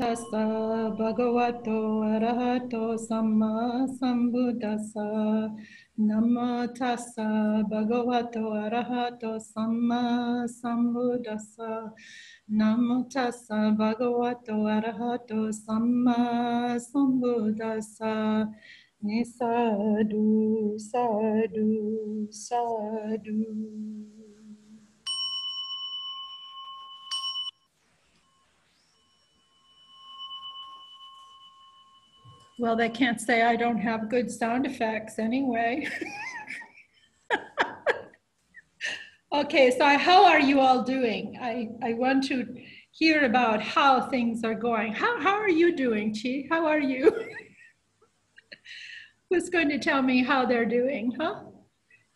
Tassa Bhagavato Arahato Samma Sambuddhasa. Namo Tassa Bhagavato Arahato Samma Sambuddhasa. Namo Tassa Bhagavato Arahato Samma Sambuddhasa. Nisadu Sadu Sadu. Well, they can't say I don't have good sound effects anyway. Okay, so how are you all doing? I want to hear about how things are going. How are you doing, Chi? How are you? Who's going to tell me how they're doing, huh?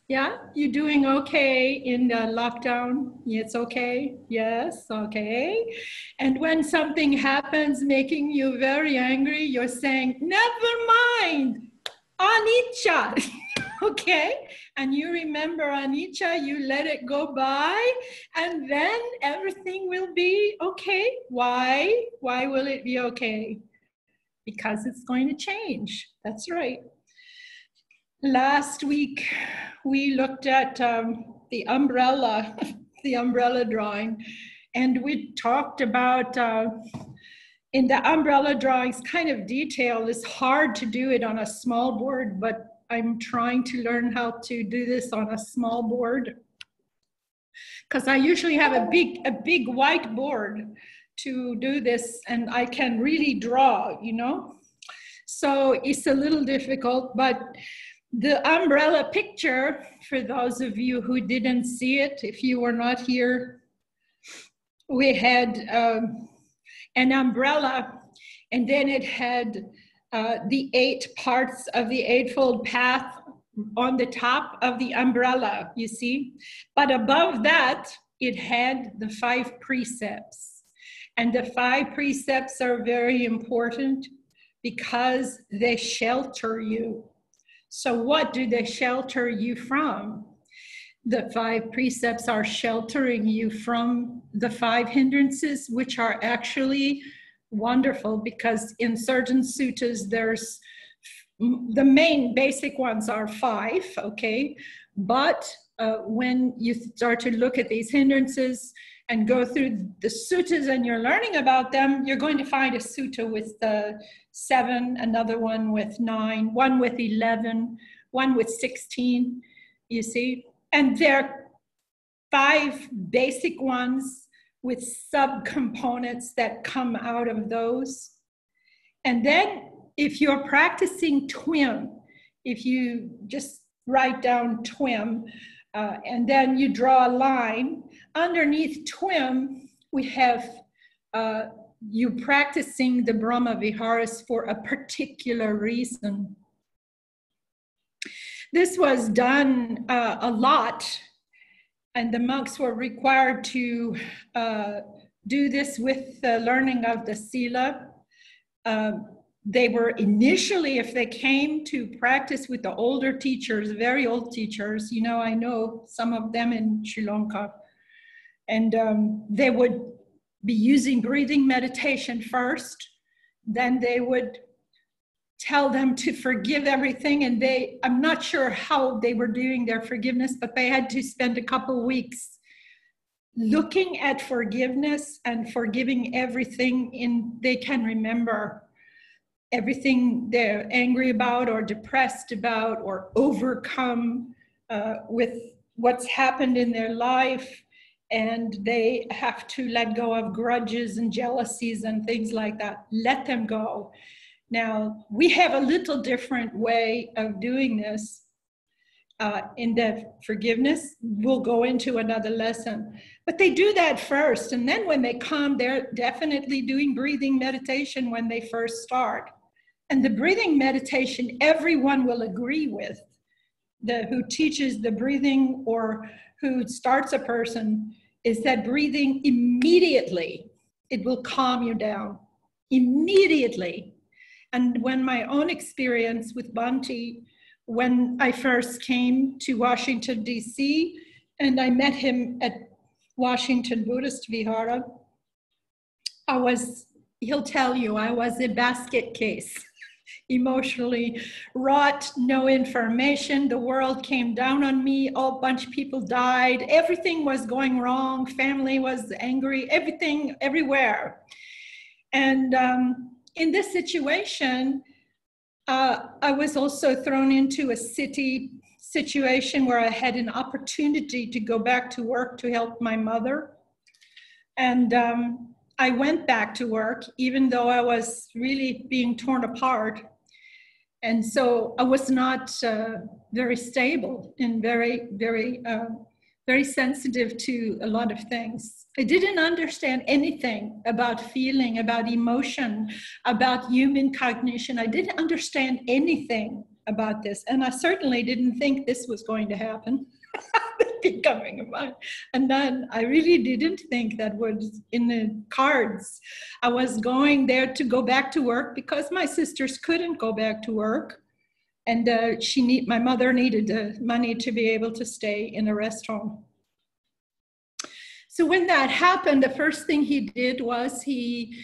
Yeah, you doing okay in the lockdown? It's okay, yes, okay. And when something happens making you very angry, you're saying, never mind, Anicca, okay? And you remember Anicca, you let it go by, and then everything will be okay. Why? Why will it be okay? Because it's going to change, that's right. Last week, we looked at the umbrella drawing, and we talked about, in the umbrella drawings, kind of detail. It's hard to do it on a small board, but I'm trying to learn how to do this on a small board, because I usually have a big whiteboard to do this, and I can really draw, you know? So it's a little difficult, but the umbrella picture, for those of you who didn't see it, if you were not here, we had an umbrella, and then it had the 8 parts of the Eightfold Path on the top of the umbrella, you see? But above that, it had the 5 precepts. And the 5 precepts are very important because they shelter you. So what do they shelter you from? The 5 precepts are sheltering you from the 5 hindrances, which are actually wonderful, because in certain suttas, there's the main basic ones are 5, okay? But when you start to look at these hindrances and go through the suttas and you're learning about them, you're going to find a sutta with the 7, another one with 9, one with 11, one with 16, you see? And there are 5 basic ones with sub-components that come out of those. And then if you're practicing TWIM, if you just write down TWIM, and then you draw a line. Underneath TWIM, we have you practicing the Brahma Viharas for a particular reason. This was done a lot, and the monks were required to do this with the learning of the Sila. They were initially, if they came to practice with the older teachers, very old teachers, you know, I know some of them in Sri Lanka, and they would be using breathing meditation first, then they would tell them to forgive everything, and they, I'm not sure how they were doing their forgiveness, but they had to spend a couple weeks looking at forgiveness and forgiving everything they can remember. Everything they're angry about or depressed about or overcome with what's happened in their life, and they have to let go of grudges and jealousies and things like that. Let them go. Now, we have a little different way of doing this in the forgiveness. We'll go into another lesson. But they do that first, and then when they come, they're definitely doing breathing meditation when they first start. And the breathing meditation, everyone will agree with. Who teaches the breathing or who starts a person is that breathing immediately, it will calm you down, immediately. And when my own experience with Bhante, when I first came to Washington, D.C., and I met him at Washington Buddhist Vihara, I was he'll tell you, I was a basket case, emotionally wrought, no information. The world came down on me. A whole bunch of people died. Everything was going wrong. Family was angry, everything, everywhere. And in this situation, I was also thrown into a city situation where I had an opportunity to go back to work to help my mother. And I went back to work, even though I was really being torn apart. And so I was not very stable and very sensitive to a lot of things. I didn't understand anything about feeling, about emotion, about human cognition. I didn't understand anything about this. And I certainly didn't think this was going to happen. Coming about. And then I really didn't think that was in the cards. I was going there to go back to work because my sisters couldn't go back to work. And my mother needed the money to be able to stay in a rest home. So when that happened, the first thing he did was he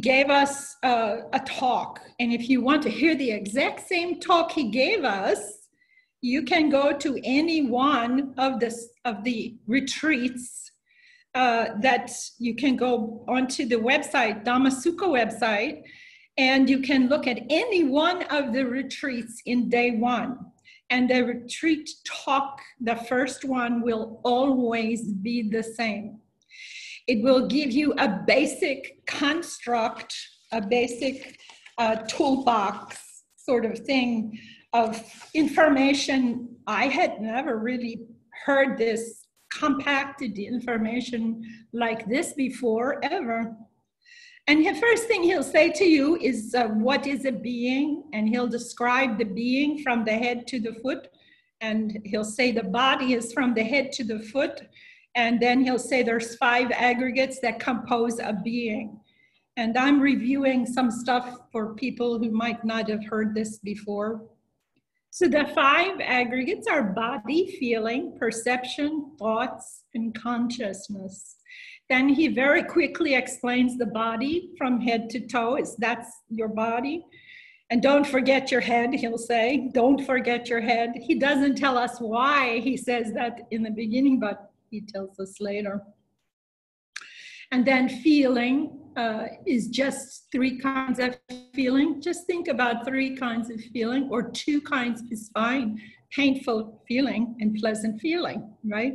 gave us a talk. And if you want to hear the exact same talk he gave us, you can go to any one of the retreats that you can go onto the website, Dhammasukha website, and you can look at any one of the retreats in day one. And the retreat talk, the first one, will always be the same. It will give you a basic construct, a basic toolbox sort of thing, of information. I had never really heard this compacted information like this before, ever. And the first thing he'll say to you is, what is a being? And he'll describe the being from the head to the foot. And he'll say the body is from the head to the foot. And then he'll say there's 5 aggregates that compose a being. And I'm reviewing some stuff for people who might not have heard this before. So the 5 aggregates are body, feeling, perception, thoughts, and consciousness. Then he very quickly explains the body from head to toe. That's your body. And don't forget your head, he'll say. Don't forget your head. He doesn't tell us why he says that in the beginning, but he tells us later. And then feeling is just 3 kinds of feeling. Just think about 3 kinds of feeling, or 2 kinds is fine. Painful feeling and pleasant feeling, right?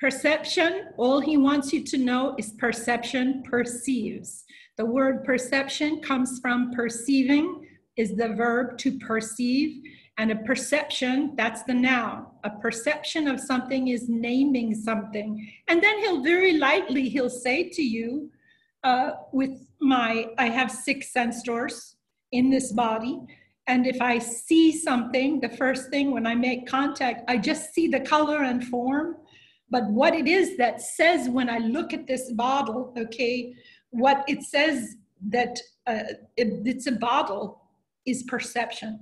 Perception, all he wants you to know is perception perceives. The word perception comes from perceiving, is the verb to perceive. And a perception, that's the noun. A perception of something is naming something. And then he'll very lightly, he'll say to you, I have 6 sense doors in this body. And if I see something, the first thing when I make contact, I just see the color and form. But what it is that says when I look at this bottle, okay, what it says that it's a bottle is perception.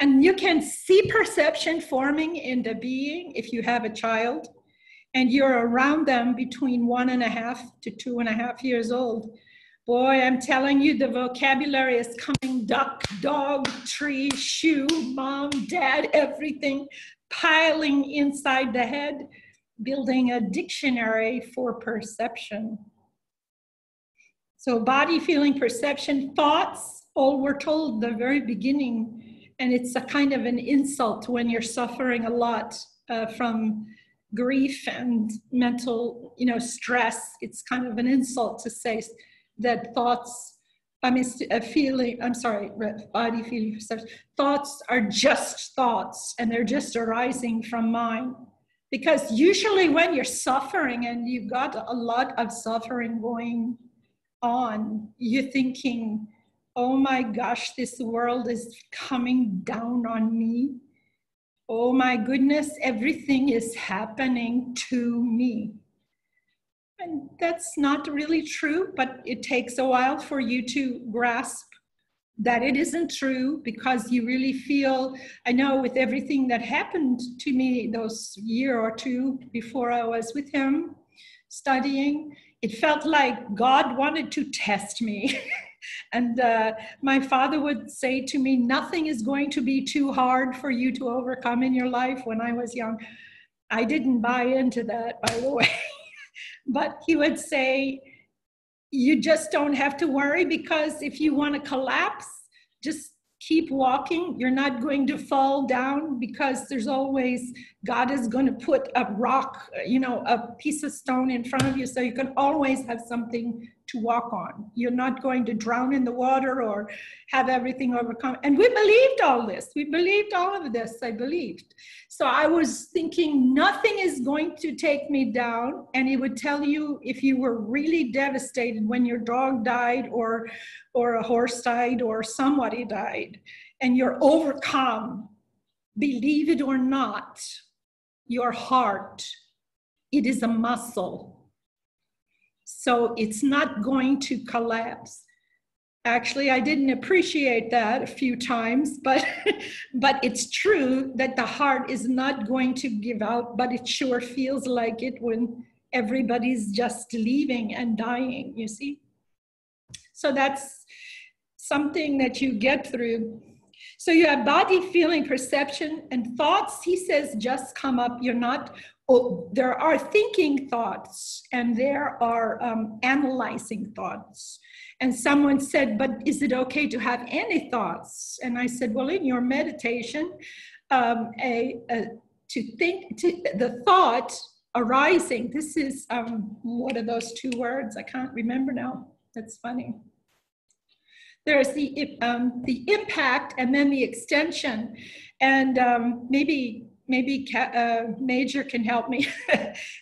And you can see perception forming in the being if you have a child and you're around them between 1.5 to 2.5 years old. Boy, I'm telling you, the vocabulary is coming: duck, dog, tree, shoe, mom, dad, everything piling inside the head, building a dictionary for perception. So body, feeling, perception, thoughts, all we're told at the very beginning. And it's a kind of an insult when you're suffering a lot from grief and mental, stress. It's kind of an insult to say that body, feeling, perception. Thoughts are just thoughts, and they're just arising from mind. Because usually when you're suffering and you've got a lot of suffering going on, you're thinking, oh my gosh, this world is coming down on me. Oh my goodness, everything is happening to me. And that's not really true, but it takes a while for you to grasp that it isn't true, because you really feel, I know with everything that happened to me those year or 2 before I was with him studying, it felt like God wanted to test me. And my father would say to me, nothing is going to be too hard for you to overcome in your life when I was young. I didn't buy into that, by the way. But he would say, you just don't have to worry, because if you want to collapse, just keep walking. You're not going to fall down, because there's always, God is going to put a rock, you know, a piece of stone in front of you, so you can always have something to walk on. You're not going to drown in the water or have everything overcome. And we believed all this. We believed all of this. I believed. So I was thinking nothing is going to take me down. And he would tell you, if you were really devastated when your dog died or a horse died or somebody died, and you're overcome, believe it or not, your heart, it is a muscle. So it's not going to collapse. Actually, I didn't appreciate that a few times, but, but it's true that the heart is not going to give out, but it sure feels like it when everybody's just leaving and dying, you see? So that's something that you get through. So you have body, feeling, perception, and thoughts, he says, just come up. You're not, oh, there are thinking thoughts and there are analyzing thoughts. And someone said, but is it okay to have any thoughts? And I said, well, in your meditation, the thought arising, this is, what are those two words? I can't remember now. That's funny. There's the impact and then the extension. And maybe Major can help me.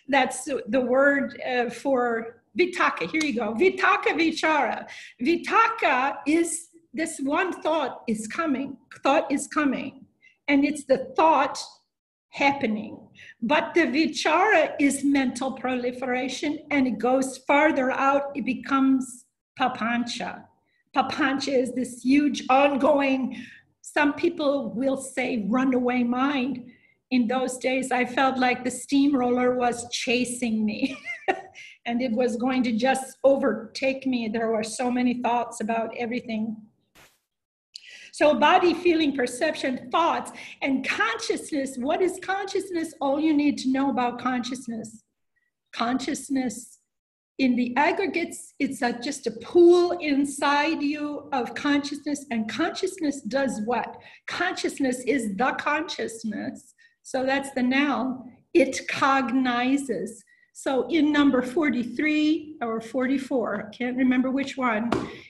That's the word for vitaka. Here you go. Vitaka vichara. Vitaka is this one thought is coming. Thought is coming. And it's the thought happening. But the vichara is mental proliferation, and it goes farther out. It becomes papancha. Papancha is this huge ongoing, some people will say runaway mind. In those days, I felt like the steamroller was chasing me and it was going to just overtake me. There were so many thoughts about everything. So body, feeling, perception, thoughts, and consciousness. What is consciousness? All you need to know about consciousness. Consciousness. In the aggregates, it's just a pool inside you of consciousness. And consciousness does what? Consciousness is the consciousness. So that's the noun. It cognizes. So in number 43 or 44, I can't remember which one,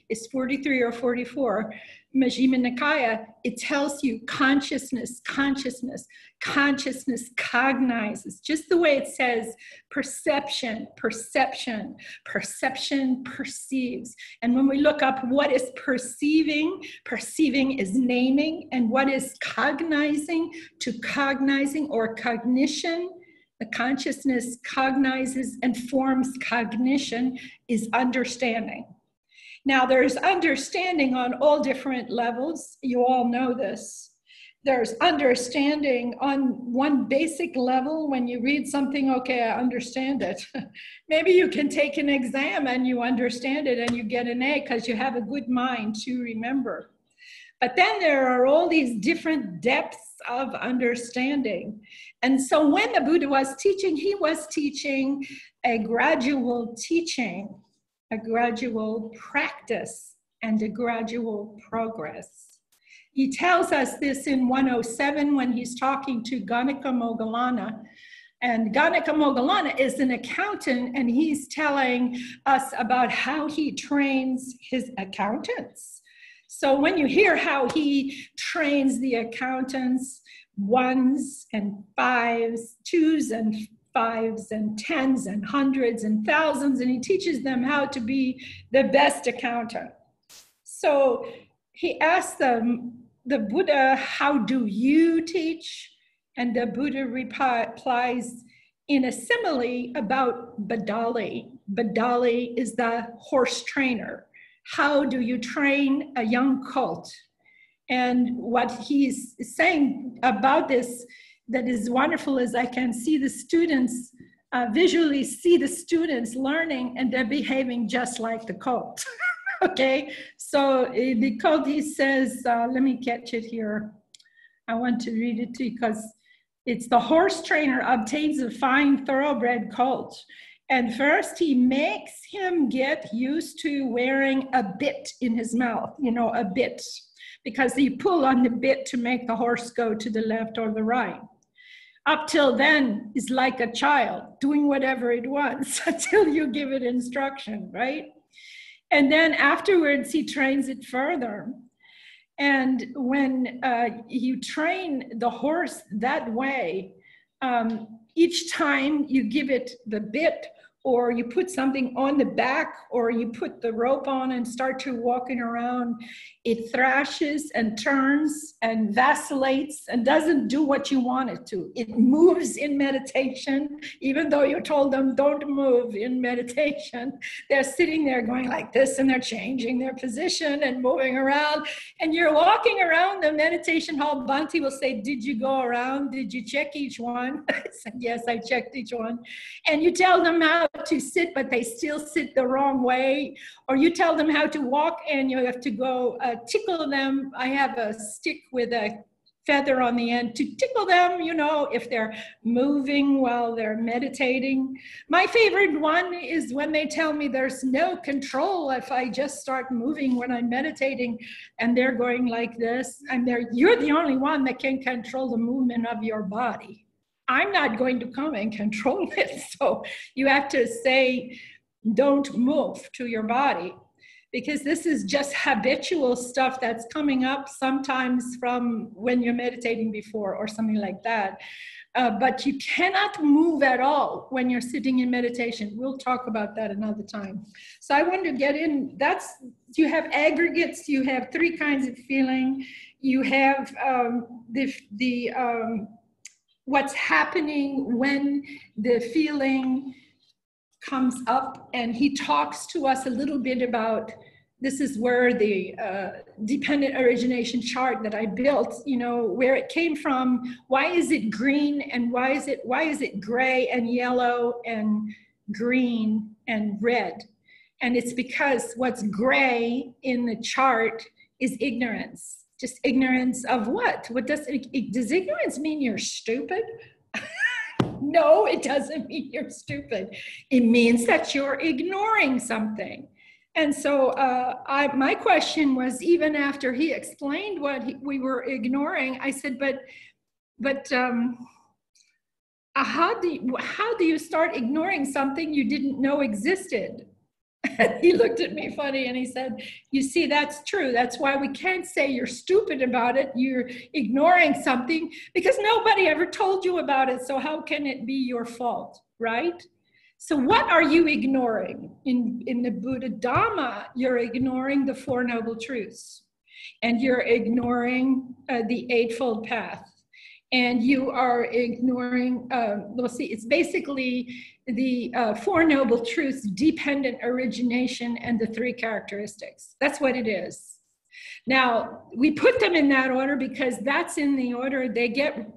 it's 43 or 44, Majjhima Nikāya, it tells you consciousness, consciousness, consciousness cognizes, just the way it says perception, perception, perception perceives. And when we look up what is perceiving, perceiving is naming, and what is cognizing, to cognizing or cognition. The consciousness cognizes and forms cognition is understanding. Now there's understanding on all different levels. You all know this. There's understanding on one basic level. When you read something, okay, I understand it. Maybe you can take an exam and you understand it and you get an A because you have a good mind to remember. But then there are all these different depths of understanding. And so when the Buddha was teaching, he was teaching a gradual teaching, a gradual practice, and a gradual progress. He tells us this in 107 when he's talking to Ganaka Moggallana. And Ganaka Moggallana is an accountant, and he's telling us about how he trains his accountants. So when you hear how he trains the accountants, 1s and 5s, 2s and 5s and 10s and 100s and 1000s, and he teaches them how to be the best accountant. So he asked them, the Buddha, how do you teach? And the Buddha replies in a simile about Badali. Badali is the horse trainer. How do you train a young colt? And what he's saying about this that is wonderful is I can see the students visually see the students learning and they're behaving just like the cult. Okay, so the cult, he says, let me catch it here. I want to read it too, because it's the horse trainer obtains a fine thoroughbred colt. And first he makes him get used to wearing a bit in his mouth, you know, a bit, because he pull on the bit to make the horse go to the left or the right. Up till then is like a child doing whatever it wants until you give it instruction, right? And then afterwards he trains it further. And when you train the horse that way, each time you give it the bit or you put something on the back or you put the rope on and start to walking around, it thrashes and turns and vacillates and doesn't do what you want it to. It moves in meditation, even though you told them don't move in meditation. They're sitting there going like this and they're changing their position and moving around, and you're walking around the meditation hall. Bhante will say, did you go around? Did you check each one? I said, yes, I checked each one. And you tell them how to sit, but they still sit the wrong way, or you tell them how to walk and you have to go tickle them. I have a stick with a feather on the end to tickle them, you know, if they're moving while they're meditating. My favorite one is when they tell me there's no control if I just start moving when I'm meditating, and they're going like this, and you're the only one that can control the movement of your body. I'm not going to come and control it. So you have to say, don't move to your body, because this is just habitual stuff that's coming up sometimes from when you're meditating before or something like that. But you cannot move at all when you're sitting in meditation. We'll talk about that another time. So I want to get in, you have aggregates, you have three kinds of feeling. You have what's happening when the feeling comes up. And he talks to us a little bit about, this is where the dependent origination chart that I built, you know, where it came from, why is it green and why is it gray and yellow and green and red? And it's because what's gray in the chart is ignorance. Just ignorance of what? What does ignorance mean you're stupid? No, it doesn't mean you're stupid. It means that you're ignoring something. And so my question was, even after he explained what we were ignoring, I said, how do you start ignoring something you didn't know existed? He looked at me funny and he said, you see, that's true. That's why we can't say you're stupid about it. You're ignoring something because nobody ever told you about it. So how can it be your fault, right? So what are you ignoring? In the Buddha Dhamma, you're ignoring the Four Noble Truths, and you're ignoring the Eightfold Path. And you are ignoring, we'll see, it's basically the Four Noble Truths, dependent origination, and the three characteristics. That's what it is. Now, we put them in that order because that's in the order they get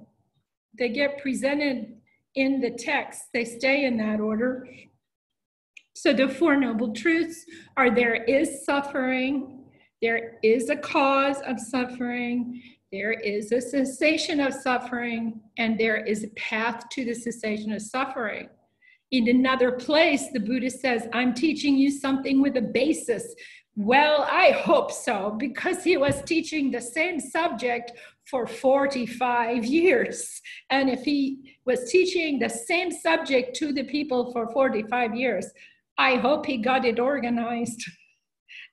presented in the text. They stay in that order. So the Four Noble Truths are, there is suffering, there is a cause of suffering, there is a cessation of suffering, and there is a path to the cessation of suffering. In another place, the Buddha says, I'm teaching you something with a basis. Well, I hope so, because he was teaching the same subject for 45 years. And if he was teaching the same subject to the people for 45 years, I hope he got it organized.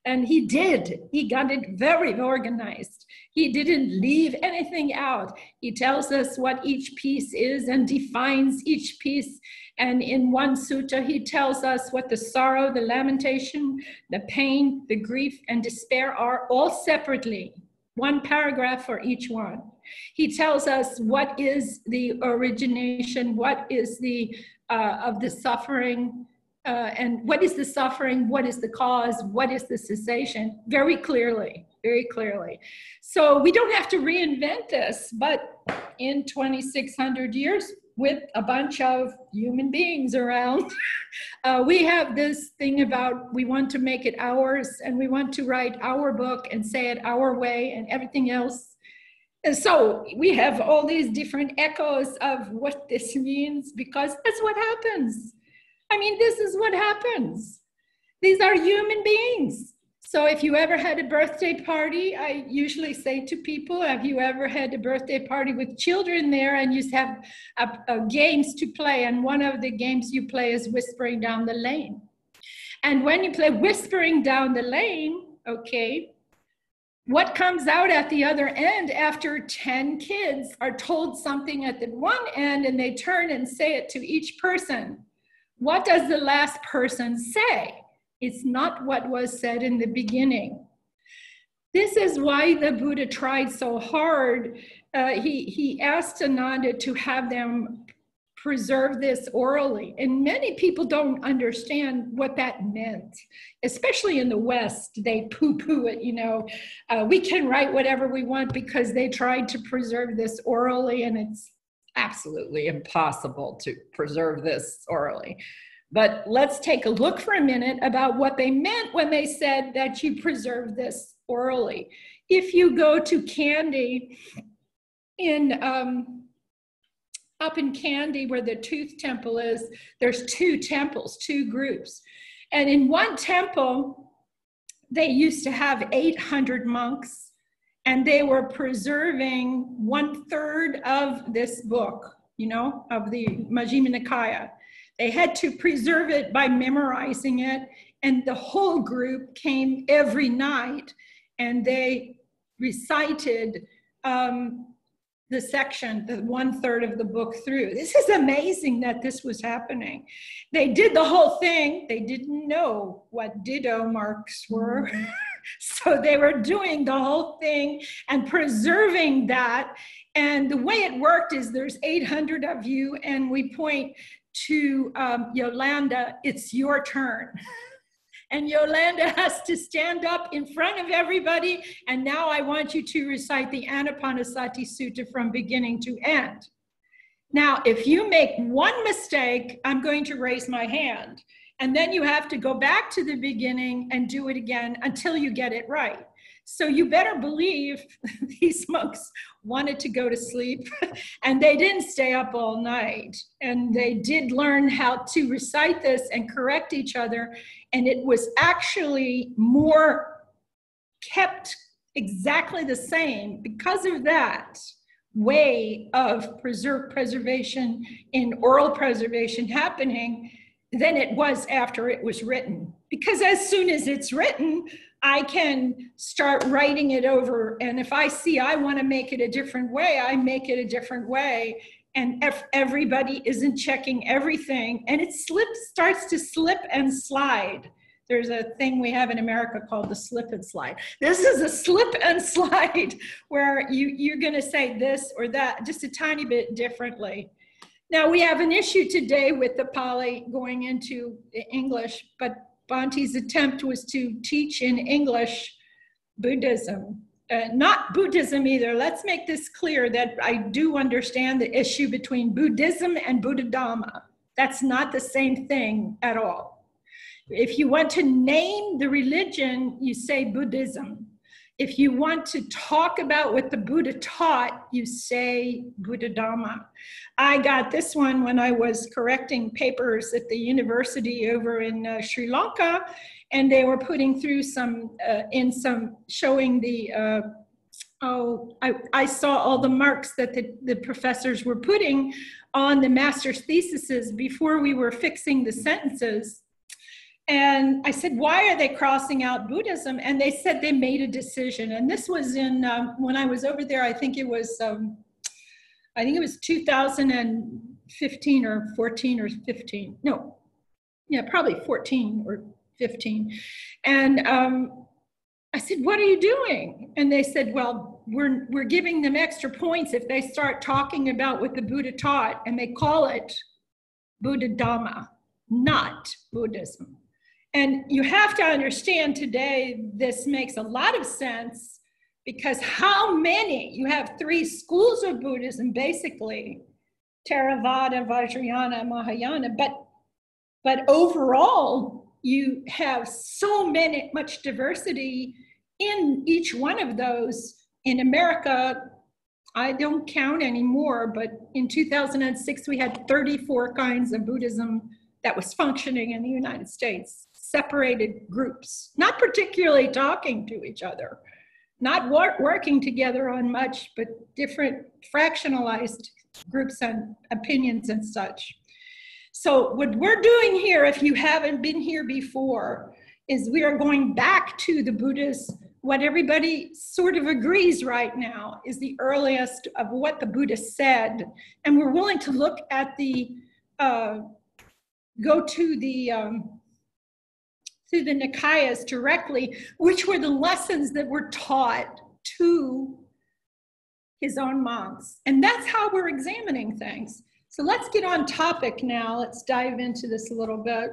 And he did. He got it very organized. He didn't leave anything out. He tells us what each piece is and defines each piece. And in one sutta, he tells us what the sorrow, the lamentation, the pain, the grief, and despair are, all separately. One paragraph for each one. He tells us what is the origination, what is the of the suffering, and what is the suffering, what is the cause, what is the cessation, very clearly, very clearly. So we don't have to reinvent this, but in 2,600 years, with a bunch of human beings around. We have this thing about we want to make it ours and we want to write our book and say it our way and everything else. And so we have all these different echoes of what this means, because that's what happens. I mean, this is what happens. These are human beings. So if you ever had a birthday party, I usually say to people, have you ever had a birthday party with children there and you have games to play? And one of the games you play is whispering down the lane. And when you play whispering down the lane, okay, what comes out at the other end after 10 kids are told something at the one end and they turn and say it to each person? What does the last person say? It's not what was said in the beginning. This is why the Buddha tried so hard. He asked Ananda to have them preserve this orally. And many people don't understand what that meant, especially in the West. They poo-poo it, you know. We can write whatever we want because they tried to preserve this orally, and it's absolutely impossible to preserve this orally. But let's take a look for a minute about what they meant when they said that you preserve this orally. If you go to Kandy, up in Kandy where the Tooth Temple is, there's two temples, two groups. And in one temple, they used to have 800 monks, and they were preserving 1/3 of this book, you know, of the Majjhima Nikāya. They had to preserve it by memorizing it, and the whole group came every night and they recited the section, the 1/3 of the book through. This is amazing that this was happening. They did the whole thing. They didn't know what ditto marks were. So they were doing the whole thing and preserving that. And the way it worked is there's 800 of you, and we point to Yolanda, it's your turn. And Yolanda has to stand up in front of everybody, and now I want you to recite the Anapanasati Sutta from beginning to end. Now, if you make one mistake, I'm going to raise my hand. And then you have to go back to the beginning and do it again until you get it right. So you better believe these monks wanted to go to sleep, and they didn't stay up all night. And they did learn how to recite this and correct each other. And it was actually more kept exactly the same because of that way of preservation in oral preservation happening than it was after it was written. Because as soon as it's written, I can start writing it over. And if I see I want to make it a different way, I make it a different way. And if everybody isn't checking everything, and it starts to slip and slide. There's a thing we have in America called the slip and slide. This is a slip and slide where you're going to say this or that just a tiny bit differently. Now, we have an issue today with the Pali going into English, but Bhante's attempt was to teach in English Buddhism, not Buddhism either. Let's make this clear that I do understand the issue between Buddhism and Buddha Dhamma. That's not the same thing at all. If you want to name the religion, you say Buddhism. If you want to talk about what the Buddha taught, you say Buddha Dhamma. I got this one when I was correcting papers at the university over in Sri Lanka, and they were putting through showing the, I saw all the marks that the professors were putting on the master's theses before we were fixing the sentences. And I said, why are they crossing out Buddhism? And they said they made a decision. And this was in, when I was over there, I think it was 2015 or 14 or 15. No, yeah, probably 14 or 15. And I said, what are you doing? And they said, well, we're giving them extra points if they start talking about what the Buddha taught, and they call it Buddha Dhamma, not Buddhism. And you have to understand today, this makes a lot of sense because you have three schools of Buddhism, basically, Theravada, Vajrayana, Mahayana, but overall, you have so much diversity in each one of those. In America, I don't count anymore, but in 2006, we had 34 kinds of Buddhism that was functioning in the United States, separated groups, not particularly talking to each other, not working together on much, but different fractionalized groups and opinions and such. So what we're doing here, if you haven't been here before, is we are going back to the Buddha's, what everybody sort of agrees right now is the earliest of what the Buddha said. And we're willing to look at the, go to the Nikayas directly, which were the lessons that were taught to his own monks. And that's how we're examining things. So let's get on topic now. Let's dive into this a little bit.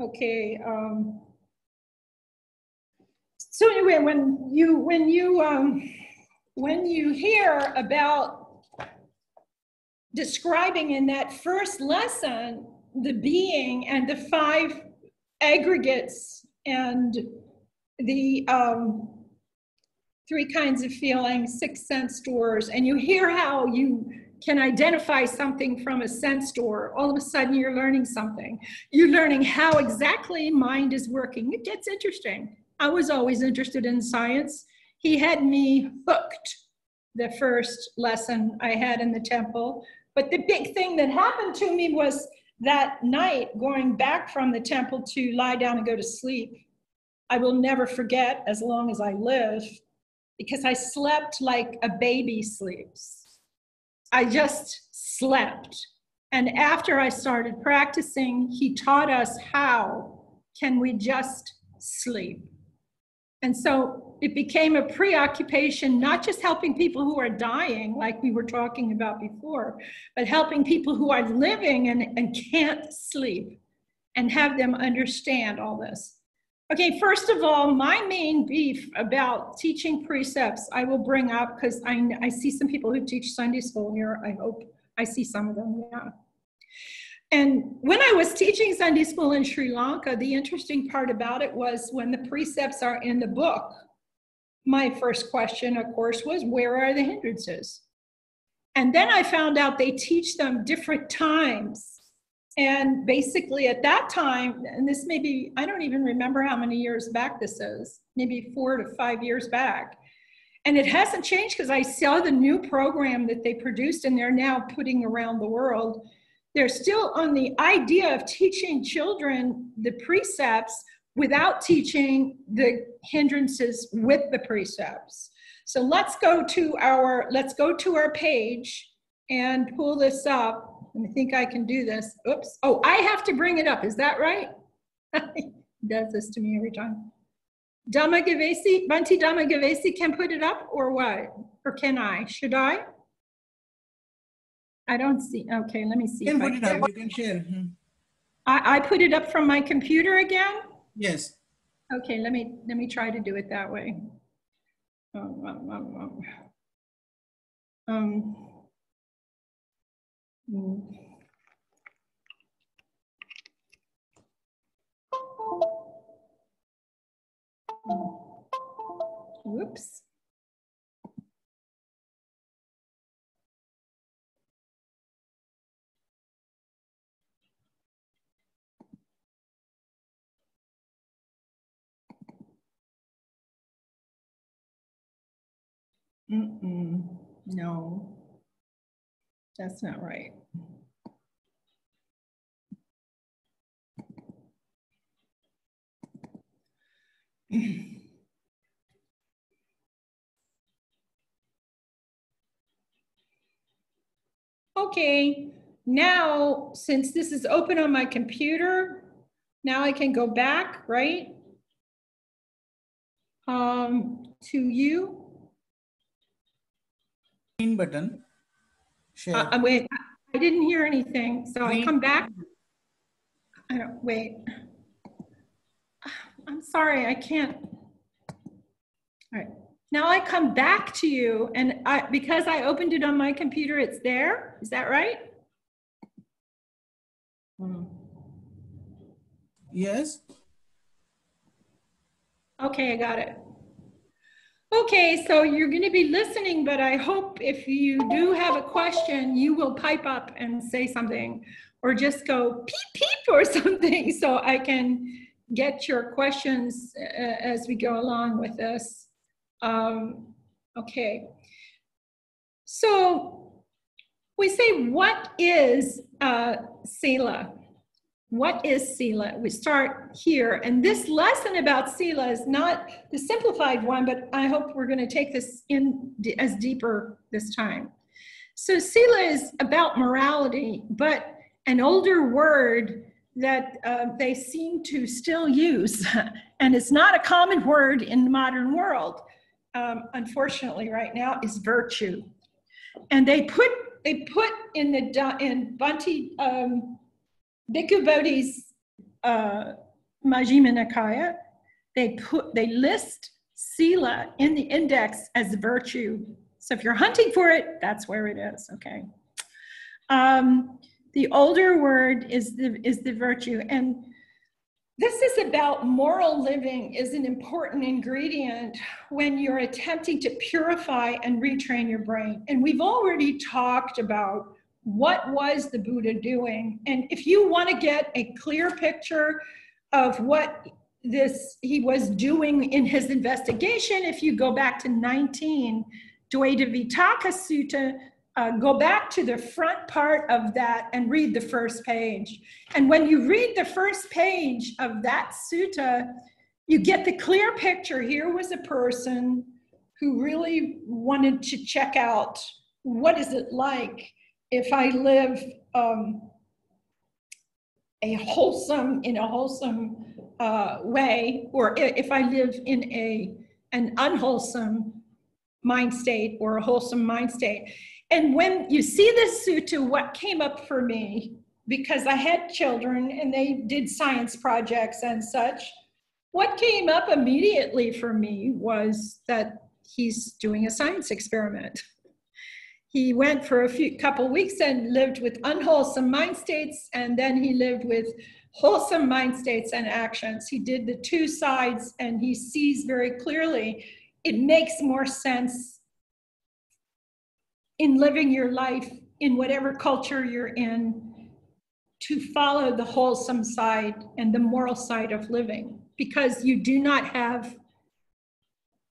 Okay. So anyway, when you hear about describing in that first lesson the being and the five aggregates and the three kinds of feelings, six sense doors, and you hear how you can identify something from a sense door, all of a sudden you're learning something. You're learning how exactly mind is working. It gets interesting. I was always interested in science. He had me hooked the first lesson I had in the temple. But the big thing that happened to me was that night going back from the temple to lie down and go to sleep. I will never forget as long as I live, because I slept like a baby sleeps. I just slept. And after I started practicing, he taught us how can we just sleep. And so it became a preoccupation, not just helping people who are dying, like we were talking about before, but helping people who are living and can't sleep and have them understand all this. Okay, first of all, my main beef about teaching precepts, I will bring up because I see some people who teach Sunday school here. I hope I see some of them, yeah. And when I was teaching Sunday school in Sri Lanka, the interesting part about it was when the precepts are in the book, my first question, of course, was where are the hindrances? And then I found out they teach them different times. And basically at that time, and this may be, I don't even remember how many years back this is, maybe 4 to 5 years back. And it hasn't changed because I saw the new program that they produced and they're now putting around the world. They're still on the idea of teaching children the precepts without teaching the hindrances with the precepts. So let's go to our page and pull this up. I think I can do this. Oops. Oh, I have to bring it up. Is that right? He does this to me every time. Dhamma Gavesi, Bhante Dhamma Gavesi can put it up or what? Or can I? Should I? I don't see. Okay, let me see. You can put it up. You can share. I put it up from my computer again? Yes. Okay, let me try to do it that way. Whoops. No. That's not right. Okay, now since this is open on my computer, now I can go back, right? To you. Green button. Sure. Wait, I didn't hear anything, so I come back. I don't, wait. I'm sorry, I can't. All right, Now I come back to you, and because I opened it on my computer, it's there. Is that right? Yes. Okay, I got it. Okay, so you're going to be listening, but I hope if you do have a question, you will pipe up and say something, or just go peep, peep, or something, so I can get your questions as we go along with this. Okay, so we say, what is Sila? What is Sila? We start here, and this lesson about Sila is not the simplified one, but I hope we're going to take this in as deeper this time. So Sila is about morality, but an older word that they seem to still use, and it's not a common word in the modern world, unfortunately, right now, is virtue. And they put in the Bhante Bhikkhu Bodhi's Majjhima Nikāya, they list Sila in the index as virtue. So if you're hunting for it, that's where it is. Okay. The older word is the virtue, and this is about moral living is an important ingredient when you're attempting to purify and retrain your brain. And we've already talked about what was the Buddha doing, and if you want to get a clear picture of what he was doing in his investigation, if you go back to 19, Dvaita Vitaka Sutta, go back to the front part of that and read the first page. And when you read the first page of that sutta, you get the clear picture. Here was a person who really wanted to check out, what is it like if I live in a wholesome way, or if I live in an unwholesome mind state or a wholesome mind state. And when you see this sutta, what came up for me, because I had children and they did science projects and such, what came up immediately for me was that he's doing a science experiment. He went for a couple weeks and lived with unwholesome mind states, and then he lived with wholesome mind states and actions. He did the two sides, and he sees very clearly it makes more sense in living your life in whatever culture you're in to follow the wholesome side and the moral side of living, because you do not have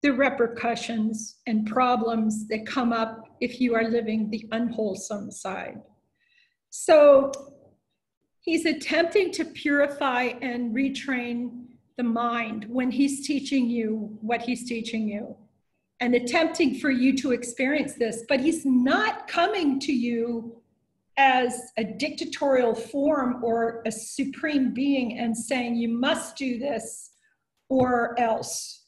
the repercussions and problems that come up if you are living the unwholesome side. So he's attempting to purify and retrain the mind when he's teaching you what he's teaching you, and attempting for you to experience this, but he's not coming to you as a dictatorial form or a supreme being and saying you must do this or else.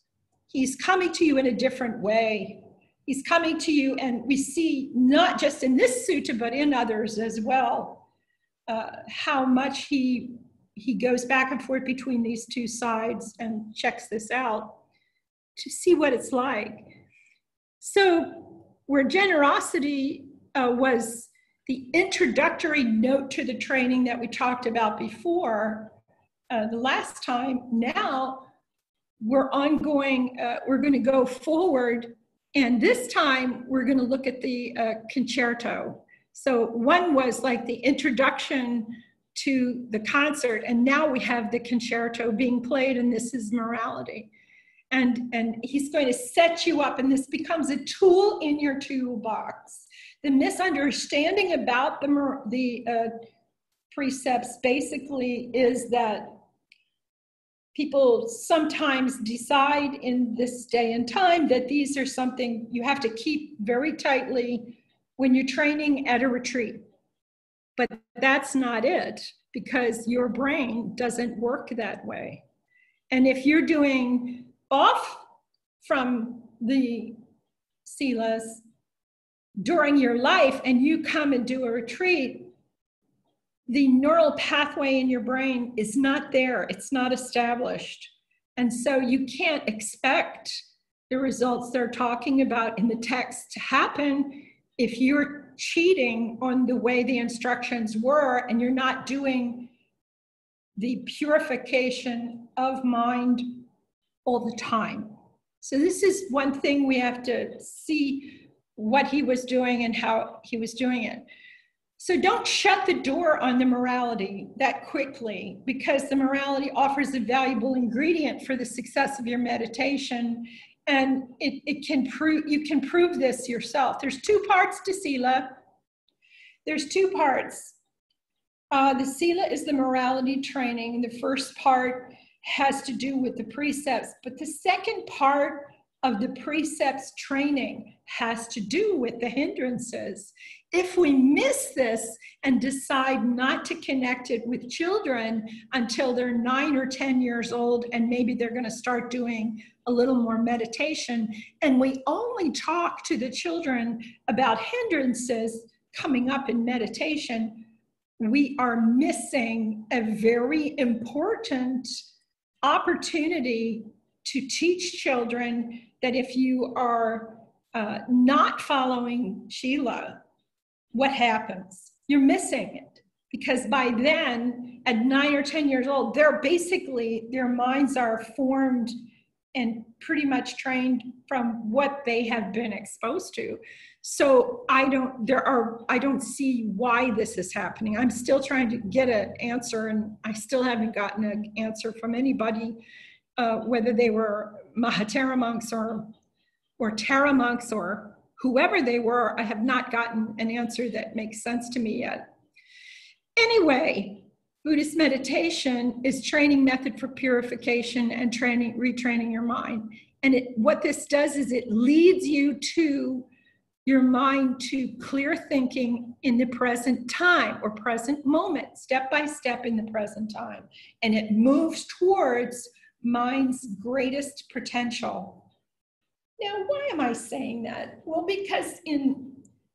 He's coming to you in a different way. He's coming to you, and we see not just in this sutta, but in others as well, how much he goes back and forth between these two sides and checks this out to see what it's like. So where generosity was the introductory note to the training that we talked about before, the last time, now we're ongoing, we're going to go forward, and this time we're going to look at the concerto. So one was like the introduction to the concert, and now we have the concerto being played, and this is morality. And he's going to set you up, and this becomes a tool in your toolbox. The misunderstanding about the precepts basically is that people sometimes decide in this day and time that these are something you have to keep very tightly when you're training at a retreat. But that's not it, because your brain doesn't work that way. And if you're doing off from the Silas during your life and you come and do a retreat, the neural pathway in your brain is not there. It's not established. And so you can't expect the results they're talking about in the text to happen if you're cheating on the way the instructions were and you're not doing the purification of mind all the time. So this is one thing we have to see what he was doing and how he was doing it. So don't shut the door on the morality that quickly, because the morality offers a valuable ingredient for the success of your meditation, and it can prove, you can prove this yourself. There's two parts to Sila. There's two parts. The Sila is the morality training. The first part has to do with the precepts, but the second part of the precepts training has to do with the hindrances. If we miss this and decide not to connect it with children until they're 9 or 10 years old, and maybe they're going to start doing a little more meditation, and we only talk to the children about hindrances coming up in meditation, we are missing a very important opportunity to teach children that if you are not following Sila, what happens? You're missing it, because by then, at 9 or 10 years old, they're basically, their minds are formed and pretty much trained from what they have been exposed to. So I don't see why this is happening. I'm still trying to get an answer, and I still haven't gotten an answer from anybody, whether they were Mahatera monks or Tara monks or whoever they were. I have not gotten an answer that makes sense to me yet. Anyway, Buddhist meditation is training method for purification and training, retraining your mind. And what this does is it leads you to your mind to clear thinking in the present time or present moment, step by step in the present time. And it moves towards mind's greatest potential. Now, why am I saying that? Well, because in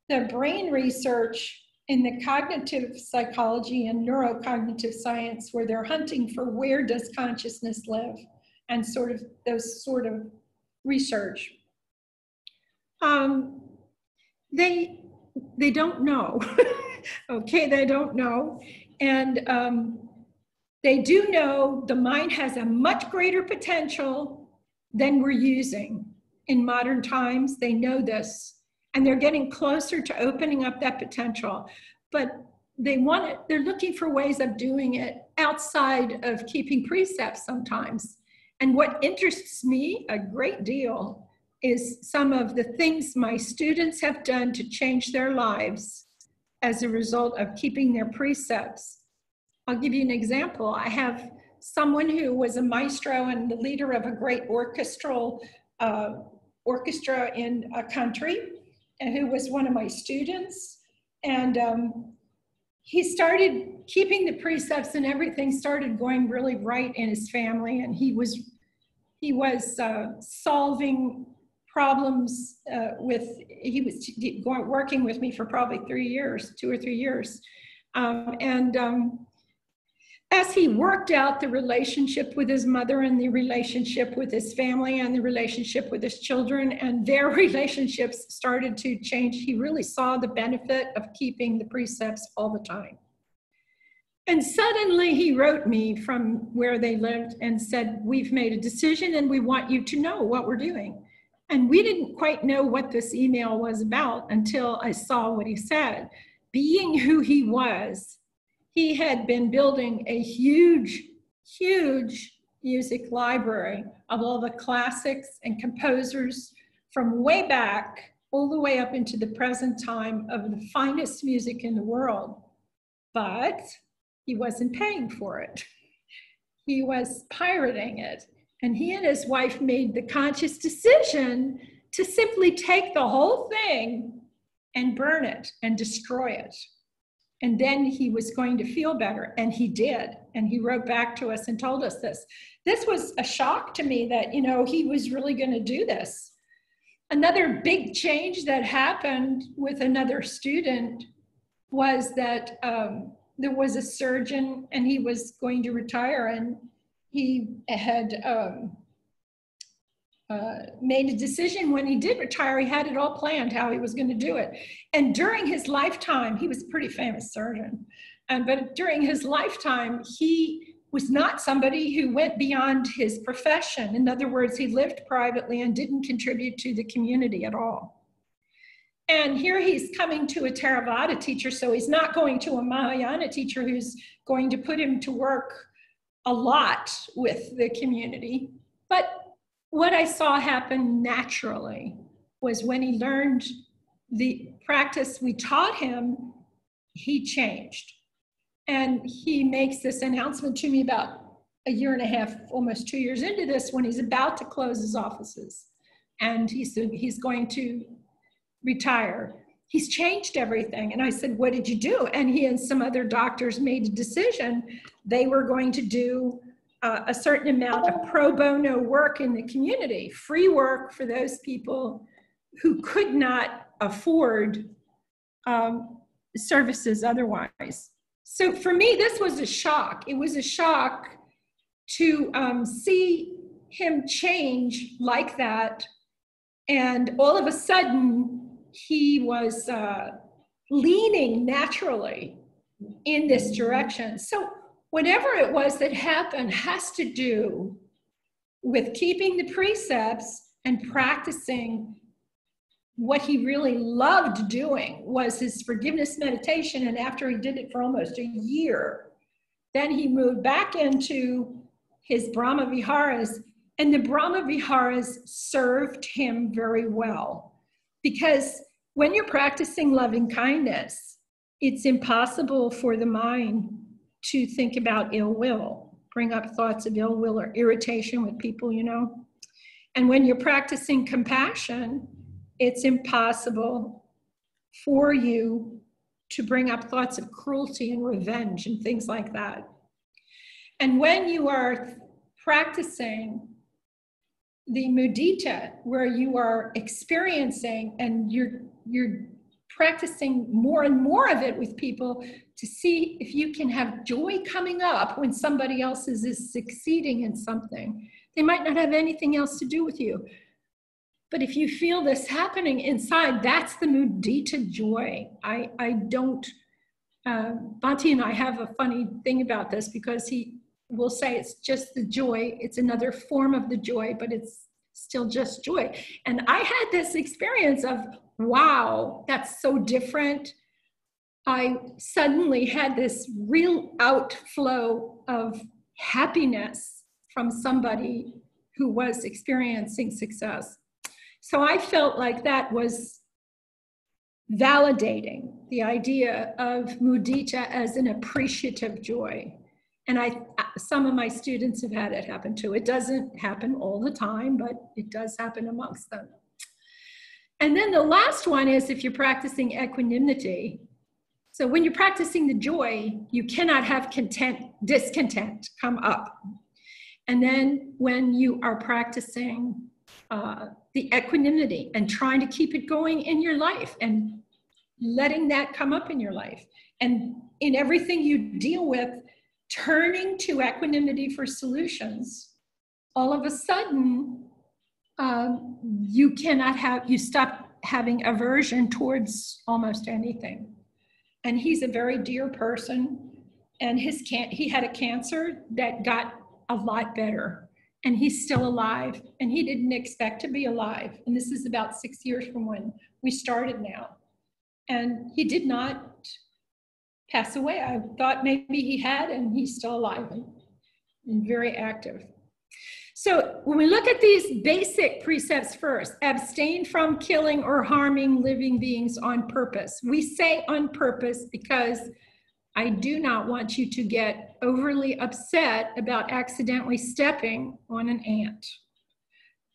the brain research, in the cognitive psychology and neurocognitive science, where they're hunting for where does consciousness live and sort of those sort of research, they don't know. Okay, they don't know. And they do know the mind has a much greater potential than we're using in modern times. They know this, and they're getting closer to opening up that potential, but they want it. They're looking for ways of doing it outside of keeping precepts sometimes. And what interests me a great deal is some of the things my students have done to change their lives as a result of keeping their precepts. I'll give you an example. I have someone who was a maestro and the leader of a great orchestra in a country, and who was one of my students. And he started keeping the precepts, and everything started going really right in his family. And he was solving problems working with me for probably 3 years, 2 or 3 years. As he worked out the relationship with his mother and the relationship with his family and the relationship with his children, and their relationships started to change, he really saw the benefit of keeping the precepts all the time. And suddenly he wrote me from where they lived and said, "We've made a decision and we want you to know what we're doing." And we didn't quite know what this email was about until I saw what he said. Being who he was, he had been building a huge, huge music library of all the classics and composers from way back all the way up into the present time of the finest music in the world. But he wasn't paying for it. He was pirating it. And he and his wife made the conscious decision to simply take the whole thing and burn it and destroy it. And then he was going to feel better, and he did. And he wrote back to us and told us this. This was a shock to me that, you know, he was really going to do this. Another big change that happened with another student was that there was a surgeon, and he was going to retire, and he had made a decision when he did retire. He had it all planned how he was going to do it. And during his lifetime, he was a pretty famous surgeon. But during his lifetime, he was not somebody who went beyond his profession. In other words, he lived privately and didn't contribute to the community at all. And here he's coming to a Theravada teacher, so he's not going to a Mahayana teacher who's going to put him to work a lot with the community. But what I saw happen naturally was when he learned the practice we taught him, he changed. And he makes this announcement to me about a year and a half, almost 2 years into this, when he's about to close his offices. And he said he's going to retire. He's changed everything. And I said, what did you do? And he and some other doctors made a decision. They were going to do a certain amount of pro bono work in the community, free work for those people who could not afford services otherwise. So for me, this was a shock. It was a shock to see him change like that. And all of a sudden, he was leaning naturally in this direction. So whatever it was that happened has to do with keeping the precepts and practicing what he really loved doing, was his forgiveness meditation. And after he did it for almost a year, then he moved back into his Brahma Viharas, and the Brahma Viharas served him very well. Because when you're practicing loving kindness, it's impossible for the mind to think about ill will, bring up thoughts of ill will or irritation with people, you know. And when you're practicing compassion, it's impossible for you to bring up thoughts of cruelty and revenge and things like that. And when you are practicing the mudita, where you are experiencing and you're practicing more and more of it with people to see if you can have joy coming up when somebody else is succeeding in something. They might not have anything else to do with you. But if you feel this happening inside, that's the mudita joy. Bhante and I have a funny thing about this, because he will say it's just the joy. It's another form of the joy, but it's still just joy. And I had this experience of, wow, that's so different. I suddenly had this real outflow of happiness from somebody who was experiencing success. So I felt like that was validating the idea of mudita as an appreciative joy. And some of my students have had it happen too. It doesn't happen all the time, but it does happen amongst them. And then the last one is if you're practicing equanimity. So when you're practicing the joy, you cannot have discontent come up. And then when you are practicing the equanimity and trying to keep it going in your life and letting that come up in your life. And in everything you deal with, turning to equanimity for solutions, all of a sudden, you stop having aversion towards almost anything. And he's a very dear person, and he had a cancer that got a lot better. And he's still alive, and he didn't expect to be alive. And this is about 6 years from when we started now. And he did not pass away. I thought maybe he had, and he's still alive and very active. So when we look at these basic precepts first, abstain from killing or harming living beings on purpose. We say on purpose because I do not want you to get overly upset about accidentally stepping on an ant.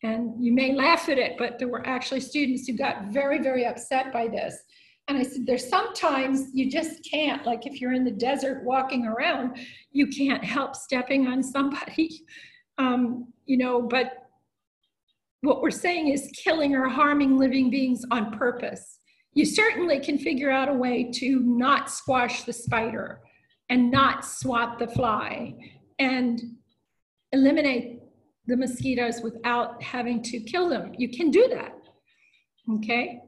And you may laugh at it, but there were actually students who got very, very upset by this. And I said, there's sometimes you just can't, like if you're in the desert walking around, you can't help stepping on somebody, you know, but what we're saying is killing or harming living beings on purpose. You certainly can figure out a way to not squash the spider and not swat the fly and eliminate the mosquitoes without having to kill them. You can do that, okay?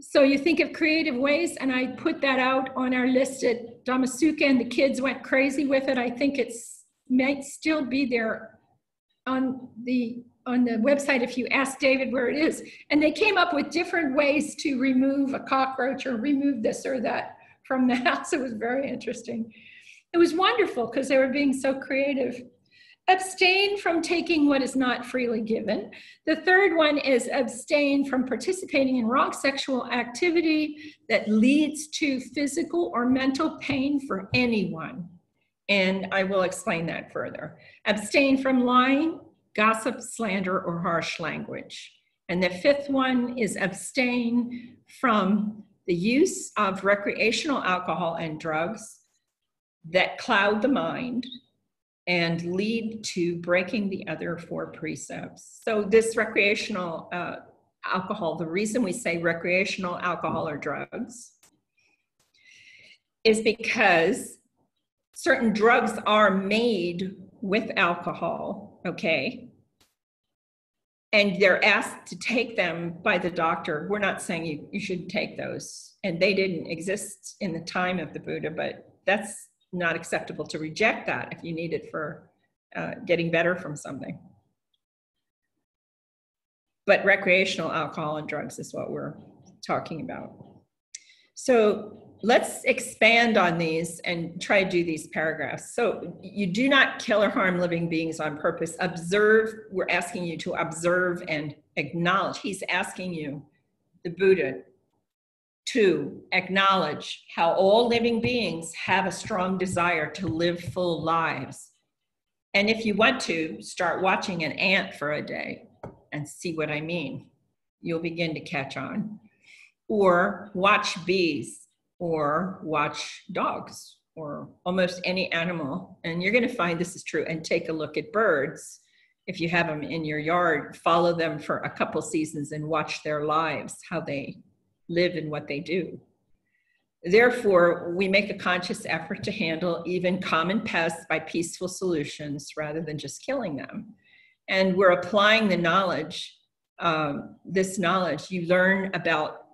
So you think of creative ways, and I put that out on our list at Dhammasukha, and the kids went crazy with it. I think it might still be there on the website if you ask David where it is. And they came up with different ways to remove a cockroach or remove this or that from the house. It was very interesting. It was wonderful because they were being so creative. Abstain from taking what is not freely given. The third one is abstain from participating in wrong sexual activity that leads to physical or mental pain for anyone. And I will explain that further. Abstain from lying, gossip, slander, or harsh language. And the fifth one is abstain from the use of recreational alcohol and drugs that cloud the mind and lead to breaking the other four precepts. So this recreational alcohol, the reason we say recreational alcohol or drugs is because certain drugs are made with alcohol, okay? And they're asked to take them by the doctor. We're not saying you should take those. And they didn't exist in the time of the Buddha, but that's not acceptable to reject that if you need it for getting better from something. But recreational alcohol and drugs is what we're talking about. So let's expand on these and try to do these paragraphs. So you do not kill or harm living beings on purpose. Observe, we're asking you to observe and acknowledge. He's asking you, the Buddha, to acknowledge how all living beings have a strong desire to live full lives. And if you want to, start watching an ant for a day and see what I mean. You'll begin to catch on. Or watch bees, or watch dogs, or almost any animal. And you're going to find this is true. And take a look at birds. If you have them in your yard, follow them for a couple seasons and watch their lives, how they live in what they do. Therefore, we make a conscious effort to handle even common pests by peaceful solutions rather than just killing them. And we're applying the knowledge, this knowledge, you learn about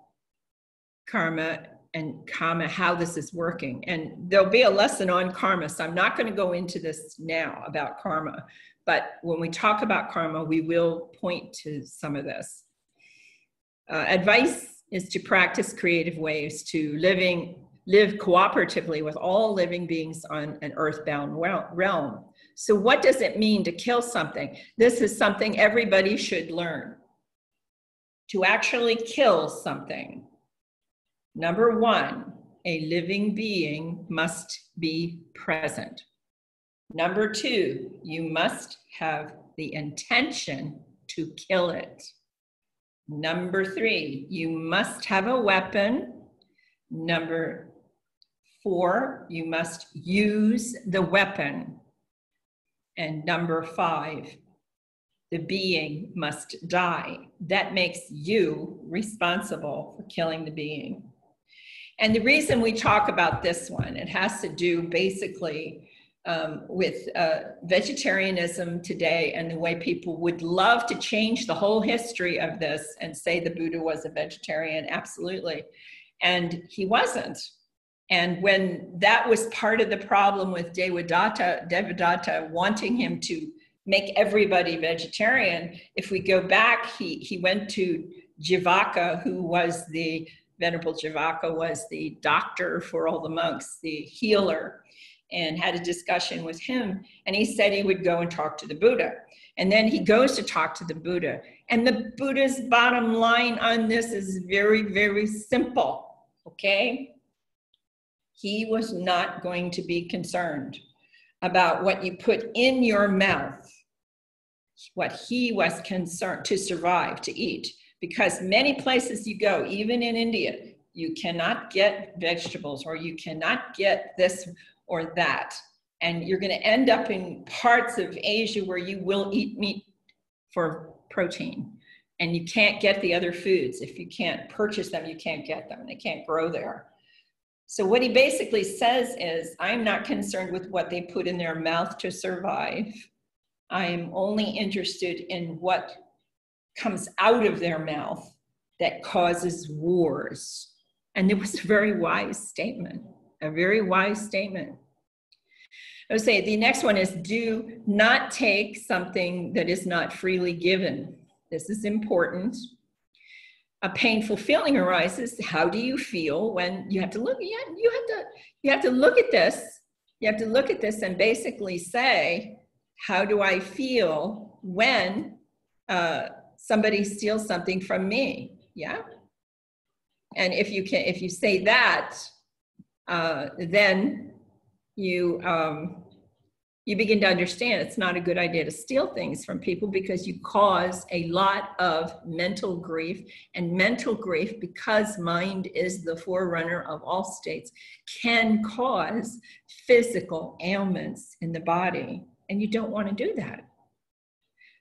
karma and kama, how this is working. And there'll be a lesson on karma, so I'm not going to go into this now about karma, but when we talk about karma, we will point to some of this. Advice is to practice creative ways to live cooperatively with all living beings on an earthbound realm. So what does it mean to kill something? This is something everybody should learn. To actually kill something, number one, a living being must be present. Number two, you must have the intention to kill it. Number three, you must have a weapon. Number four, you must use the weapon. And number five, the being must die. That makes you responsible for killing the being. And the reason we talk about this one, it has to do basically with vegetarianism today and the way people would love to change the whole history of this and say the Buddha was a vegetarian, absolutely. And he wasn't. And when that was part of the problem with Devadatta wanting him to make everybody vegetarian, if we go back, he went to Jivaka, who was the, Venerable Jivaka was the doctor for all the monks, the healer, and had a discussion with him. And he said he would go and talk to the Buddha. And then he goes to talk to the Buddha. And the Buddha's bottom line on this is very, very simple, okay? He was not going to be concerned about what you put in your mouth, what he was concerned to survive, to eat. Because many places you go, even in India, you cannot get vegetables or you cannot get this or that. And you're going to end up in parts of Asia where you will eat meat for protein. And you can't get the other foods. If you can't purchase them, you can't get them. They can't grow there. So what he basically says is, I'm not concerned with what they put in their mouth to survive. I am only interested in what comes out of their mouth that causes wars. And it was a very wise statement, a very wise statement. I would say the next one is do not take something that is not freely given. This is important. A painful feeling arises. How do you feel when you have to look? You have to look at this. You have to look at this and basically say, how do I feel when somebody steals something from me? Yeah. And if you say that, then you begin to understand it's not a good idea to steal things from people, because you cause a lot of mental grief, and mental grief, because mind is the forerunner of all states, can cause physical ailments in the body. And you don't want to do that,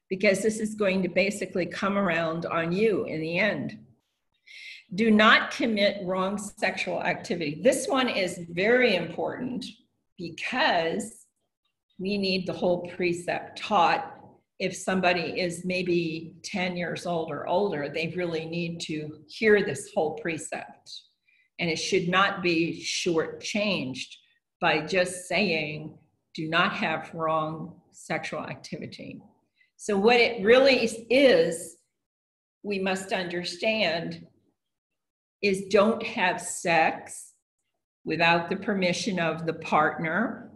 because this is going to basically come around on you in the end. Do not commit wrong sexual activity. This one is very important, because we need the whole precept taught. If somebody is maybe 10 years old or older, they really need to hear this whole precept. And it should not be shortchanged by just saying, do not have wrong sexual activity. So what it really is, we must understand, is don't have sex without the permission of the partner.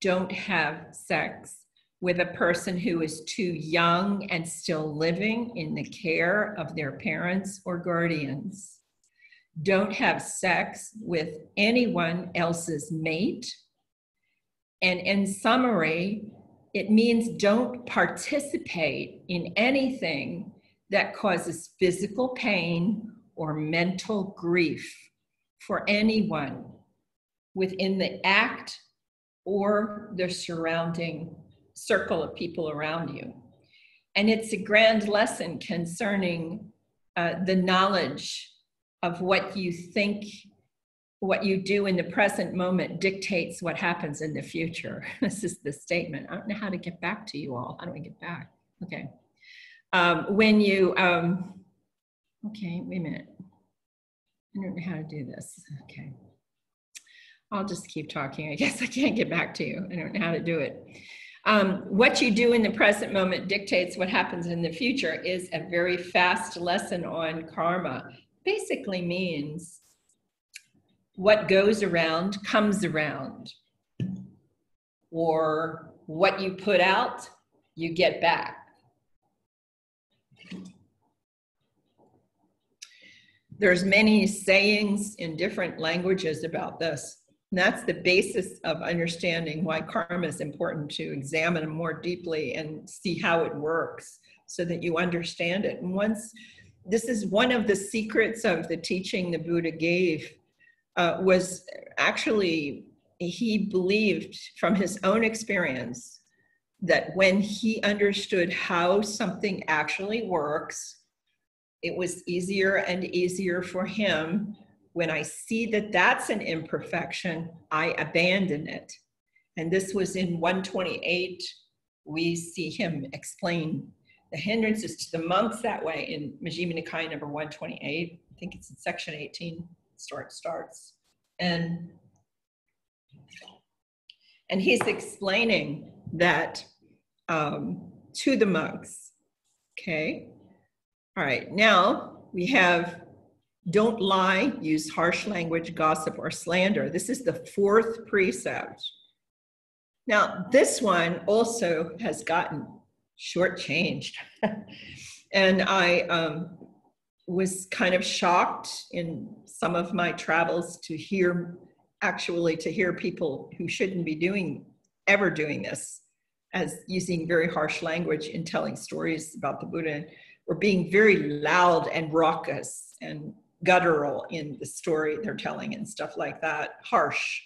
Don't have sex with a person who is too young and still living in the care of their parents or guardians. Don't have sex with anyone else's mate. And in summary, it means don't participate in anything that causes physical pain or mental grief for anyone within the act or the surrounding circle of people around you. And it's a grand lesson concerning the knowledge of what you think, what you do in the present moment dictates what happens in the future. This is the statement. I don't know how to get back to you all. How do I get back? Okay. Okay, wait a minute. I don't know how to do this. Okay. I'll just keep talking. I guess I can't get back to you. I don't know how to do it. What you do in the present moment dictates what happens in the future is a very fast lesson on karma. Basically means what goes around comes around, or what you put out, you get back. There's many sayings in different languages about this. And that's the basis of understanding why karma is important, to examine more deeply and see how it works so that you understand it. And once, this is one of the secrets of the teaching the Buddha gave, was actually, he believed from his own experience that when he understood how something actually works, it was easier and easier for him. When I see that that's an imperfection, I abandon it. And this was in 128. We see him explain the hindrances to the monks that way in Majjhima Nikāya number 128. I think it's in section 18, starts. And he's explaining that to the monks, okay? All right, now we have don't lie, use harsh language, gossip, or slander. This is the fourth precept. Now, this one also has gotten shortchanged. And I was kind of shocked in some of my travels to hear people who shouldn't be ever doing this, as using very harsh language in telling stories about the Buddha, or being very loud and raucous and guttural in the story they're telling and stuff like that, harsh.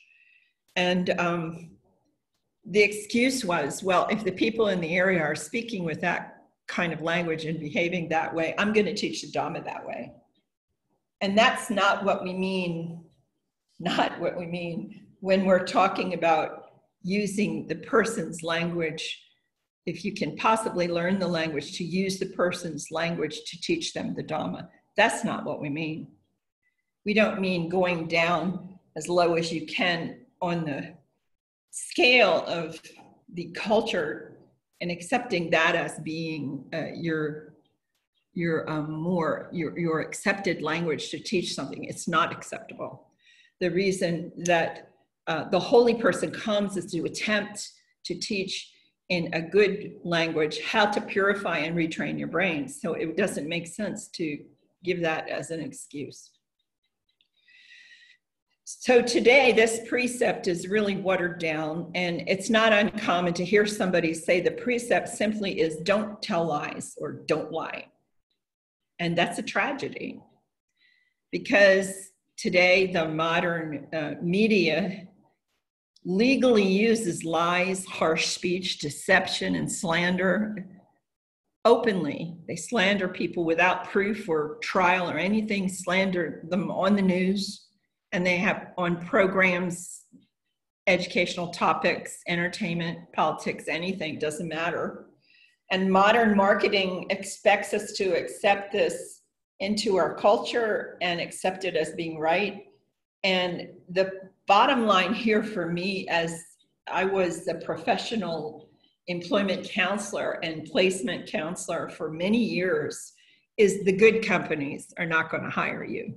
And the excuse was, well, if the people in the area are speaking with that kind of language and behaving that way, I'm going to teach the Dhamma that way. And that's not what we mean when we're talking about using the person's language if you can possibly learn the language, to use the person's language to teach them the Dhamma. That's not what we mean. We don't mean going down as low as you can on the scale of the culture and accepting that as being your accepted language to teach something. It's not acceptable. The reason that the holy person comes is to attempt to teach in a good language how to purify and retrain your brain. So it doesn't make sense to give that as an excuse. So today, this precept is really watered down, and it's not uncommon to hear somebody say the precept simply is don't tell lies or don't lie. And that's a tragedy, because today the modern media legally uses lies, harsh speech, deception, and slander openly. They slander people without proof or trial or anything, slander them on the news. And they have on programs, educational topics, entertainment, politics, anything, doesn't matter. And modern marketing expects us to accept this into our culture and accept it as being right. And the bottom line here for me, as I was a professional employment counselor and placement counselor for many years, is the good companies are not going to hire you.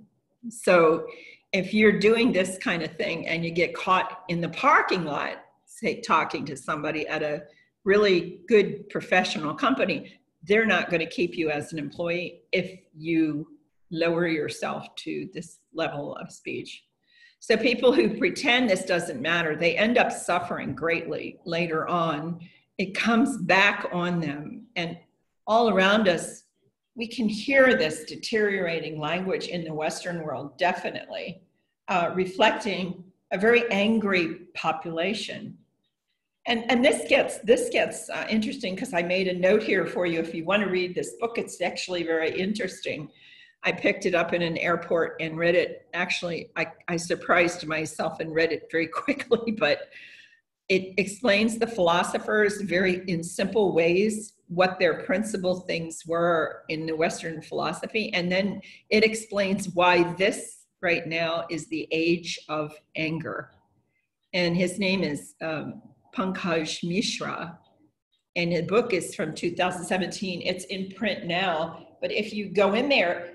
So if you're doing this kind of thing and you get caught in the parking lot, say, talking to somebody at a really good professional company, they're not going to keep you as an employee if you lower yourself to this level of speech. So people who pretend this doesn't matter, they end up suffering greatly later on. It comes back on them. And all around us, we can hear this deteriorating language in the Western world, definitely, reflecting a very angry population. And this gets interesting, because I made a note here for you if you want to read this book. It's actually very interesting. I picked it up in an airport and read it. Actually, I surprised myself and read it very quickly, but it explains the philosophers very in simple ways what their principal things were in the Western philosophy. And then it explains why this right now is the age of anger. And his name is Pankaj Mishra. And the book is from 2017. It's in print now. But if you go in there,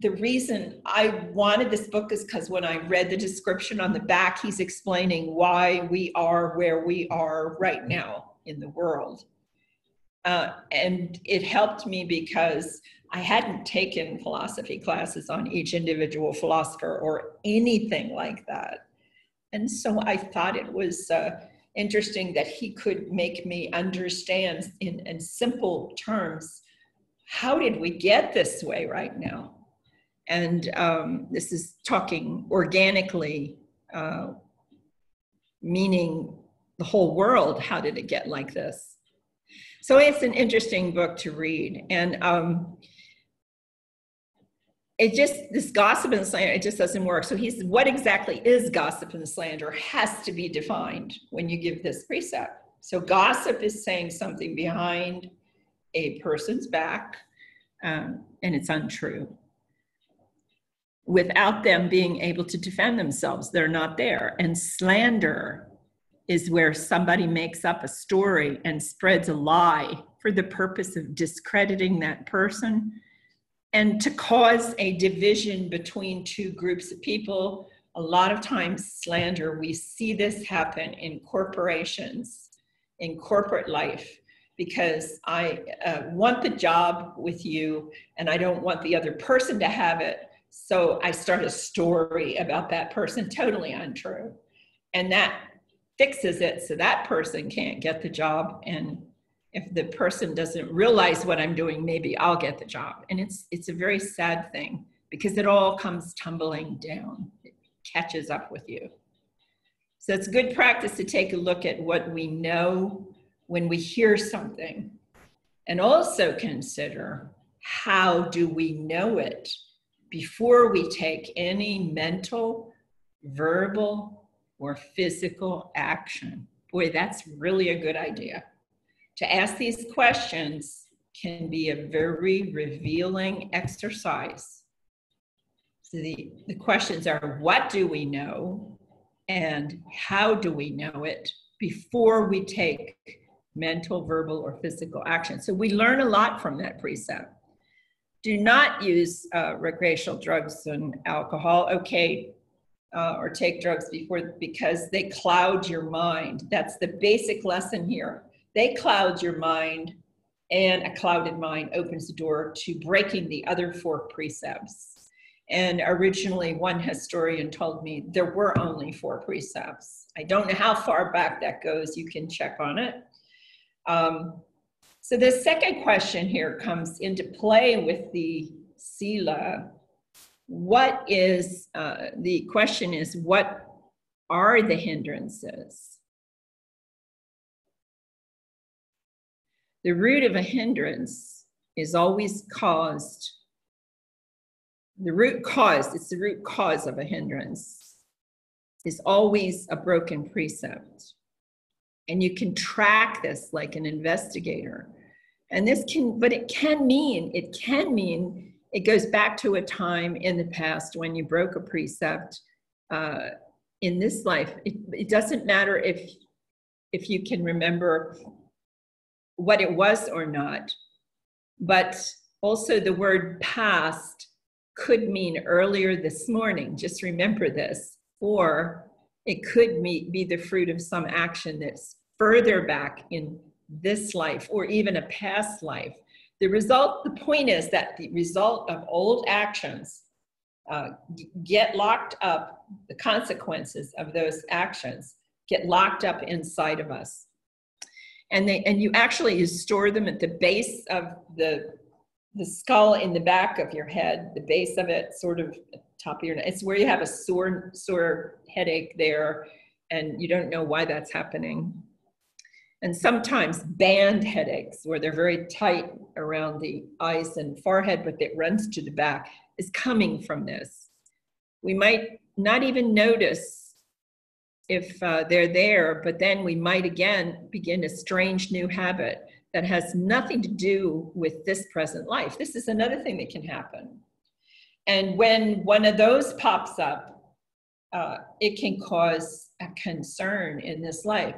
the reason I wanted this book is because when I read the description on the back, he's explaining why we are where we are right now in the world. And it helped me because I hadn't taken philosophy classes on each individual philosopher or anything like that. And so I thought it was interesting that he could make me understand in simple terms, how did we get this way right now? And this is talking organically, meaning the whole world, how did it get like this? So it's an interesting book to read, and this gossip and slander, it just doesn't work. So he's, what exactly is gossip and slander has to be defined when you give this precept. So gossip is saying something behind a person's back, and it's untrue, without them being able to defend themselves. They're not there. And slander is where somebody makes up a story and spreads a lie for the purpose of discrediting that person and to cause a division between two groups of people. A lot of times slander, we see this happen in corporations, in corporate life, because I want the job with you and I don't want the other person to have it. So I start a story about that person, totally untrue. And that fixes it so that person can't get the job, and if the person doesn't realize what I'm doing, maybe I'll get the job. And it's a very sad thing, because it all comes tumbling down. It catches up with you. So it's good practice to take a look at what we know when we hear something, and also consider how do we know it before we take any mental, verbal, or physical action. Boy, that's really a good idea. To ask these questions can be a very revealing exercise. So the questions are, what do we know and how do we know it before we take mental, verbal, or physical action? So we learn a lot from that precept. Do not use recreational drugs and alcohol, okay, or take drugs before, because they cloud your mind. That's the basic lesson here. They cloud your mind, and a clouded mind opens the door to breaking the other four precepts. And originally, one historian told me there were only four precepts. I don't know how far back that goes. You can check on it. So the second question here comes into play with the sila. What is, the question is, what are the hindrances? The root of a hindrance is always caused. The root cause, it's the root cause of a hindrance, is always a broken precept. And you can track this like an investigator. And this can, but it can mean it goes back to a time in the past when you broke a precept in this life. It doesn't matter if you can remember what it was or not, but also the word past could mean earlier this morning, just remember this, or it could be the fruit of some action that's further back in this life or even a past life. The result, the point is that the result of old actions get locked up, the consequences of those actions get locked up inside of us. And you actually store them at the base of the skull in the back of your head, the base of it, sort of top of your neck. It's where you have a sore headache there, and you don't know why that's happening. And sometimes band headaches, where they're very tight around the eyes and forehead, but it runs to the back, is coming from this. We might not even notice if they're there, but then we might again begin a strange new habit that has nothing to do with this present life. This is another thing that can happen. And when one of those pops up, it can cause a concern in this life.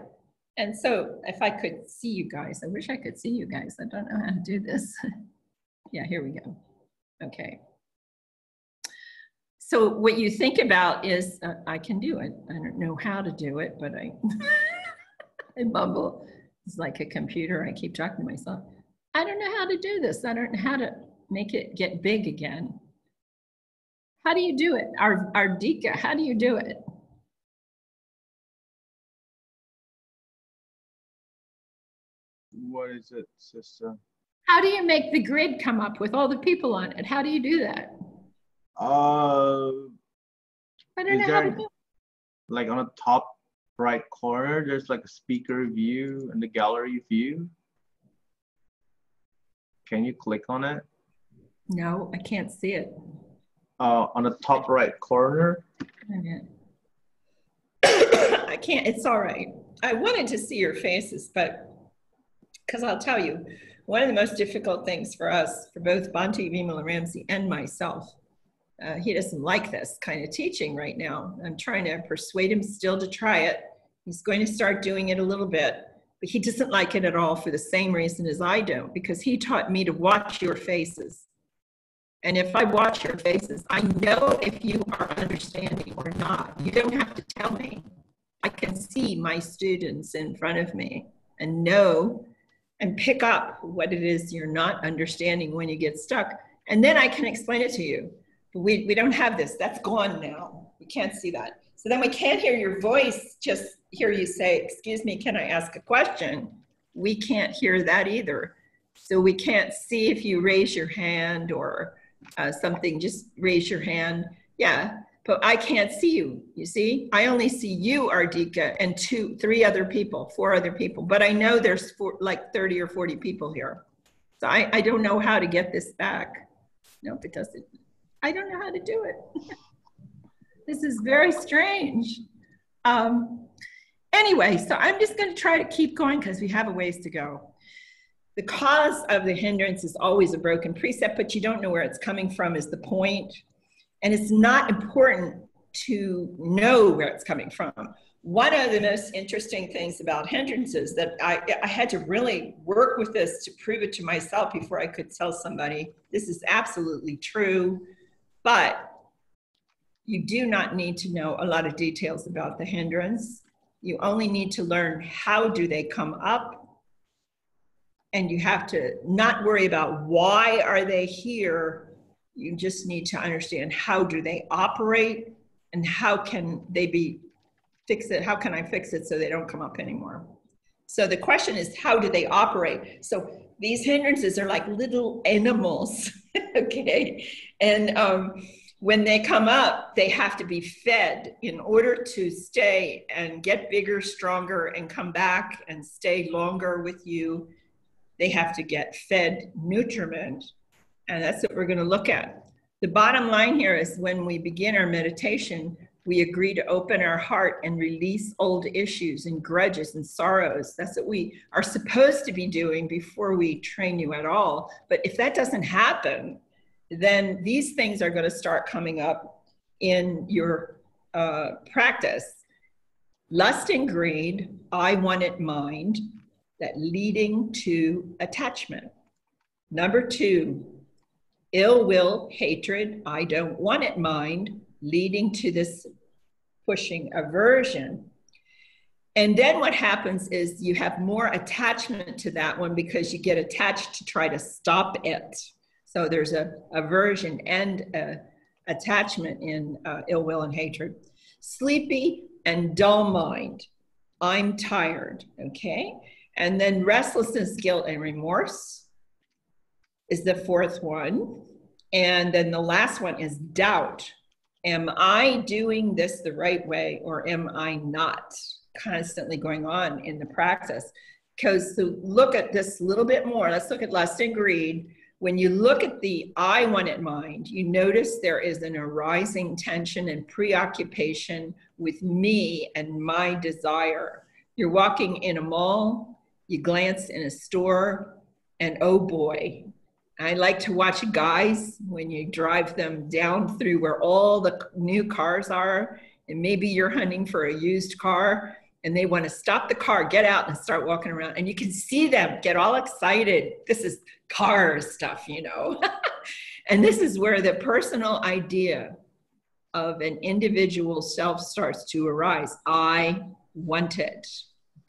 And so if I could see you guys, I wish I could see you guys. I don't know how to do this. Yeah, here we go. Okay. So what you think about is, I can do it. I don't know how to do it, but I mumble. It's like a computer. I keep talking to myself. I don't know how to do this. I don't know how to make it get big again. How do you do it? Our Dika, how do you do it? What is it, sister? How do you make the grid come up with all the people on it? How do you do that? I don't know how to do it. Like on the top right corner, there's like a speaker view and the gallery view. Can you click on it? No, I can't see it. On the top right corner. Okay. I can't. It's all right. I wanted to see your faces, but because I'll tell you, one of the most difficult things for us, for both Bhante Vimalaramsi and myself. He doesn't like this kind of teaching right now. I'm trying to persuade him still to try it. He's going to start doing it a little bit, but he doesn't like it at all for the same reason as I don't, because he taught me to watch your faces. And if I watch your faces, I know if you are understanding or not. You don't have to tell me. I can see my students in front of me and know and pick up what it is you're not understanding when you get stuck. And then I can explain it to you. We don't have this. That's gone now. We can't see that. So then we can't hear your voice, just hear you say, excuse me, can I ask a question? We can't hear that either. So we can't see if you raise your hand or something, just raise your hand. Yeah, but I can't see you, you see? I only see you, Ardika, and four other people. But I know there's like 30 or 40 people here. So I don't know how to get this back. Nope, it doesn't. I don't know how to do it. This is very strange. Anyway, so I'm just going to try to keep going because we have a ways to go. the cause of the hindrance is always a broken precept, but you don't know where it's coming from is the point. And it's not important to know where it's coming from. One of the most interesting things about hindrances that I had to really work with this to prove it to myself before I could tell somebody, this is absolutely true, but you do not need to know a lot of details about the hindrance. You only need to learn how do they come up, and you have to not worry about why are they here. You just need to understand how do they operate and how can they be fixed. How can I fix it so they don't come up anymore? So the question is, how do they operate? So these hindrances are like little animals, okay? And when they come up, they have to be fed in order to stay and get bigger, stronger, and come back and stay longer with you. They have to get fed nutriment, and that's what we're going to look at. The bottom line here is when we begin our meditation, we agree to open our heart and release old issues and grudges and sorrows. That's what we are supposed to be doing before we train you at all. But if that doesn't happen, then these things are going to start coming up in your practice. Lust and greed, I want it mind, that leading to attachment. Number two, ill will, hatred, I don't want it mind, leading to this pushing aversion. And then what happens is you have more attachment to that one because you get attached to try to stop it. So there's a aversion and a attachment in ill will and hatred. Sleepy and dull mind. I'm tired, okay? And then restlessness, guilt, and remorse is the fourth one. And then the last one is doubt. Am I doing this the right way or am I not? Constantly going on in the practice. Because to look at this a little bit more, let's look at lust and greed. When you look at the I want it mind, you notice there is an arising tension and preoccupation with me and my desire. You're walking in a mall, you glance in a store, and oh boy, I like to watch guys when you drive them down through where all the new cars are, and maybe you're hunting for a used car, and they want to stop the car, get out, and start walking around. And you can see them get all excited. This is car stuff, you know. And this is where the personal idea of an individual self starts to arise. I want it,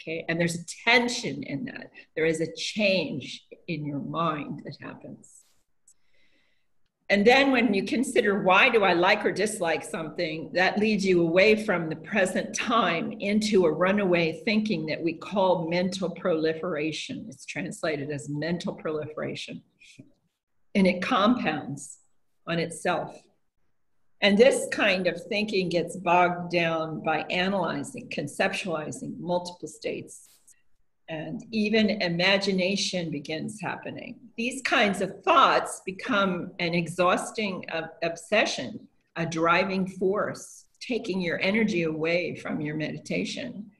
okay? And there's a tension in that. There is a change in your mind that happens. And then when you consider why do I like or dislike something, that leads you away from the present time into a runaway thinking that we call mental proliferation. It's translated as mental proliferation. And it compounds on itself. And this kind of thinking gets bogged down by analyzing, conceptualizing multiple states. And even imagination begins happening. These kinds of thoughts become an exhausting obsession, a driving force, taking your energy away from your meditation.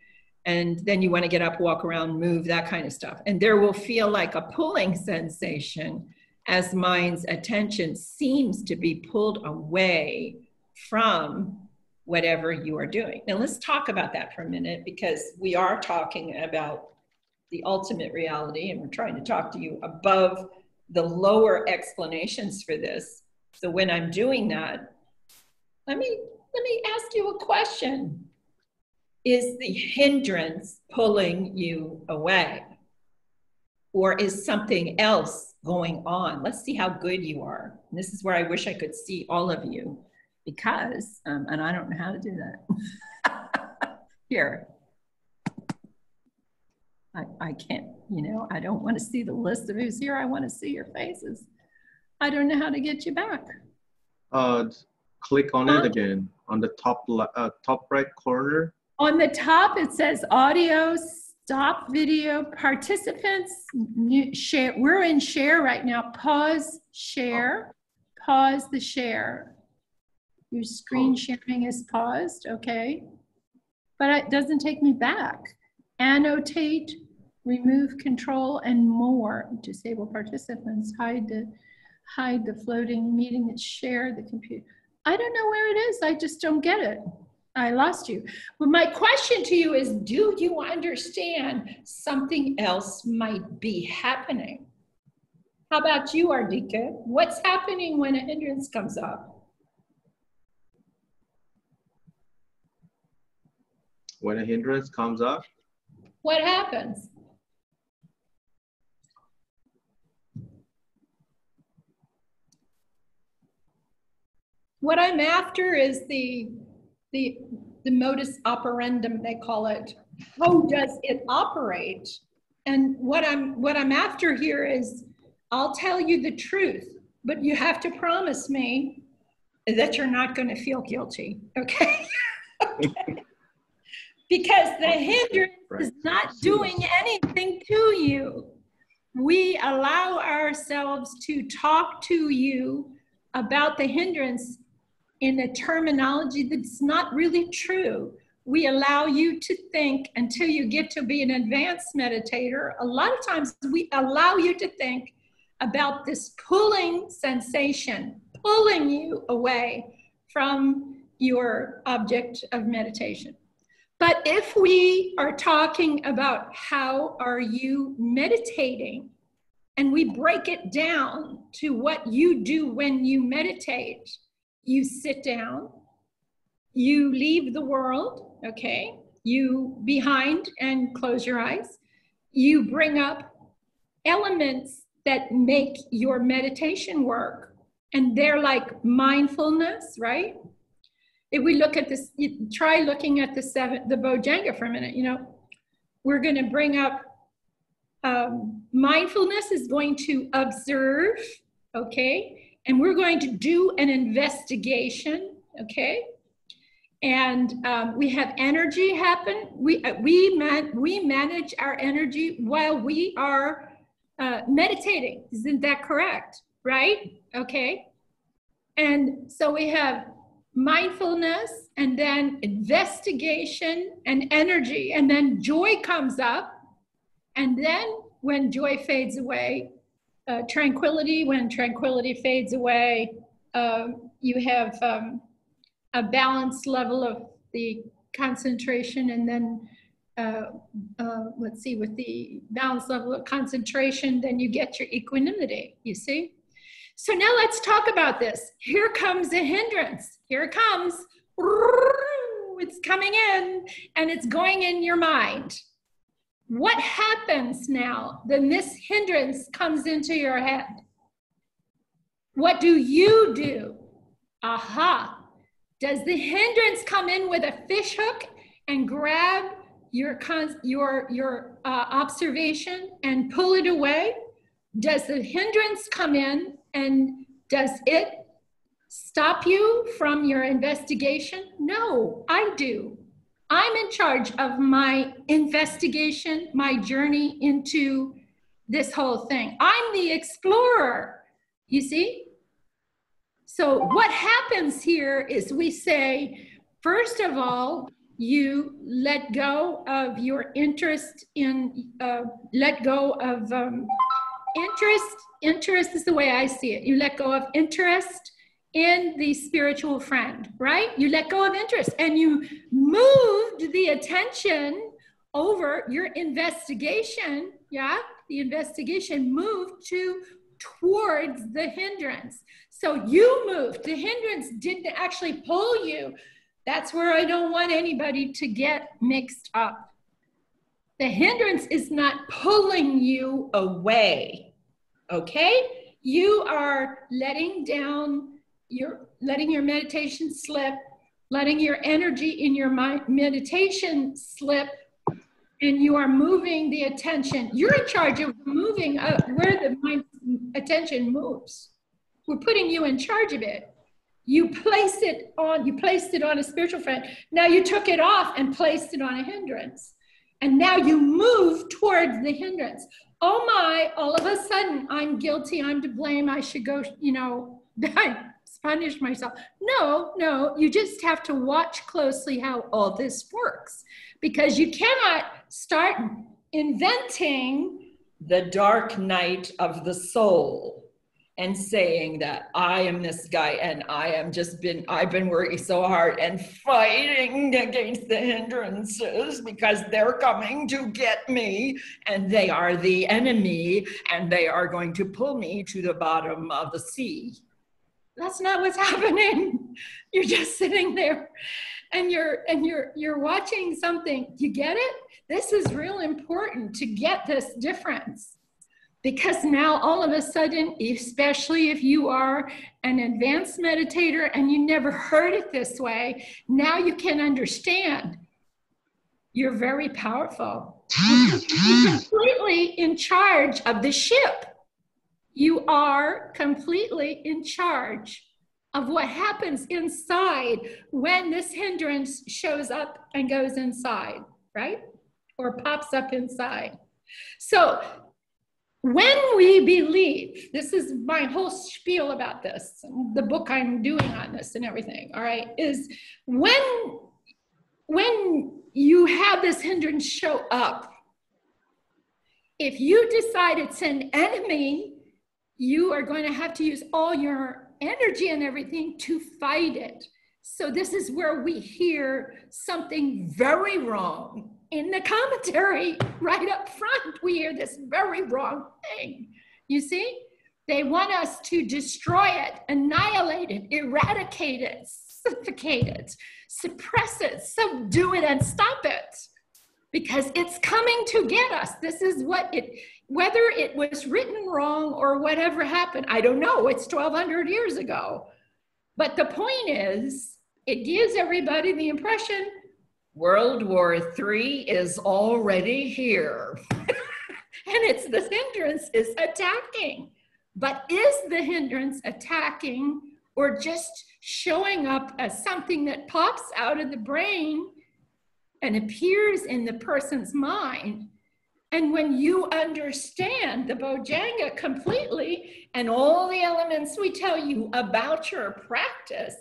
And then you want to get up, walk around, move, that kind of stuff. And there will feel like a pulling sensation as mind's attention seems to be pulled away from whatever you are doing. Now let's talk about that for a minute, because we are talking about the ultimate reality, and we're trying to talk to you above the lower explanations for this. So when I'm doing that, let me ask you a question. Is the hindrance pulling you away? Or is something else going on? Let's see how good you are. And this is where I wish I could see all of you, because, and I don't know how to do that. Here. I can't, you know, I don't want to see the list of who's here. I want to see your faces. I don't know how to get you back. Click on it again, on the top right corner. On the top, it says audio, stop video, participants, share. We're in share right now. Pause, share, pause the share. Your screen sharing is paused, okay. But it doesn't take me back. Annotate, remove control and more. Disable participants, hide the floating meeting, share the computer. I don't know where it is. I just don't get it. I lost you. But my question to you is, do you understand something else might be happening? How about you, Ardika? What's happening when a hindrance comes up? When a hindrance comes up? What happens? What I'm after is the modus operandum, they call it. How does it operate? And what I'm after here is, I'll tell you the truth, but you have to promise me that you're not going to feel guilty, okay? Okay. Because the hindrance is not doing anything to you. We allow ourselves to talk to you about the hindrance in a terminology that's not really true. We allow you to think until you get to be an advanced meditator. A lot of times we allow you to think about this pulling sensation, pulling you away from your object of meditation. But if we are talking about how are you meditating, and we break it down to what you do when you meditate, you sit down, you leave the world, okay? You behind and close your eyes. You bring up elements that make your meditation work. And they're like mindfulness, right? If we look at this, try looking at the Bojjhanga for a minute, you know, we're going to bring up mindfulness is going to observe, okay, and we're going to do an investigation, okay, and we have energy happen. We manage our energy while we are meditating. Isn't that correct? Right? Okay, and so we have mindfulness, and then investigation and energy, and then joy comes up, and then when joy fades away, tranquility, when tranquility fades away, you have a balanced level of the concentration, and then let's see, with the balanced level of concentration, then you get your equanimity, you see? So now let's talk about this. Here comes a hindrance. Here it comes. It's coming in and it's going in your mind. What happens now then this hindrance comes into your head? What do you do? Aha. Does the hindrance come in with a fish hook and grab your observation and pull it away? Does the hindrance come in and does it stop you from your investigation? No, I do. I'm in charge of my investigation, my journey into this whole thing. I'm the explorer, you see? So what happens here is we say, first of all, you let go of your interest in, let go of interest is the way I see it. You let go of interest in the spiritual friend, right? You let go of interest and you moved the attention over your investigation, yeah? The investigation moved towards the hindrance. So you moved. The hindrance didn't actually pull you. That's where I don't want anybody to get mixed up. The hindrance is not pulling you away. Okay, you are letting your meditation slip, letting your energy in your meditation slip, and you are moving the attention. You're in charge of moving where the mind attention moves. We're putting you in charge of it. You placed it on a spiritual friend. Now you took it off and placed it on a hindrance. And now you move towards the hindrance. Oh my, all of a sudden, I'm guilty, I'm to blame, I should go, you know, punish myself. No, no, you just have to watch closely how all this works, because you cannot start inventing the dark night of the soul and saying that I am this guy and I am just I've been working so hard and fighting against the hindrances because they're coming to get me and they are the enemy and they are going to pull me to the bottom of the sea. That's not what's happening. You're just sitting there and you're watching something. You get it? This is real important to get this difference. Because now all of a sudden, especially if you are an advanced meditator and you never heard it this way, now you can understand. You're very powerful. You're completely in charge of the ship. You are completely in charge of what happens inside when this hindrance shows up and goes inside, right? Or pops up inside. So, when we believe, this is my whole spiel about this, the book I'm doing on this and everything, all right, is when you have this hindrance show up, if you decide it's an enemy, you are going to have to use all your energy and everything to fight it. So this is where we hear something very wrong. In the commentary, right up front, we hear this very wrong thing. You see? They want us to destroy it, annihilate it, eradicate it, suffocate it, suppress it, subdue it, and stop it. Because it's coming to get us. This is what it, whether it was written wrong or whatever happened, I don't know. It's 1,200 years ago. But the point is, it gives everybody the impression World War III is already here. And it's this hindrance is attacking. But is the hindrance attacking or just showing up as something that pops out of the brain and appears in the person's mind? And when you understand the Bojjhanga completely and all the elements we tell you about your practice,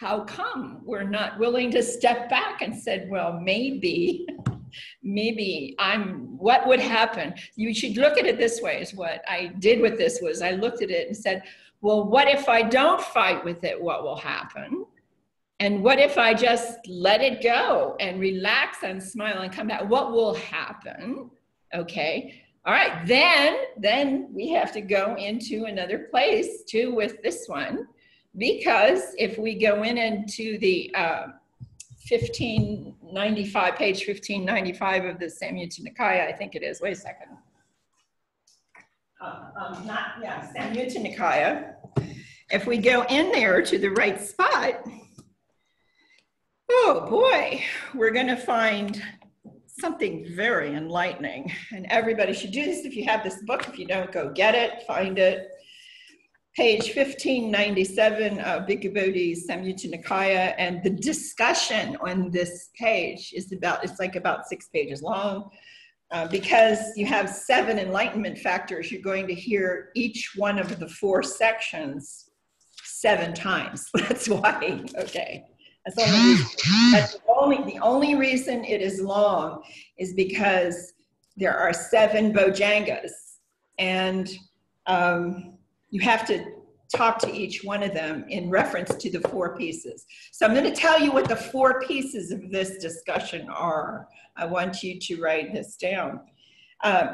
how come we're not willing to step back and said, well, maybe what would happen? You should look at it this way is what I did with this was I looked at it and said, well, what if I don't fight with it? What will happen? And what if I just let it go and relax and smile and come back? What will happen? Okay. All right. Then we have to go into another place too with this one. Because if we go into the 1595, page 1595 of the Samyutta Nikaya, I think it is, wait a second. Samyutta Nikaya. If we go in there to the right spot, oh boy, we're gonna find something very enlightening. And everybody should do this if you have this book. If you don't, go get it, find it. Page 1597 of Bhikkhu Bodhi's Samyutta Nikaya, and the discussion on this page is about, it's like about 6 pages long. Because you have 7 enlightenment factors, you're going to hear each one of the 4 sections 7 times. That's why, okay. That's, the only reason it is long is because there are 7 Bojjhangas, and you have to talk to each one of them in reference to the 4 pieces. So I'm going to tell you what the 4 pieces of this discussion are. I want you to write this down.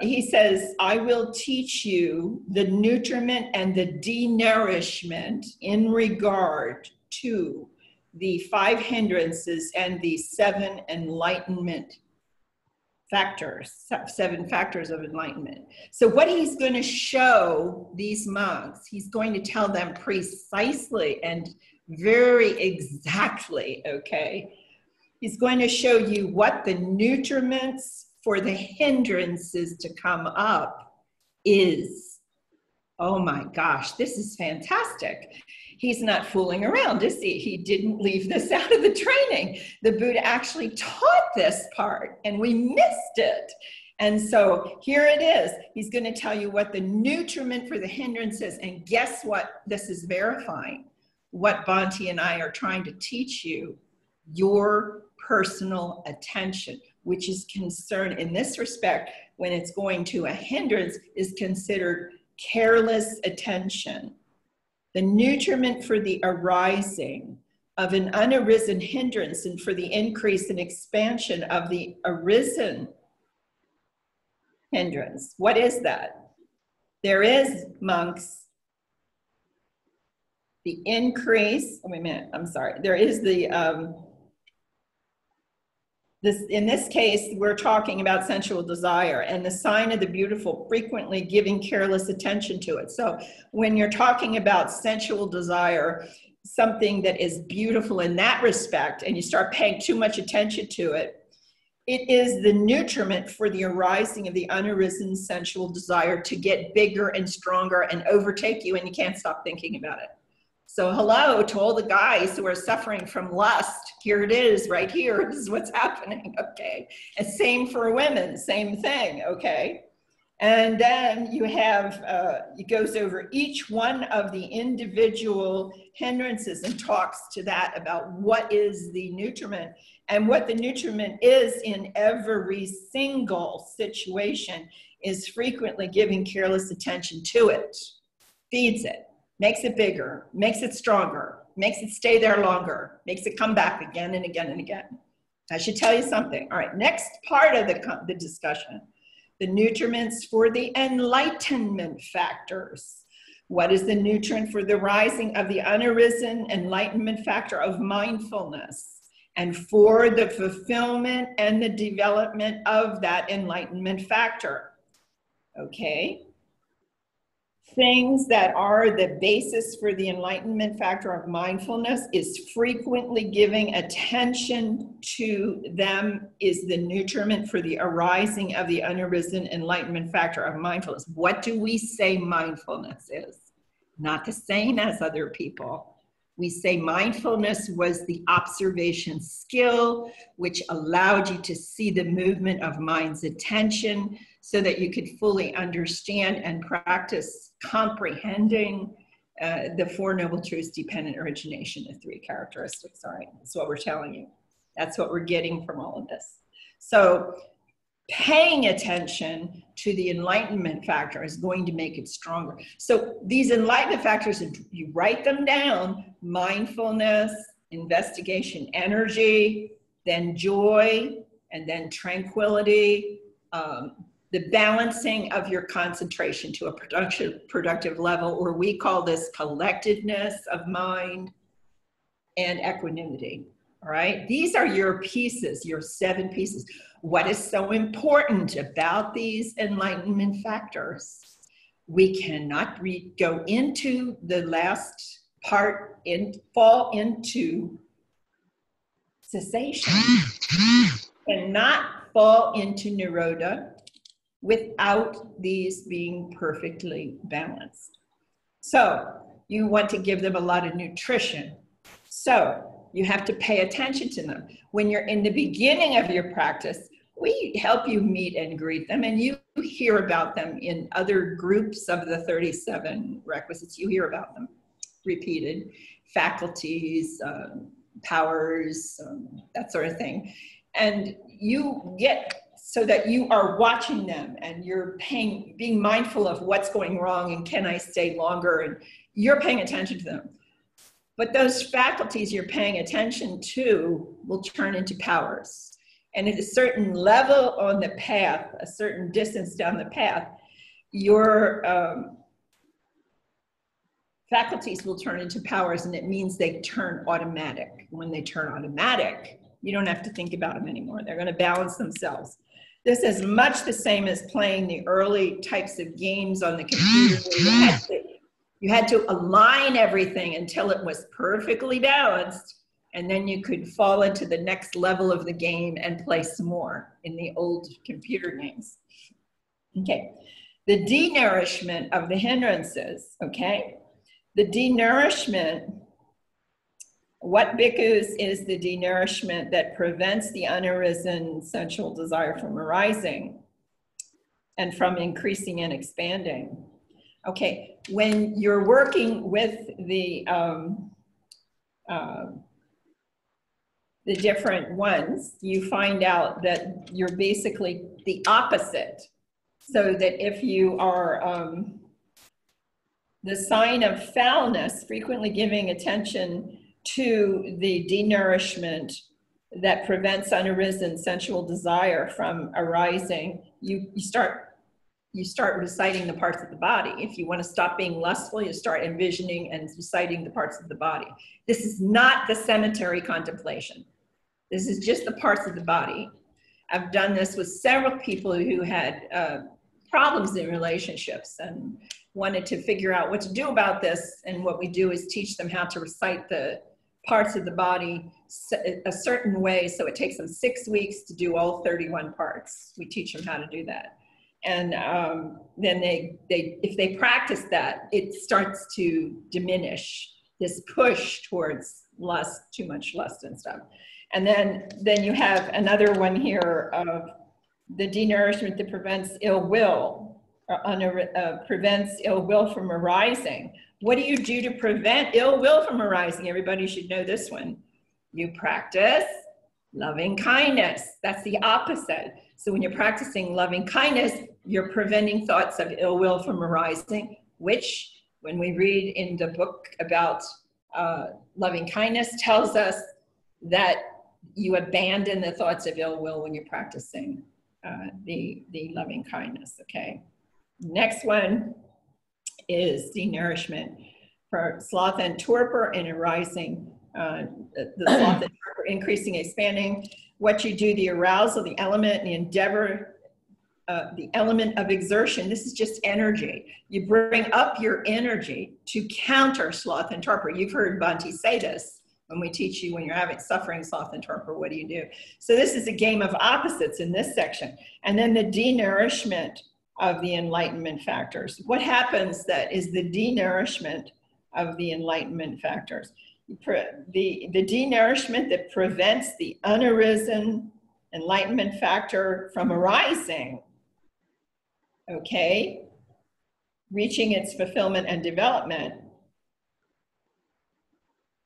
He says, I will teach you the nutriment and the denourishment in regard to the 5 hindrances and the 7 enlightenment factors, 7 factors of enlightenment. So what he's going to show these monks, he's going to tell them precisely and very exactly, okay? He's going to show you what the nutriments for the hindrances to come up is. Oh my gosh, this is fantastic. He's not fooling around, is he? He didn't leave this out of the training. The Buddha actually taught this part and we missed it. And so here it is. He's going to tell you what the nutriment for the hindrance is. And guess what? This is verifying what Bhante and I are trying to teach you, your personal attention. which is concerned in this respect when it's going to a hindrance, is considered careless attention. The nutriment for the arising of an unarisen hindrance and for the increase and expansion of the arisen hindrance. What is that? There is, monks, the increase, wait a minute, I'm sorry. There is the, in this case, we're talking about sensual desire and the sign of the beautiful, frequently giving careless attention to it. So when you're talking about sensual desire, something that is beautiful in that respect, and you start paying too much attention to it, it is the nutriment for the arising of the unarisen sensual desire to get bigger and stronger and overtake you, and you can't stop thinking about it. So hello to all the guys who are suffering from lust. Here it is, right here. This is what's happening, okay? And same for women, same thing, okay? And then you have, it goes over each one of the individual hindrances and talks to that about what is the nutriment and what the nutriment is in every single situation is frequently giving careless attention to it, feeds it. Makes it bigger, makes it stronger, makes it stay there longer, makes it come back again and again and again. I should tell you something. All right, next part of the discussion, the nutriments for the enlightenment factors. What is the nutrient for the rising of the unarisen enlightenment factor of mindfulness and for the fulfillment and the development of that enlightenment factor? Okay. Things that are the basis for the enlightenment factor of mindfulness is frequently giving attention to them is the nutriment for the arising of the unarisen enlightenment factor of mindfulness. What do we say mindfulness is? Not the same as other people. We say mindfulness was the observation skill which allowed you to see the movement of mind's attention so that you could fully understand and practice comprehending the Four Noble Truths, dependent origination, the three characteristics. All right, that's what we're telling you. That's what we're getting from all of this. So paying attention to the enlightenment factor is going to make it stronger. So these enlightenment factors, you write them down: mindfulness, investigation, energy, then joy, and then tranquility, the balancing of your concentration to a productive level, or we call this collectedness of mind, and equanimity. All right, these are your pieces, your 7 pieces. What is so important about these enlightenment factors? We cannot go into the last part and fall into cessation. We cannot fall into Nirodha without these being perfectly balanced. So you want to give them a lot of nutrition. So you have to pay attention to them. When you're in the beginning of your practice, we help you meet and greet them, and you hear about them in other groups of the 37 requisites. You hear about them repeated, faculties, powers, that sort of thing. And you get so that you are watching them and you're paying, being mindful of what's going wrong and can I stay longer, and you're paying attention to them. But those faculties you're paying attention to will turn into powers. And at a certain level on the path, a certain distance down the path, your faculties will turn into powers, and it means they turn automatic. When they turn automatic, you don't have to think about them anymore. They're gonna balance themselves. This is much the same as playing the early types of games on the computer. You had to align everything until it was perfectly balanced, and then you could fall into the next level of the game and play some more in the old computer games. Okay, the denourishment of the hindrances, okay? The denourishment, what bhikkhus is the denourishment that prevents the unarisen sensual desire from arising and from increasing and expanding? Okay, when you're working with the different ones, you find out that you're basically the opposite. So that if you are the sign of foulness, frequently giving attention to the denourishment that prevents unarisen sensual desire from arising, you start reciting the parts of the body. If you want to stop being lustful, you start envisioning and reciting the parts of the body. This is not the cemetery contemplation. This is just the parts of the body. I've done this with several people who had problems in relationships and wanted to figure out what to do about this. And what we do is teach them how to recite the parts of the body a certain way. So it takes them 6 weeks to do all 31 parts. We teach them how to do that. And then if they practice that, it starts to diminish this push towards lust, too much lust and stuff. And then you have another one here of the denourishment that prevents ill will, prevents ill will from arising. What do you do to prevent ill will from arising? Everybody should know this one. You practice loving kindness. That's the opposite. So when you're practicing loving kindness, you're preventing thoughts of ill will from arising, which when we read in the book about loving kindness tells us that you abandon the thoughts of ill will when you're practicing the loving kindness, okay? Next one is denourishment for sloth and torpor and arising, the sloth and torpor increasing, expanding. What you do, the arousal, the element, the endeavor, the element of exertion. This is just energy. You bring up your energy to counter sloth and torpor. You've heard Bhante say this. When we teach you when you're having suffering sloth and torpor, what do you do? So this is a game of opposites in this section. And then the denourishment of the enlightenment factors. What happens that is the denourishment of the enlightenment factors? The denourishment that prevents the unarisen enlightenment factor from arising, okay, reaching its fulfillment and development.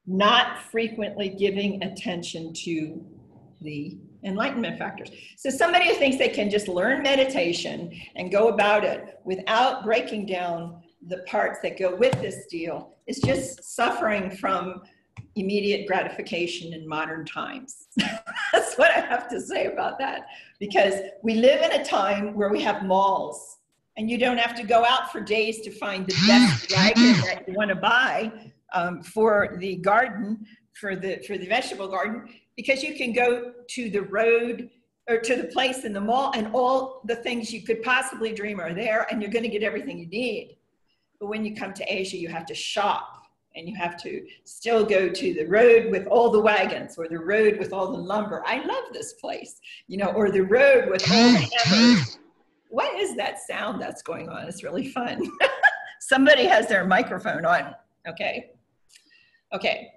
Not frequently giving attention to the enlightenment factors. So somebody who thinks they can just learn meditation and go about it without breaking down the parts that go with this deal is just suffering from immediate gratification in modern times. That's what I have to say about that, because we live in a time where we have malls and you don't have to go out for days to find the best dragon that you want to buy. For the garden, for the vegetable garden, because you can go to the road or to the place in the mall and all the things you could possibly dream are there and you're going to get everything you need. But when you come to Asia, you have to shop and you have to still go to the road with all the wagons or the road with all the lumber. I love this place, you know, or the road with all the hammers. What is that sound that's going on? It's really fun. Somebody has their microphone on, okay? Okay,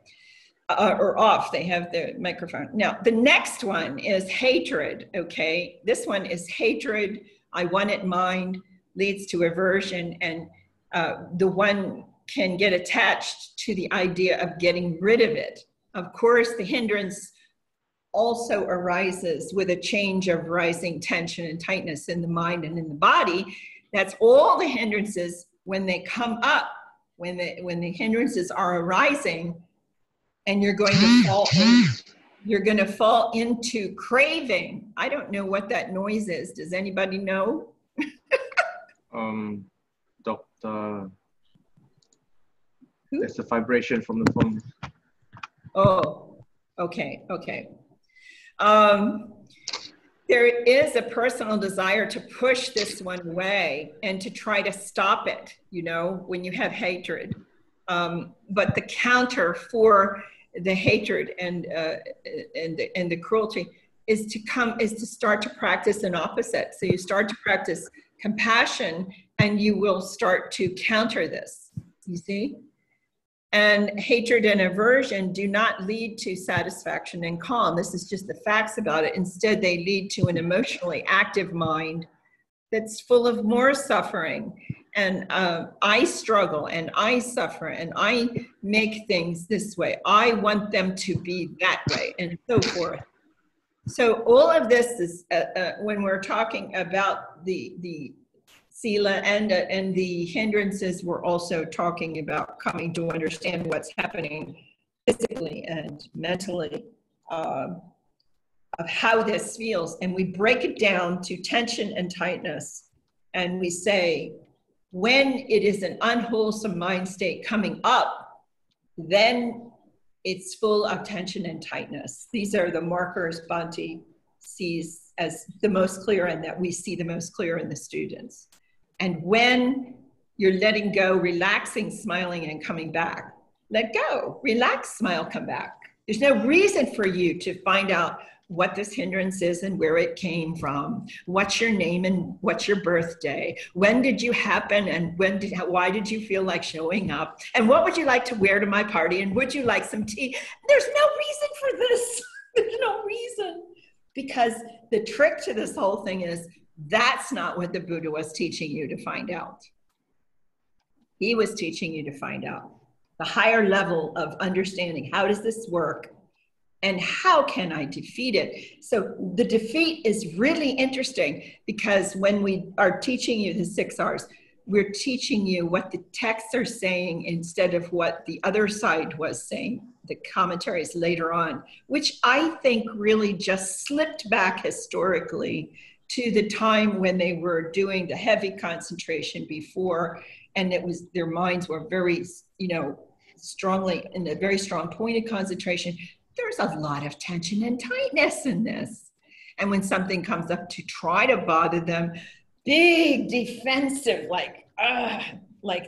or off, they have the microphone. Now, the next one is hatred, okay? This one is hatred, I want it mine, leads to aversion, and the one can get attached to the idea of getting rid of it. Of course, the hindrance also arises with a change of rising tension and tightness in the mind and in the body. That's all the hindrances when they come up. When the hindrances are arising and you're going to fall in, you're going to fall into craving. I don't know what that noise is. Does anybody know? Doctor, who? That's the vibration from the phone. Oh, okay, okay. There is a personal desire to push this one away and to try to stop it, you know, when you have hatred. But the counter for the hatred and the cruelty is to start to practice an opposite. So you start to practice compassion and you will start to counter this, you see? And hatred and aversion do not lead to satisfaction and calm. This is just the facts about it. Instead, they lead to an emotionally active mind that's full of more suffering. And I struggle and I suffer and I make things this way. I want them to be that way and so forth. So all of this is, when we're talking about the sila and the hindrances, we're also talking about coming to understand what's happening physically and mentally, of how this feels. And we break it down to tension and tightness. And we say, when it is an unwholesome mind state coming up, then it's full of tension and tightness. These are the markers Bhante sees as the most clear, and that we see the most clear in the students. And when you're letting go, relaxing, smiling, and coming back, let go, relax, smile, come back. There's no reason for you to find out what this hindrance is and where it came from. What's your name and what's your birthday? When did you happen and why did you feel like showing up? And what would you like to wear to my party? And would you like some tea? There's no reason for this. There's no reason. Because the trick to this whole thing is that's not what the Buddha was teaching you to find out. He was teaching you to find out the higher level of understanding. How does this work? And how can I defeat it? So the defeat is really interesting, because when we are teaching you the 6 R's, we're teaching you what the texts are saying instead of what the other side was saying, the commentaries later on, which I think really just slipped back historically to the time when they were doing the heavy concentration before, and it was, their minds were very, strongly in a very strong point of concentration. There's a lot of tension and tightness in this. And when something comes up to try to bother them, big defensive, like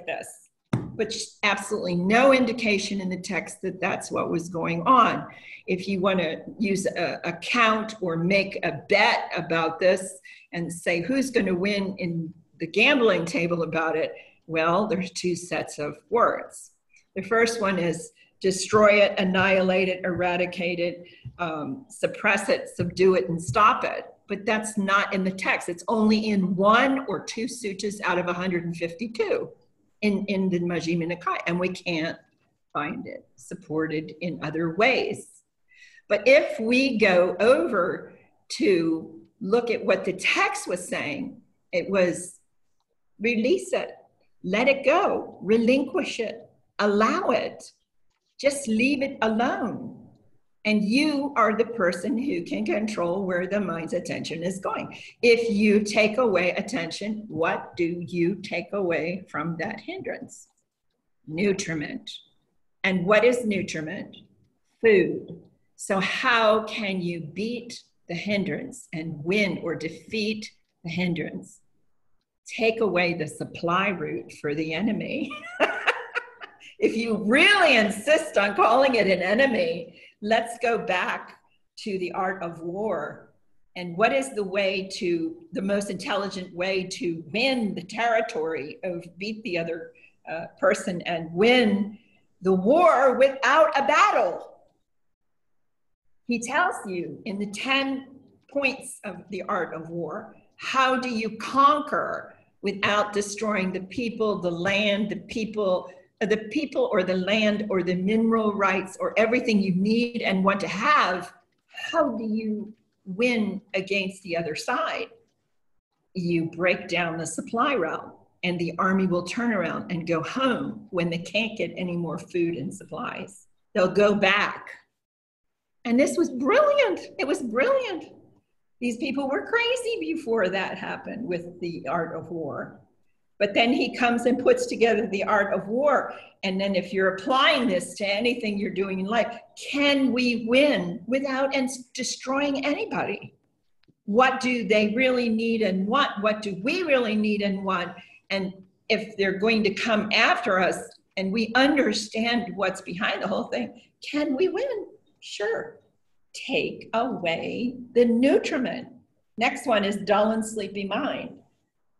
this, but absolutely no indication in the text that that's what was going on. If you want to use a count or make a bet about this and say, who's going to win in the gambling table about it? Well, there's two sets of words. The first one is, destroy it, annihilate it, eradicate it, suppress it, subdue it, and stop it. But that's not in the text. It's only in 1 or 2 suttas out of 152 in the Majjhima Nikāya, and we can't find it supported in other ways. But if we go over to look at what the text was saying, it was release it, let it go, relinquish it, allow it. Just leave it alone. And you are the person who can control where the mind's attention is going. If you take away attention, what do you take away from that hindrance? Nutriment. And what is nutriment? Food. So how can you beat the hindrance and win or defeat the hindrance? Take away the supply route for the enemy. If you really insist on calling it an enemy, let's go back to the art of war. And what is the way to, the most intelligent way to win the territory of, beat the other person and win the war without a battle? He tells you in the 10 points of the art of war, how do you conquer without destroying the people, the land, the people or the land or the mineral rights or everything you need and want to have? How do you win against the other side? You break down the supply route, and the army will turn around and go home when they can't get any more food and supplies. They'll go back. And this was brilliant. It was brilliant. These people were crazy before that happened with the art of war. But then he comes and puts together the art of war. And then if you're applying this to anything you're doing in life, can we win without destroying anybody? What do they really need and want? What do we really need and want? And if they're going to come after us and we understand what's behind the whole thing, can we win? Sure. Take away the nutriment. Next one is dull and sleepy mind.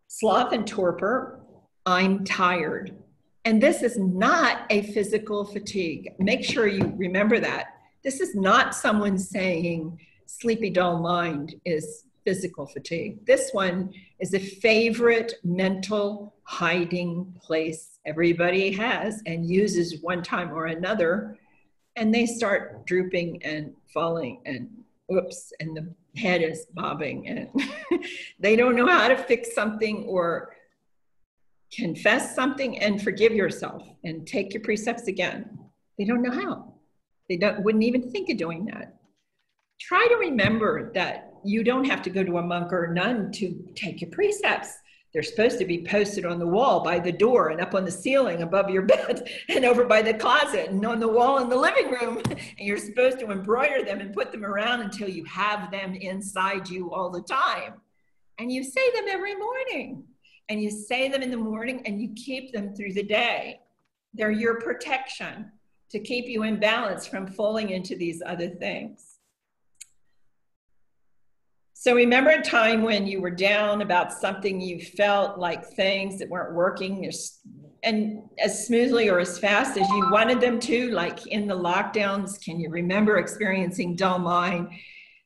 Sloth and torpor, I'm tired. And this is not a physical fatigue. Make sure you remember that. This is not someone saying sleepy, dull mind is physical fatigue. This one is a favorite mental hiding place everybody has and uses one time or another, and they start drooping and falling and oops, and the head is bobbing and they don't know how to fix something or confess something and forgive yourself and take your precepts again. They don't know how. They wouldn't even think of doing that. Try to remember that you don't have to go to a monk or a nun to take your precepts. They're supposed to be posted on the wall by the door and up on the ceiling above your bed and over by the closet and on the wall in the living room. And you're supposed to embroider them and put them around until you have them inside you all the time. And you say them every morning. And you say them in the morning and you keep them through the day. They're your protection to keep you in balance from falling into these other things. So remember a time when you were down about something, you felt like things that weren't working and as smoothly or as fast as you wanted them to, like in the lockdowns. Can you remember experiencing dull mind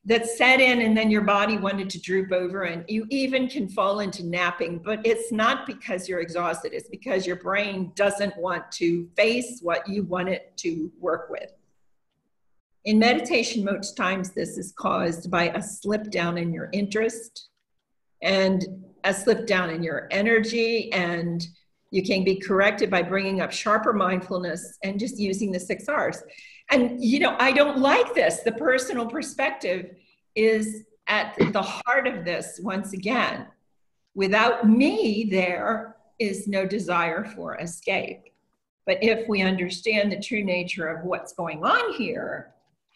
that set in and then your body wanted to droop over and you even can fall into napping, but it's not because you're exhausted, it's because your brain doesn't want to face what you want it to work with. In meditation, most times this is caused by a slip down in your interest and a slip down in your energy, and you can be corrected by bringing up sharper mindfulness and just using the 6 R's. And you know, I don't like this. The personal perspective is at the heart of this once again. Without me, there is no desire for escape. But if we understand the true nature of what's going on here,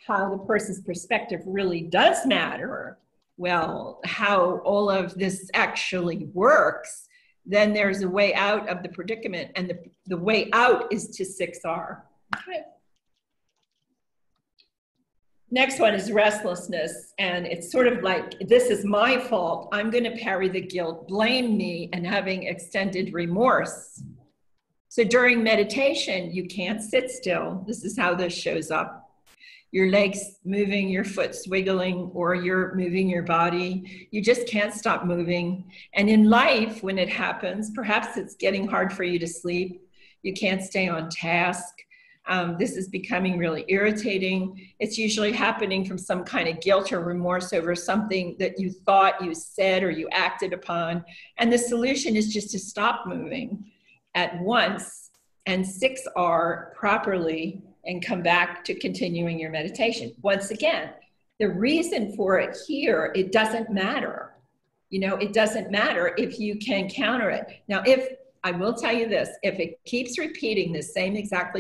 how the person's perspective really does matter, well, how all of this actually works, then there's a way out of the predicament, and the way out is to 6R. Okay. Next one is restlessness, and it's sort of like, this is my fault, I'm going to parry the guilt, blame me, and having extended remorse. So during meditation, you can't sit still. This is how this shows up. Your legs moving, your foot swiggling, or you're moving your body. You just can't stop moving. And in life, when it happens, perhaps it's getting hard for you to sleep. You can't stay on task. This is becoming really irritating. It's usually happening from some kind of guilt or remorse over something that you thought, you said, or you acted upon. And the solution is just to stop moving at once and 6R properly and come back to continuing your meditation. Once again, the reason for it here, it doesn't matter. You know, it doesn't matter if you can counter it. Now, if I will tell you this, if it keeps repeating the same exact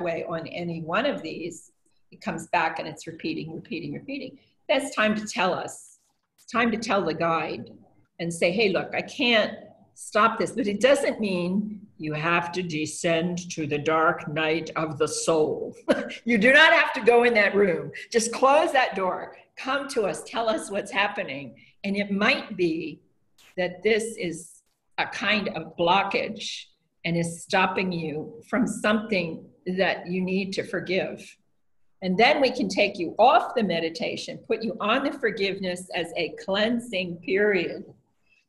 way on any one of these, it comes back and it's repeating. That's time to tell us. It's time to tell the guide and say, hey, look, I can't stop this, but it doesn't mean you have to descend to the dark night of the soul. You do not have to go in that room. Just close that door. Come to us. Tell us what's happening. And it might be that this is a kind of blockage and is stopping you from something that you need to forgive. And then we can take you off the meditation, put you on the forgiveness as a cleansing period.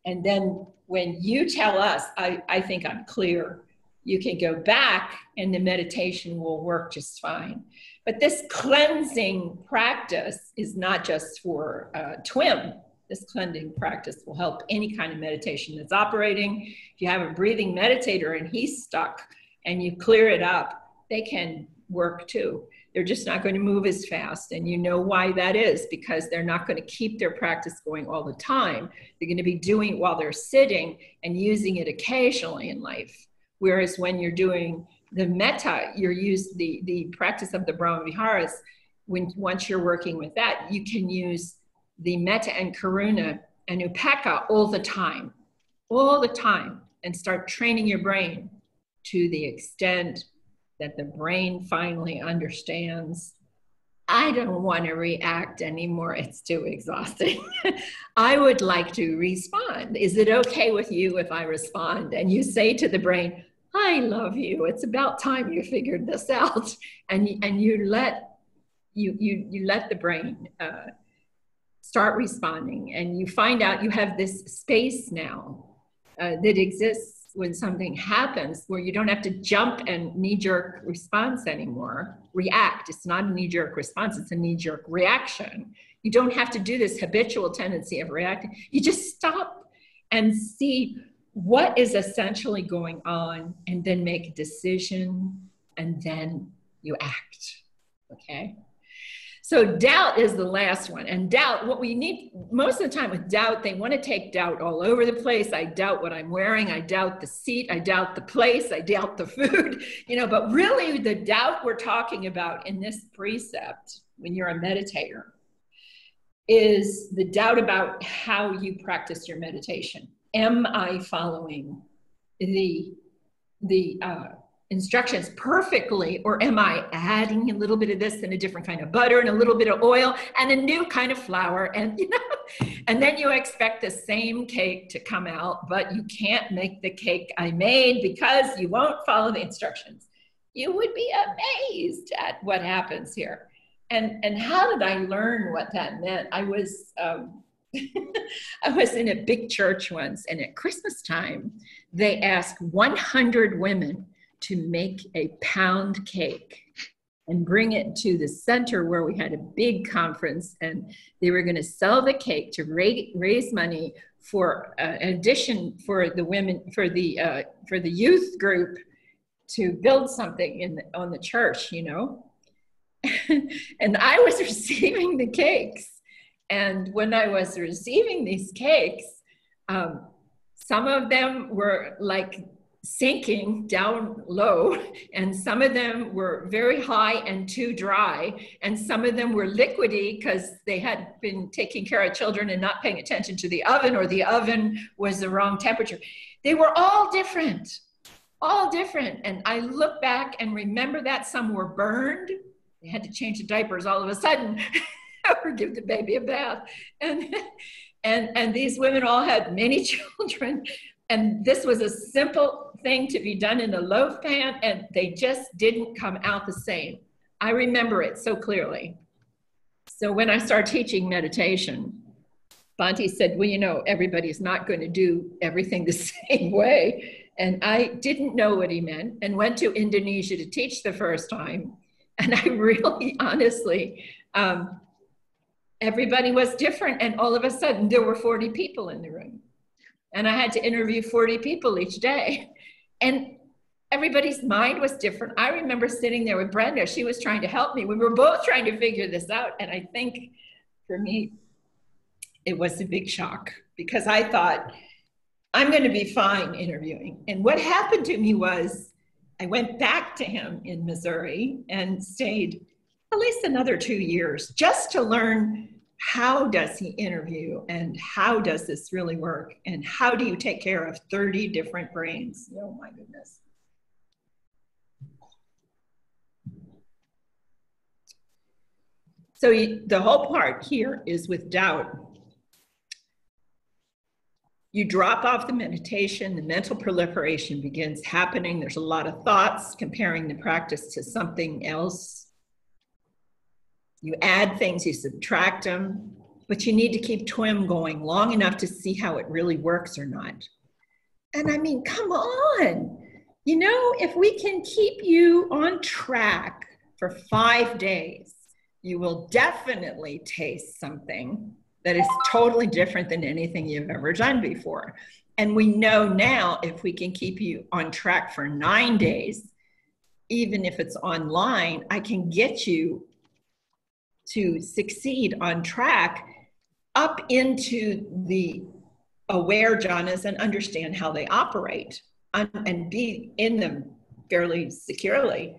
And then when you tell us, I think I'm clear, you can go back and the meditation will work just fine. But this cleansing practice is not just for TWIM. This cleansing practice will help any kind of meditation that's operating. If you have a breathing meditator and he's stuck and you clear it up, they can work too. They're just not going to move as fast. And you know why that is, because they're not going to keep their practice going all the time. They're going to be doing it while they're sitting and using it occasionally in life. Whereas when you're doing the Metta, you're using the practice of the Brahma Viharas. Once you're working with that, you can use the Metta and Karuna and Upeka all the time, and start training your brain to the extent that the brain finally understands, I don't want to react anymore, it's too exhausting. I would like to respond. Is it okay with you if I respond? And you say to the brain, I love you, it's about time you figured this out. And you let the brain start responding, and you find out you have this space now that exists when something happens, where you don't have to jump and knee-jerk response anymore, react. It's not a knee-jerk response, it's a knee-jerk reaction. You don't have to do this habitual tendency of reacting. You just stop and see what is essentially going on, and then make a decision, and then you act, okay? So doubt is the last one. And doubt, what we need most of the time with doubt, they want to take doubt all over the place. I doubt what I'm wearing. I doubt the seat. I doubt the place. I doubt the food, you know, but really the doubt we're talking about in this precept, when you're a meditator, is the doubt about how you practice your meditation. Am I following the instructions perfectly, or am I adding a little bit of this and a different kind of butter and a little bit of oil and a new kind of flour, and you know, and then you expect the same cake to come out, but you can't make the cake I made because you won't follow the instructions. You would be amazed at what happens here. And how did I learn what that meant? I was I was in a big church once, and at Christmas time they asked 100 women to make a pound cake and bring it to the center where we had a big conference, and they were going to sell the cake to raise money for an addition for the women, for the youth group, to build something in the, on the church, you know. And I was receiving the cakes, and when I was receiving these cakes, some of them were like sinking down low, and some of them were very high and too dry, and some of them were liquidy because they had been taking care of children and not paying attention to the oven, or the oven was the wrong temperature. They were all different, and I look back and remember that some were burned. They had to change the diapers all of a sudden or give the baby a bath, and these women all had many children. And this was a simple thing to be done in a loaf pan, and they just didn't come out the same. I remember it so clearly. So when I started teaching meditation, Bhante said, well, you know, everybody's not going to do everything the same way. And I didn't know what he meant, and went to Indonesia to teach the first time. And I really, honestly, everybody was different. And all of a sudden, there were 40 people in the room. And I had to interview 40 people each day. And everybody's mind was different. I remember sitting there with Brenda. She was trying to help me. We were both trying to figure this out. And I think for me, it was a big shock, because I thought, I'm going to be fine interviewing. And what happened to me was I went back to him in Missouri and stayed at least another 2 years just to learn, how does he interview, and how does this really work, and how do you take care of 30 different brains? Oh my goodness. So the whole part here is with doubt. You drop off the meditation, the mental proliferation begins happening. There's a lot of thoughts comparing the practice to something else. You add things, you subtract them, but you need to keep TWIM going long enough to see how it really works or not. And I mean, come on. You know, if we can keep you on track for 5 days, you will definitely taste something that is totally different than anything you've ever done before. And we know now, if we can keep you on track for 9 days, even if it's online, I can get you to succeed on track up into the aware jhanas and understand how they operate and be in them fairly securely.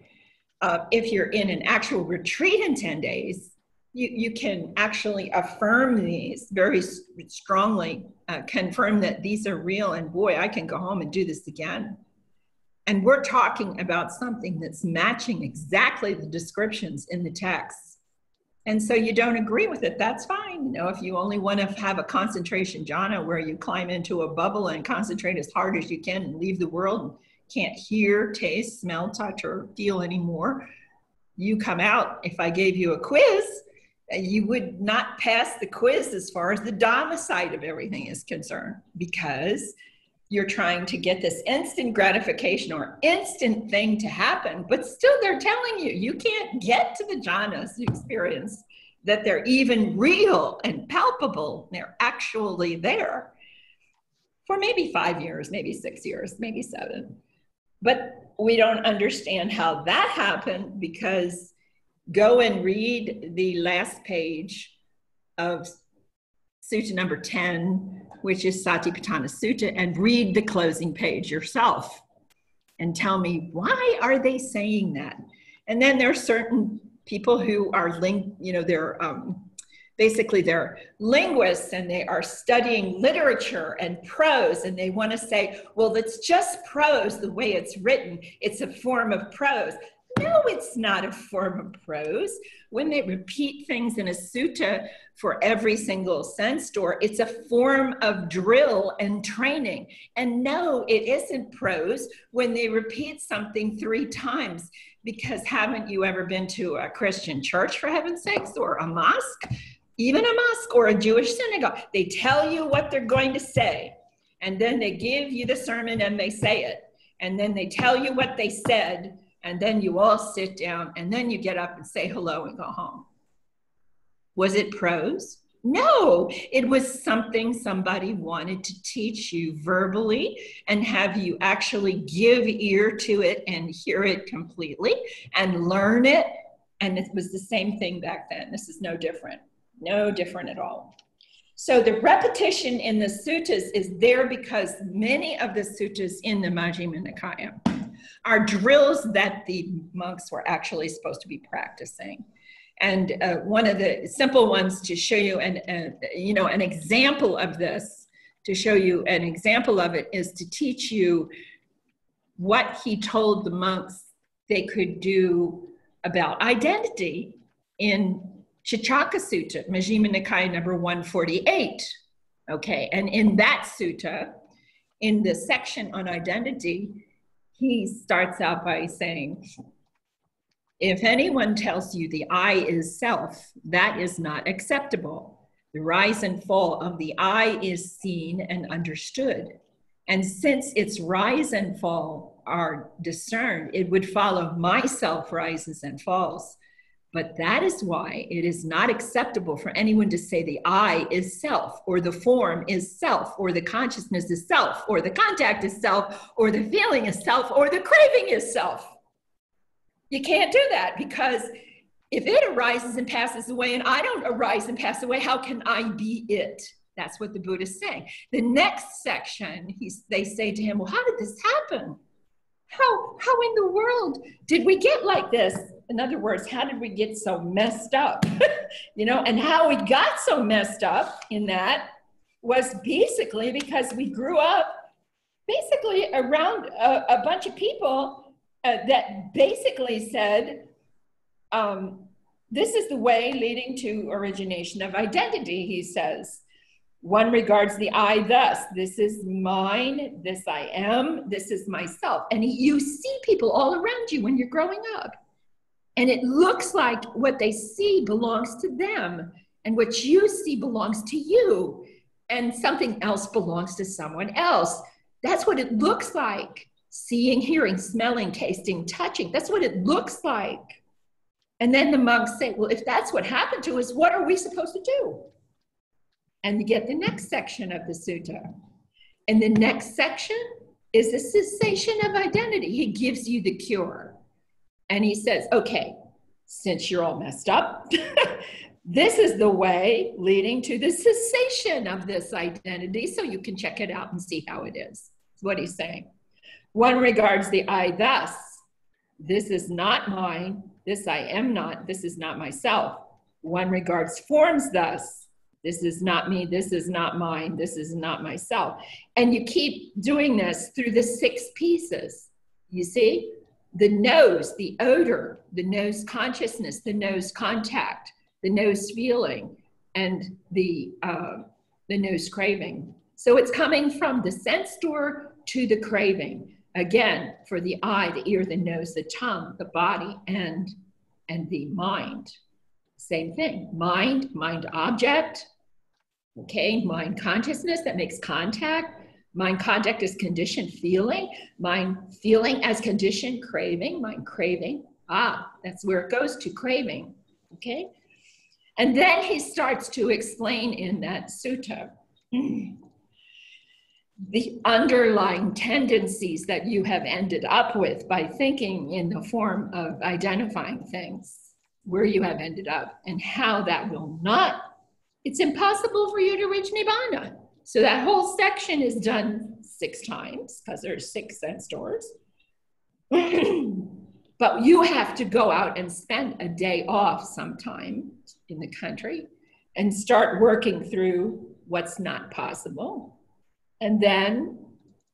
If you're in an actual retreat in 10 days, you can actually affirm these very strongly, confirm that these are real, and boy, I can go home and do this again. And we're talking about something that's matching exactly the descriptions in the text. And so you don't agree with it, that's fine. You know, if you only want to have a concentration jhana where you climb into a bubble and concentrate as hard as you can and leave the world and can't hear, taste, smell, touch, or feel anymore, you come out. If I gave you a quiz you would not pass the quiz as far as the Dhamma side of everything is concerned, because you're trying to get this instant gratification or instant thing to happen, but still they're telling you, you can't get to the jhanas experience, that they're even real and palpable, and they're actually there, for maybe 5 years, maybe 6 years, maybe 7. But we don't understand how that happened, because go and read the last page of Sutta number 10, which is Satipatthana Sutta, and read the closing page yourself and tell me, why are they saying that? And then there are certain people who are linked, you know, they're basically they're linguists and they are studying literature and prose, and they want to say, well, it's just prose the way it's written. It's a form of prose. No, it's not a form of prose. When they repeat things in a sutta for every single sense door, it's a form of drill and training. And no, it isn't prose when they repeat something 3 times, because haven't you ever been to a Christian church, for heaven's sakes, or a mosque, even a mosque or a Jewish synagogue? They tell you what they're going to say, and then they give you the sermon and they say it, and then they tell you what they said, and then you all sit down, and then you get up and say hello and go home. Was it prose? No, it was something somebody wanted to teach you verbally and have you actually give ear to it and hear it completely and learn it. And it was the same thing back then. This is no different, no different at all. So the repetition in the suttas is there because many of the suttas in the Majjhima Nikāya are drills that the monks were actually supposed to be practicing. And one of the simple ones to show you an example of this, is to teach you what he told the monks they could do about identity in Shachaka Sutta, Majjhima Nikāya number 148. Okay, and in that sutta, in the section on identity, he starts out by saying, if anyone tells you the I is self, that is not acceptable. The rise and fall of the I is seen and understood. And since its rise and fall are discerned, it would follow myself rises and falls. But that is why it is not acceptable for anyone to say the I is self, or the form is self, or the consciousness is self, or the contact is self, or the feeling is self, or the craving is self. You can't do that, because if it arises and passes away and I don't arise and pass away, how can I be it? That's what the Buddha is saying. The next section, they say to him, well, how did this happen? How in the world did we get like this? In other words, how did we get so messed up? And how we got so messed up in that was basically because we grew up basically around a bunch of people that basically said, this is the way leading to origination of identity, he says. One regards the I thus, this is mine, this I am, this is myself. And you see people all around you when you're growing up. And it looks like what they see belongs to them, and what you see belongs to you, and something else belongs to someone else. That's what it looks like. Seeing, hearing, smelling, tasting, touching. That's what it looks like. And then the monks say, well, if that's what happened to us, what are we supposed to do? And you get the next section of the sutta. And the next section is the cessation of identity. He gives you the cure. And he says, okay, since you're all messed up, this is the way leading to the cessation of this identity, so you can check it out and see how it is. That's what he's saying. One regards the I thus, this is not mine, this I am not, this is not myself. One regards forms thus, this is not me, this is not mine, this is not myself. And you keep doing this through the 6 pieces, you see? The nose, the odor, the nose consciousness, the nose contact, the nose feeling, and the nose craving. So it's coming from the sense door to the craving. Again, for the eye, the ear, the nose, the tongue, the body, and the mind. same thing. Mind, mind object, okay, mind consciousness that makes contact. Mind contact is conditioned feeling. Mind feeling as conditioned craving, mind craving. Ah, that's where it goes to, craving, okay? And then he starts to explain in that sutta the underlying tendencies that you have ended up with by thinking in the form of identifying things, where you have ended up and how that will not, it's impossible for you to reach Nibbana. So that whole section is done 6 times because there's 6 sense doors. But you have to go out and spend a day off sometime in the country and start working through what's not possible. And then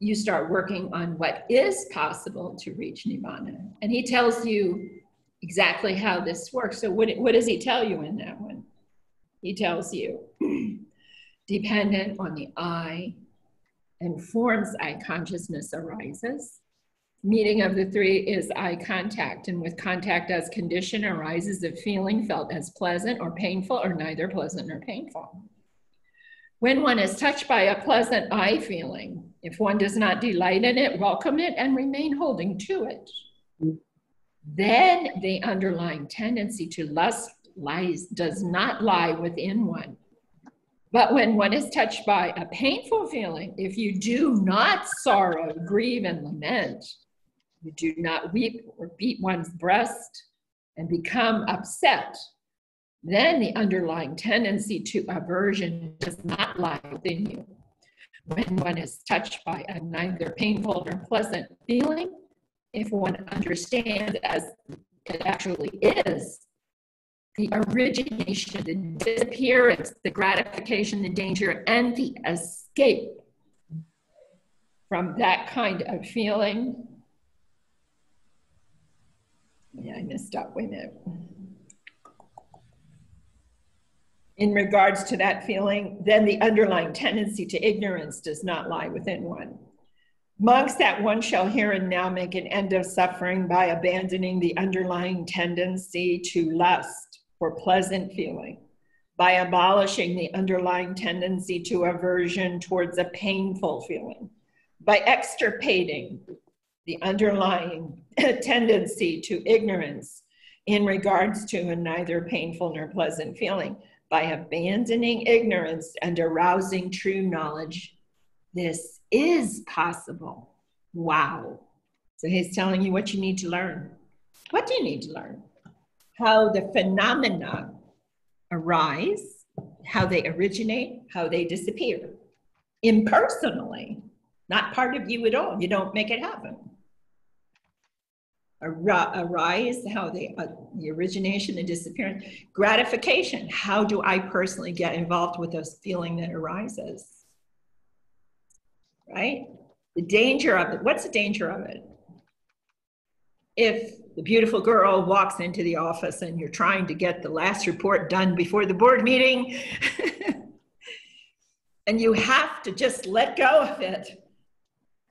you start working on what is possible to reach Nibbana. And he tells you exactly how this works. So what does he tell you in that one? He tells you, dependent on the I and forms I consciousness arises. Meaning of the 3 is eye contact, and with contact as condition arises a feeling felt as pleasant or painful or neither pleasant nor painful. When one is touched by a pleasant eye feeling, if one does not delight in it, welcome it, and remain holding to it, then the underlying tendency to lust does not lie within one. But when one is touched by a painful feeling, if you do not sorrow, grieve, and lament, you do not weep or beat one's breast and become upset, then the underlying tendency to aversion does not lie within you. When one is touched by a neither painful nor pleasant feeling, if one understands as it actually is, the origination, the disappearance, the gratification, the danger, and the escape from that kind of feeling. Yeah, I messed up. Wait a minute. In regards to that feeling, then the underlying tendency to ignorance does not lie within one. Monks, that one shall here and now make an end of suffering by abandoning the underlying tendency to lust for pleasant feeling, by abolishing the underlying tendency to aversion towards a painful feeling, by extirpating the underlying tendency to ignorance in regards to a neither painful nor pleasant feeling, by abandoning ignorance and arousing true knowledge. This is possible. Wow. So he's telling you what you need to learn. What do you need to learn? How the phenomena arise, how they originate, how they disappear. Impersonally, not part of you at all. You don't make it happen. Arise, how they, the origination and disappearance. Gratification, how do I personally get involved with this feeling that arises? Right? The danger of it. What's the danger of it? If the beautiful girl walks into the office and you're trying to get the last report done before the board meeting and you have to just let go of it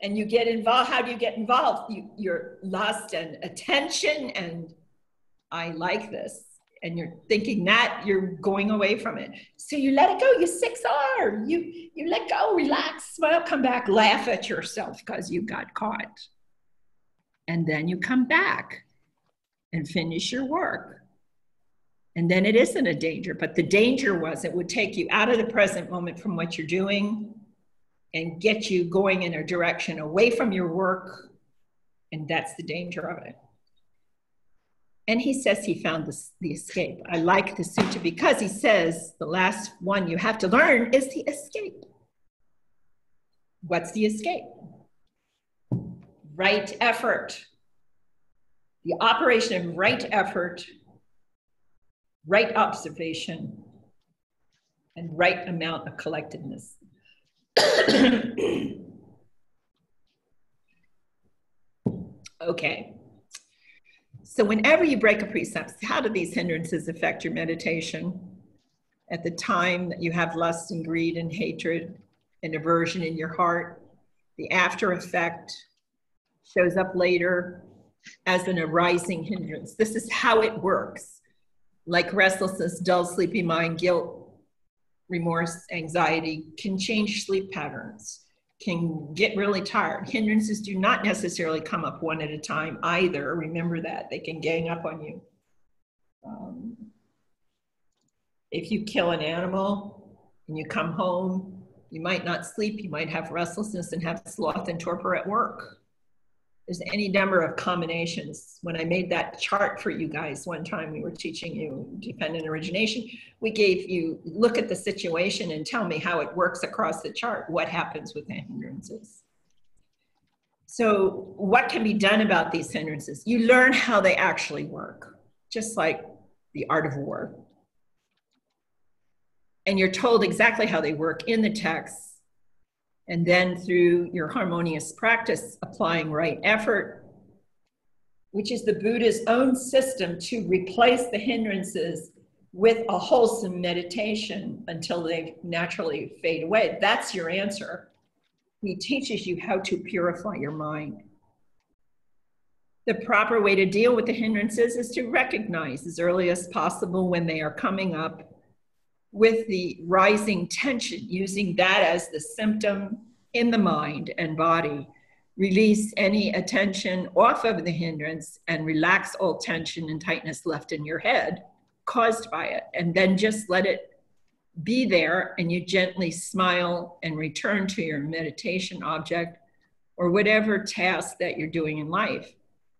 and you get involved, how do you get involved? You're lost in attention and I like this. And you're thinking that you're going away from it. So you let it go, you 6R, you let go, relax, smile, come back, laugh at yourself because you got caught. And then you come back and finish your work. And then it isn't a danger, but the danger was it would take you out of the present moment from what you're doing and get you going in a direction away from your work. And that's the danger of it. And he says he found the escape. I like the sutta because he says the last one you have to learn is the escape. What's the escape? Right effort. The operation of right effort, right observation, and right amount of collectedness. Okay. So whenever you break a precept, how do these hindrances affect your meditation? At the time that you have lust and greed and hatred and aversion in your heart, the after effect shows up later as an arising hindrance. This is how it works. like restlessness, dull, sleepy mind, guilt, remorse, anxiety, can change sleep patterns, can get really tired. Hindrances do not necessarily come up one at a time either. Remember that. They can gang up on you. If you kill an animal and you come home, you might not sleep. You might have restlessness and have sloth and torpor at work. There's any number of combinations. When I made that chart for you guys one time, we were teaching you dependent origination. We gave you, look at the situation and tell me how it works across the chart, what happens with the hindrances. So what can be done about these hindrances? You learn how they actually work, just like the art of war. And you're told exactly how they work in the text. And then through your harmonious practice, applying right effort, which is the Buddha's own system to replace the hindrances with a wholesome meditation until they naturally fade away. That's your answer. He teaches you how to purify your mind. The proper way to deal with the hindrances is to recognize as early as possible when they are coming up, with the rising tension, using that as the symptom in the mind and body. Release any attention off of the hindrance and relax all tension and tightness left in your head caused by it. And then just let it be there, and you gently smile and return to your meditation object or whatever task that you're doing in life.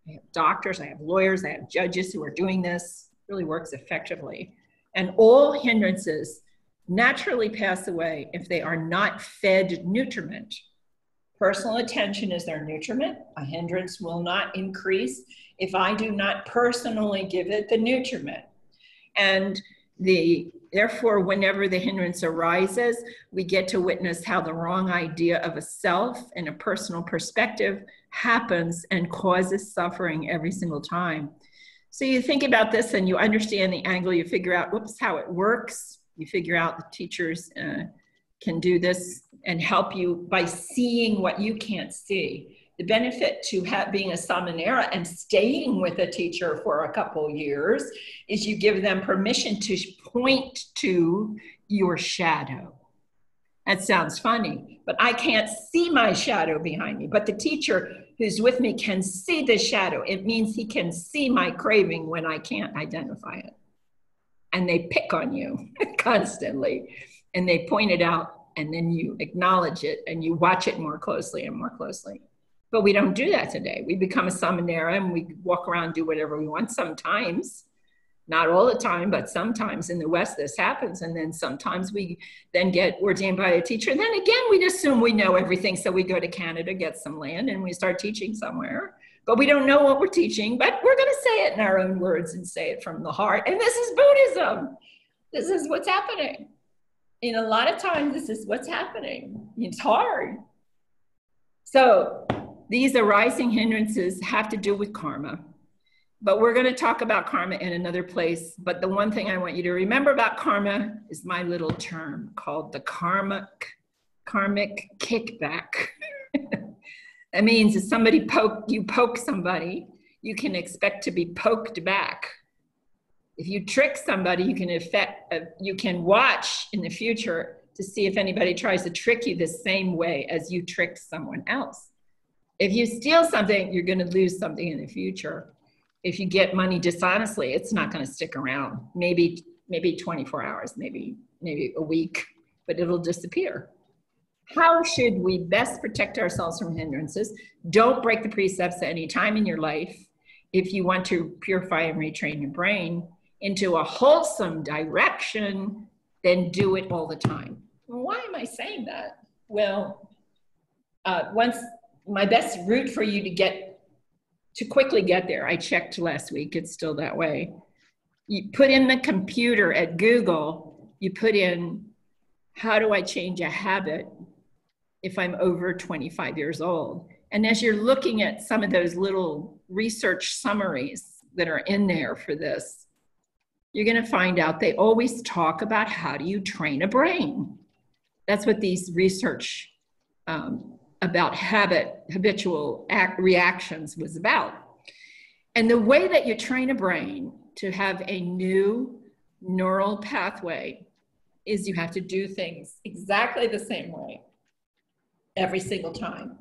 I have doctors, I have lawyers, I have judges who are doing this. It really works effectively. And all hindrances naturally pass away if they are not fed nutriment. Personal attention is their nutriment. A hindrance will not increase if I do not personally give it the nutriment. And therefore, whenever the hindrance arises, we get to witness how the wrong idea of a self and a personal perspective happens and causes suffering every single time. So you think about this and you understand the angle, you figure out, whoops, how it works. You figure out the teachers can do this and help you by seeing what you can't see. The benefit to being a samanera and staying with a teacher for a couple years is you give them permission to point to your shadow. That sounds funny, but I can't see my shadow behind me, but the teacher who's with me can see the shadow. It means he can see my craving when I can't identify it. And they pick on you constantly, and they point it out, and then you acknowledge it and you watch it more closely and more closely. But we don't do that today. We become a samanera and we walk around and do whatever we want sometimes. Not all the time, but sometimes in the West this happens. And then sometimes we then get ordained by a teacher. And then again, we assume we know everything. So we go to Canada, get some land, and we start teaching somewhere. But we don't know what we're teaching, but we're going to say it in our own words and say it from the heart. And this is Buddhism. This is what's happening. And a lot of times, this is what's happening. It's hard. So these arising hindrances have to do with karma. But we're going to talk about karma in another place. But the one thing I want you to remember about karma is my little term called the karmic kickback. That means if somebody you poke somebody, you can expect to be poked back. If you trick somebody, you can watch in the future to see if anybody tries to trick you the same way as you tricked someone else. If you steal something, you're going to lose something in the future. If you get money dishonestly, it's not going to stick around. Maybe 24 hours, maybe a week, but it'll disappear. How should we best protect ourselves from hindrances? Don't break the precepts at any time in your life if you want to purify and retrain your brain into a wholesome direction, then do it all the time. Why am I saying that? Well, my best route for you to quickly get there, I checked last week, it's still that way. You put in the computer at Google, you put in, how do I change a habit if I'm over 25 years old? And as you're looking at some of those little research summaries that are in there for this, you're going to find out they always talk about how do you train a brain. That's what these research about habitual reactions was about. And the way that you train a brain to have a new neural pathway is you have to do things exactly the same way every single time.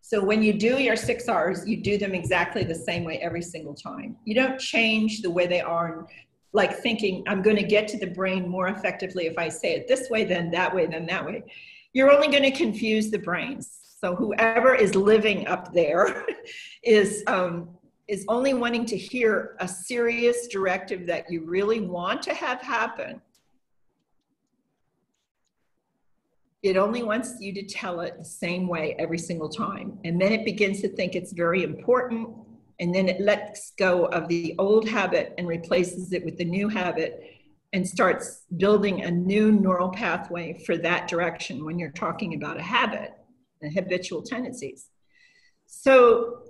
So when you do your 6 hours, you do them exactly the same way every single time. You don't change the way they are, like thinking, I'm going to get to the brain more effectively if I say it this way, then that way, then that way. You're only going to confuse the brains. So whoever is living up there is only wanting to hear a serious directive that you really want to have happen. It only wants you to tell it the same way every single time. And then it begins to think it's very important. And then it lets go of the old habit and replaces it with the new habit and starts building a new neural pathway for that direction when you're talking about a habit and habitual tendencies. So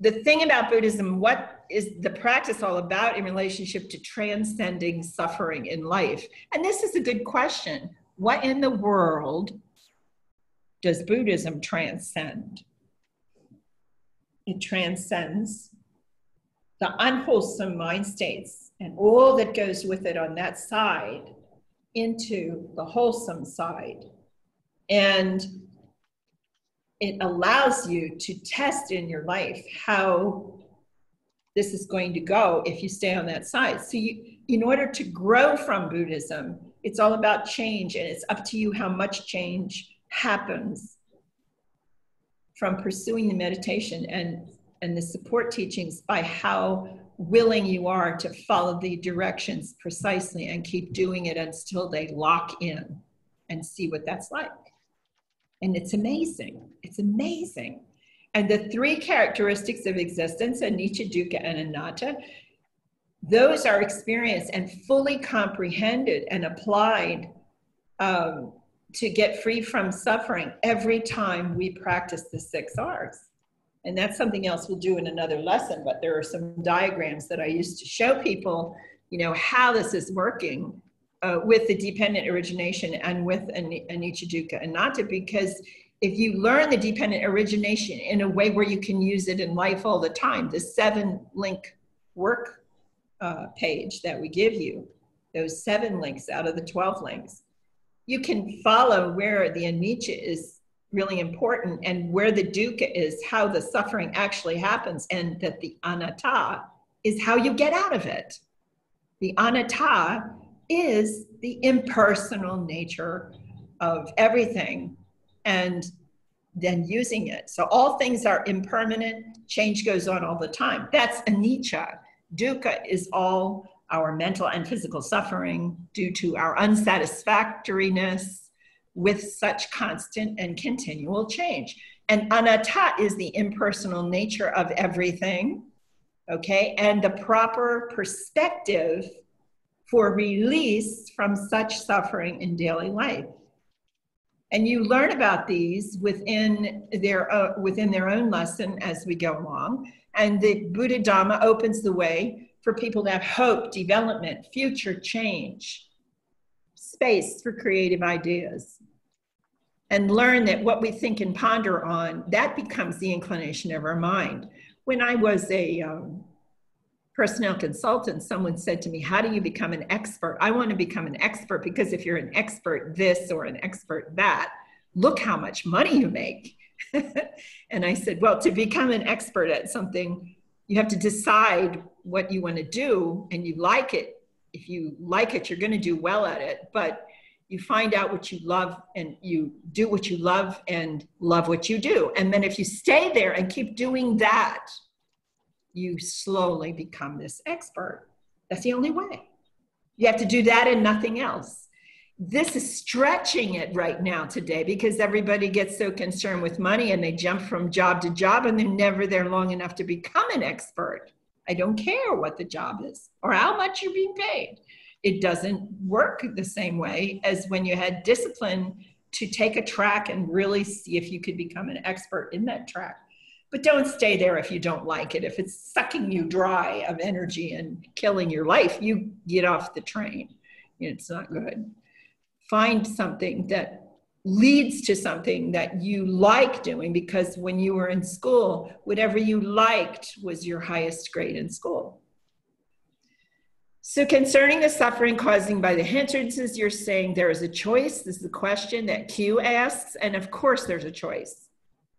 the thing about Buddhism, what is the practice all about in relationship to transcending suffering in life? And this is a good question. What in the world does Buddhism transcend? It transcends the unwholesome mind states and all that goes with it on that side into the wholesome side. And it allows you to test in your life how this is going to go if you stay on that side. So you, in order to grow from Buddhism, it's all about change, and it's up to you how much change happens from pursuing the meditation and the support teachings by how willing you are to follow the directions precisely and keep doing it until they lock in and see what that's like. And it's amazing. It's amazing. And the three characteristics of existence, anicca, dukkha, and anatta, those are experienced and fully comprehended and applied to get free from suffering every time we practice the 6 hours. And that's something else we'll do in another lesson, but there are some diagrams that I used to show people, you know, how this is working with the dependent origination and with anicca, dukkha, anatta, because if you learn the dependent origination in a way where you can use it in life all the time, the 7-link work page that we give you, those 7 links out of the 12 links, you can follow where the anicca is really important and where the dukkha is, how the suffering actually happens, and that the anatta is how you get out of it. The anatta is the impersonal nature of everything and then using it. So all things are impermanent, change goes on all the time. That's anicca. Dukkha is all our mental and physical suffering due to our unsatisfactoriness with such constant and continual change. And anatta is the impersonal nature of everything, okay? And the proper perspective for release from such suffering in daily life. And you learn about these within their own lesson as we go along. And the Buddha Dhamma opens the way for people to have hope, development, future change, space for creative ideas, and learn that what we think and ponder on, that becomes the inclination of our mind. When I was a personnel consultant, someone said to me, how do you become an expert? I want to become an expert because if you're an expert this or an expert that, look how much money you make. And I said, well, to become an expert at something, you have to decide what you want to do and you like it. If you like it, you're going to do well at it, but you find out what you love and you do what you love and love what you do. And then if you stay there and keep doing that, you slowly become this expert. That's the only way. You have to do that and nothing else. This is stretching it right now today because everybody gets so concerned with money and they jump from job to job and they're never there long enough to become an expert. I don't care what the job is or how much you're being paid. It doesn't work the same way as when you had discipline to take a track and really see if you could become an expert in that track. But don't stay there if you don't like it. If it's sucking you dry of energy and killing your life, you get off the train. It's not good. Find something that leads to something that you like doing, because when you were in school, whatever you liked was your highest grade in school. So concerning the suffering causing by the hindrances, you're saying there is a choice. This is the question that Q asks. And of course there's a choice.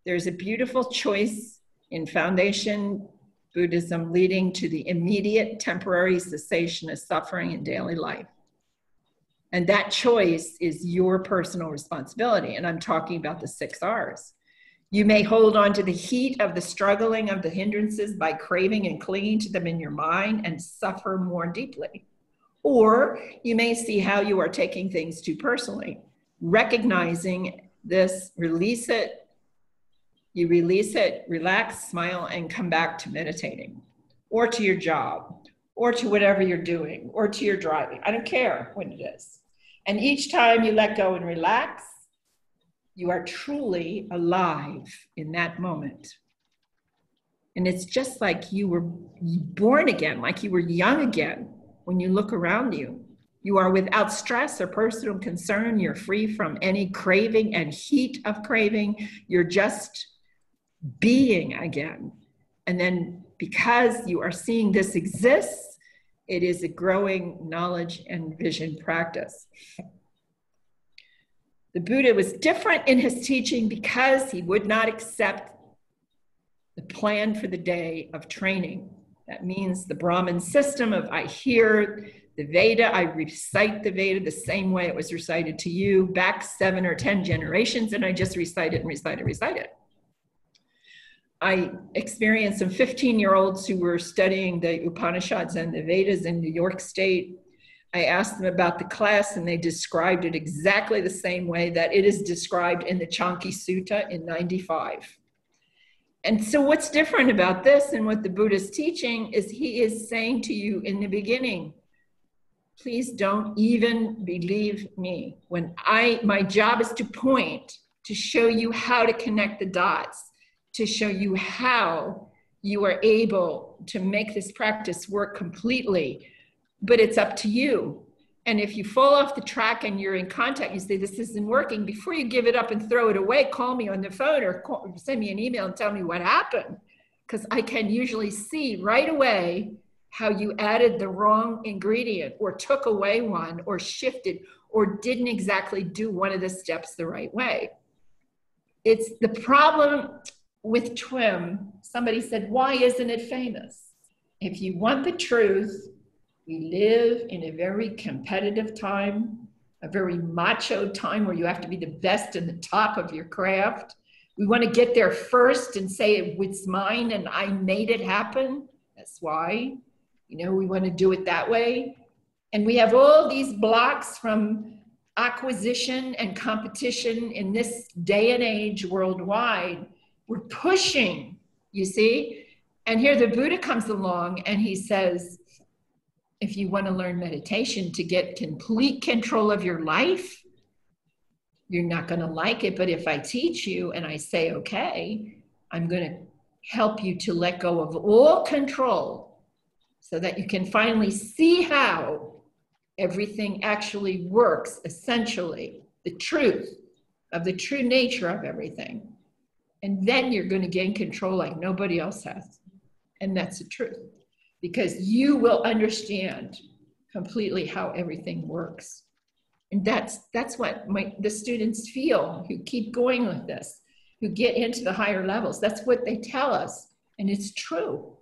There's a beautiful choice in foundation Buddhism leading to the immediate temporary cessation of suffering in daily life. And that choice is your personal responsibility. And I'm talking about the 6 R's. You may hold on to the heat of the struggling of the hindrances by craving and clinging to them in your mind and suffer more deeply. Or you may see how you are taking things too personally. Recognizing this, release it. You release it, relax, smile, and come back to meditating or to your job or to whatever you're doing or to your driving. I don't care when it is. And each time you let go and relax, you are truly alive in that moment. And it's just like you were born again, like you were young again. When you look around you, you are without stress or personal concern. You're free from any craving and heat of craving. You're just being again. And then because you are seeing this exists, it is a growing knowledge and vision practice. The Buddha was different in his teaching because he would not accept the plan for the day of training. That means the Brahman system of I hear the Veda, I recite the Veda the same way it was recited to you back 7 or 10 generations, and I just recite it and recite it and recite it. I experienced some 15-year-olds who were studying the Upanishads and the Vedas in New York State. I asked them about the class and they described it exactly the same way that it is described in the Chanki Sutta in 95. And so what's different about this and what the Buddha's teaching is he is saying to you in the beginning, please don't even believe me. When my job is to point, to show you how to connect the dots, to show you how you are able to make this practice work completely. But it's up to you. And if you fall off the track and you're in contact, you say, this isn't working. Before you give it up and throw it away, call me on the phone or send me an email and tell me what happened. Because I can usually see right away how you added the wrong ingredient or took away one or shifted or didn't exactly do one of the steps the right way. It's the problem with TWIM. Somebody said, why isn't it famous? If you want the truth, we live in a very competitive time, a very macho time where you have to be the best and the top of your craft. We want to get there first and say it's mine and I made it happen. That's why, we want to do it that way. And we have all these blocks from acquisition and competition in this day and age worldwide. We're pushing, you see? And here the Buddha comes along and he says, if you want to learn meditation to get complete control of your life, you're not going to like it. But if I teach you and I say, okay, I'm going to help you to let go of all control so that you can finally see how everything actually works, essentially, the truth of the true nature of everything. And then you're going to gain control like nobody else has. And that's the truth. Because you will understand completely how everything works. And that's what the students feel who keep going with this, who get into the higher levels. That's what they tell us, and it's true.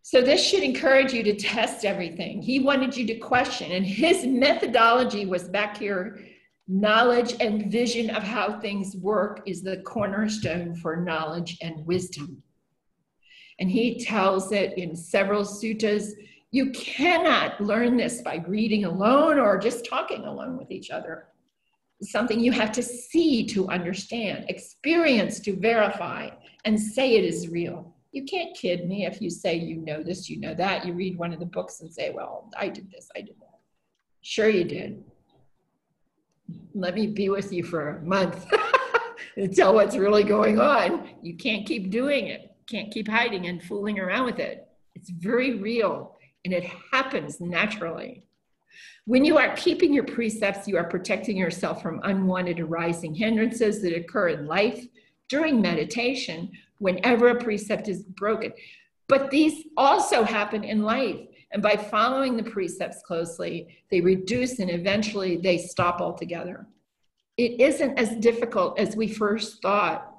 So this should encourage you to test everything. He wanted you to question, and his methodology was back here, knowledge and vision of how things work is the cornerstone for knowledge and wisdom. And he tells it in several suttas, you cannot learn this by reading alone or just talking alone with each other. It's something you have to see to understand, experience to verify, and say it is real. You can't kid me if you say you know this, you know that. You read one of the books and say, well, I did this, I did that. Sure you did. Let me be with you for a month and tell what's really going on. You can't keep doing it. Can't keep hiding and fooling around with it. It's very real and it happens naturally. When you are keeping your precepts, you are protecting yourself from unwanted arising hindrances that occur in life during meditation whenever a precept is broken. But these also happen in life. And by following the precepts closely, they reduce and eventually they stop altogether. It isn't as difficult as we first thought.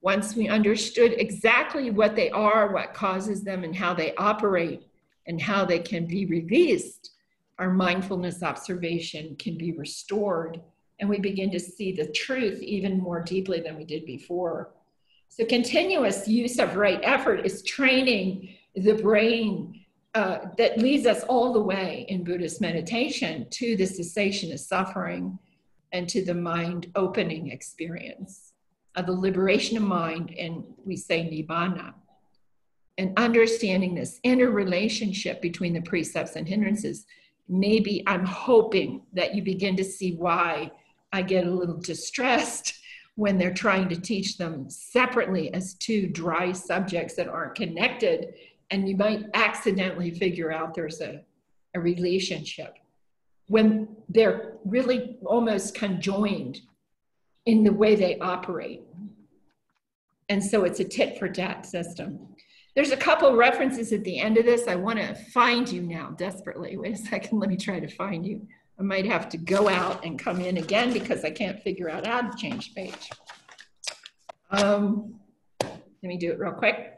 Once we understood exactly what they are, what causes them, and how they operate, and how they can be released, our mindfulness observation can be restored, and we begin to see the truth even more deeply than we did before. So continuous use of right effort is training the brain that leads us all the way in Buddhist meditation to the cessation of suffering and to the mind opening experience of the liberation of mind, and we say Nibbana. And understanding this interrelationship between the precepts and hindrances, maybe I'm hoping that you begin to see why I get a little distressed when they're trying to teach them separately as two dry subjects that aren't connected, and you might accidentally figure out there's a relationship when they're really almost conjoined in the way they operate. And so it's a tit for tat system. There's a couple references at the end of this. I want to find you now desperately. Wait a second, let me try to find you. I might have to go out and come in again because I can't figure out how to change page. Let me do it real quick.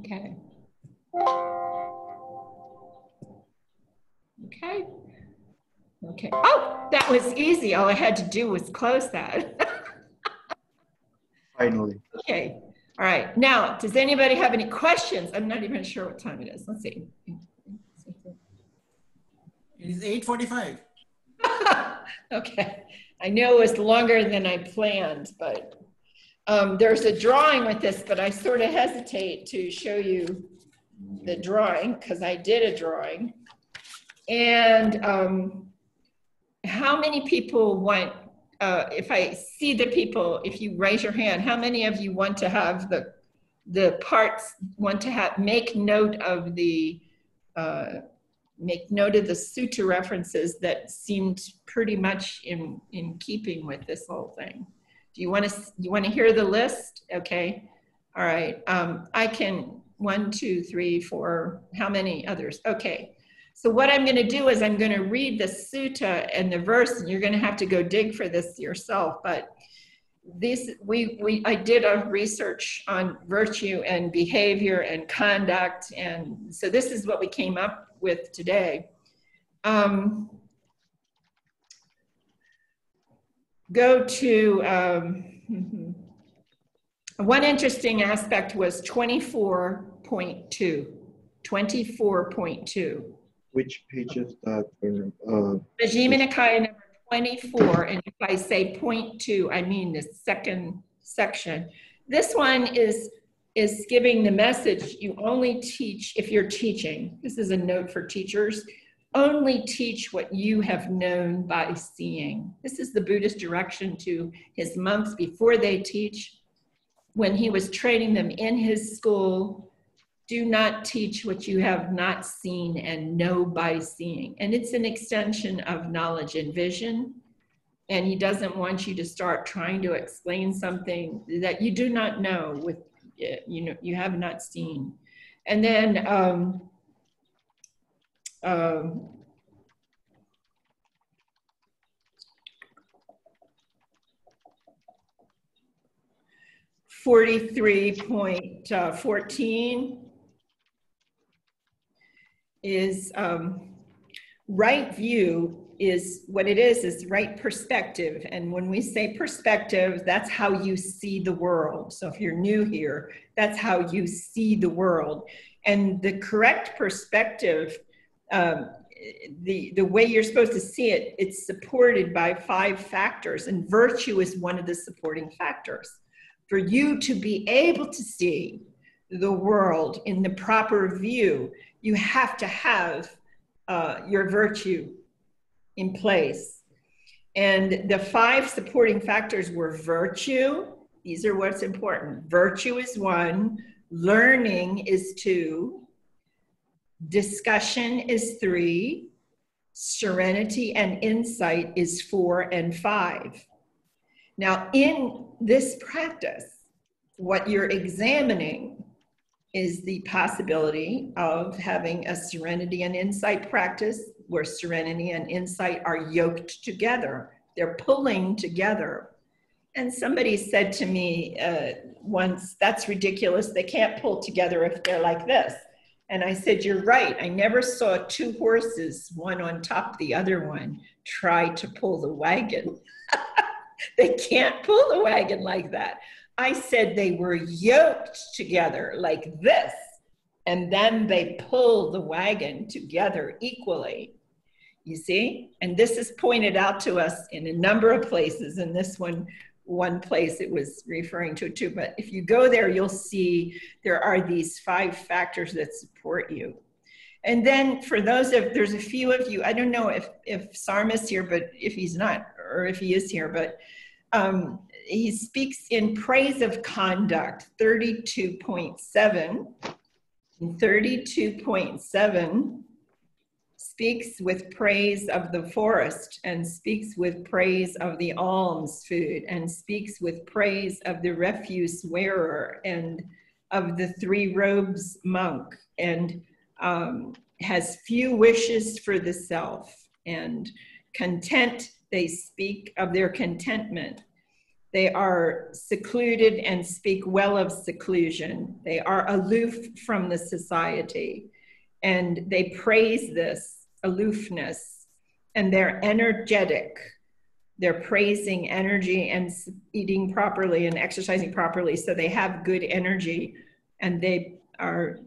Okay. Okay. Okay. Oh, that was easy. All I had to do was close that. Finally. Okay. All right. Now, does anybody have any questions? I'm not even sure what time it is. Let's see. It is 8:45. Okay. I know it was longer than I planned, but there's a drawing with this, but I sort of hesitate to show you the drawing because I did a drawing. And how many people want, if I see the people, if you raise your hand, how many of you want to have the parts, want to have, make note of the sutta references that seemed pretty much in keeping with this whole thing? Do you want to hear the list? Okay, all right. I can, 1, 2, 3, 4, how many others? Okay. So what I'm going to do is I'm going to read the sutta and the verse, and you're going to have to go dig for this yourself. But this, I did a research on virtue and behavior and conduct, and so this is what we came up with today. Go to one interesting aspect was 24.2. 24.2. Which page is that? Majjhima Nikāya number 24, and if I say 0.2, I mean the second section. This one is giving the message, you only teach, if you're teaching, this is a note for teachers, only teach what you have known by seeing. This is the Buddhist direction to his monks before they teach. When he was training them in his school, do not teach what you have not seen and know by seeing. And it's an extension of knowledge and vision. And he doesn't want you to start trying to explain something that you do not know, with, you have not seen. And then .14 is right view is what it is right perspective. And when we say perspective, that's how you see the world. So if you're new here, that's how you see the world. And the correct perspective, the way you're supposed to see it, it's supported by 5 factors, and virtue is one of the supporting factors. For you to be able to see the world in the proper view, you have to have your virtue in place. And the 5 supporting factors were virtue. These are what's important. Virtue is 1. Learning is 2. Discussion is 3. Serenity and insight is 4 and 5. Now, in this practice, what you're examining is the possibility of having a serenity and insight practice where serenity and insight are yoked together. They're pulling together. And somebody said to me once, that's ridiculous. They can't pull together if they're like this. And I said, you're right. I never saw two horses, one on top of the other one, try to pull the wagon. They can't pull the wagon like that. I said they were yoked together like this, and then they pull the wagon together equally. You see? And this is pointed out to us in a number of places. In this one place it was referring to too, but if you go there, you'll see there are these 5 factors that support you. And then for those of, there's a few of you, I don't know if Sarma is here, but if he's not, or if he is here, but he speaks in praise of conduct, 32.7. 32.7 speaks with praise of the forest, and speaks with praise of the alms food, and speaks with praise of the refuse wearer, and of the 3 robes monk, and has few wishes for the self, and content. They speak of their contentment. They are secluded and speak well of seclusion. They are aloof from the society, and they praise this aloofness, and they're energetic. They're praising energy and eating properly and exercising properly, so they have good energy, and they are,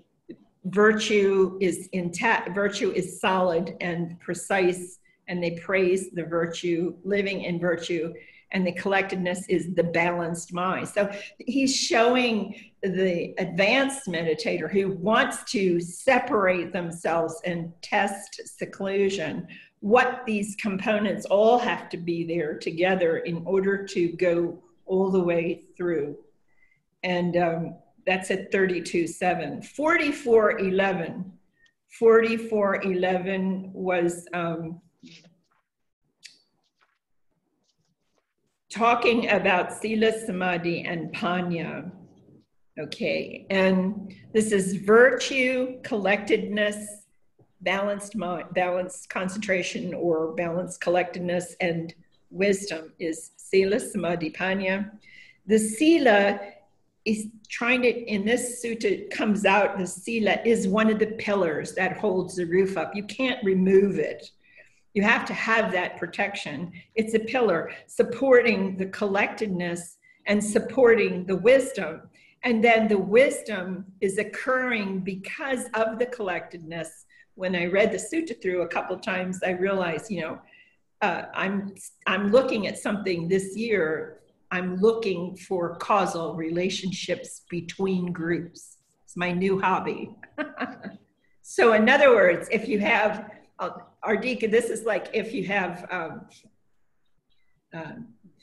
virtue is intact, virtue is solid and precise, and they praise the virtue, living in virtue, and the collectedness is the balanced mind. So he's showing the advanced meditator who wants to separate themselves and test seclusion, what these components all have to be there together in order to go all the way through. And that's at 32.7. 44.11. 44.11 was talking about Sila, Samadhi, and Panya. Okay, and this is virtue, collectedness, balanced mind, balanced concentration or balanced collectedness, and wisdom is Sila, Samadhi, Panya. The Sila is trying to, in this sutta comes out, the Sila is one of the pillars that holds the roof up. You can't remove it. You have to have that protection. It's a pillar supporting the collectedness and supporting the wisdom. And then the wisdom is occurring because of the collectedness. When I read the sutta through a couple of times, I realized, you know, I'm looking at something this year. I'm looking for causal relationships between groups. It's my new hobby. So in other words, if you have, Ardika, this is like if you have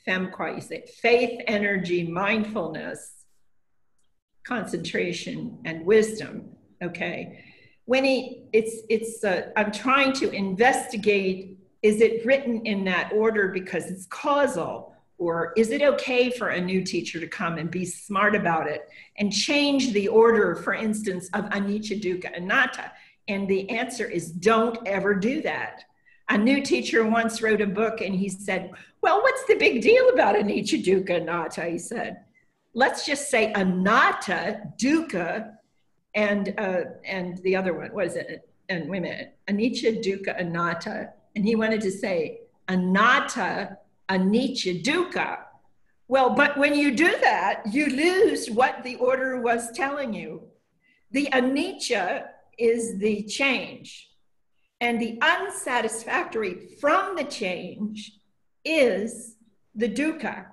Femqua, you say faith, energy, mindfulness, concentration, and wisdom. Okay, when he, I'm trying to investigate, is it written in that order because it's causal, or is it okay for a new teacher to come and be smart about it and change the order, for instance, of Anicca, Dukkha, Anatta? And the answer is, don't ever do that. A new teacher once wrote a book and he said, well, what's the big deal about Anicca, Dukkha, Anatta? He said, let's just say Anatta, Dukkha, and the other one, what is it? And wait a minute, Anicca, Dukkha, Anatta. And he wanted to say Anatta, Anicca, Dukkha. Well, but when you do that, you lose what the order was telling you. The Anicca is the change, and the unsatisfactory from the change is the dukkha,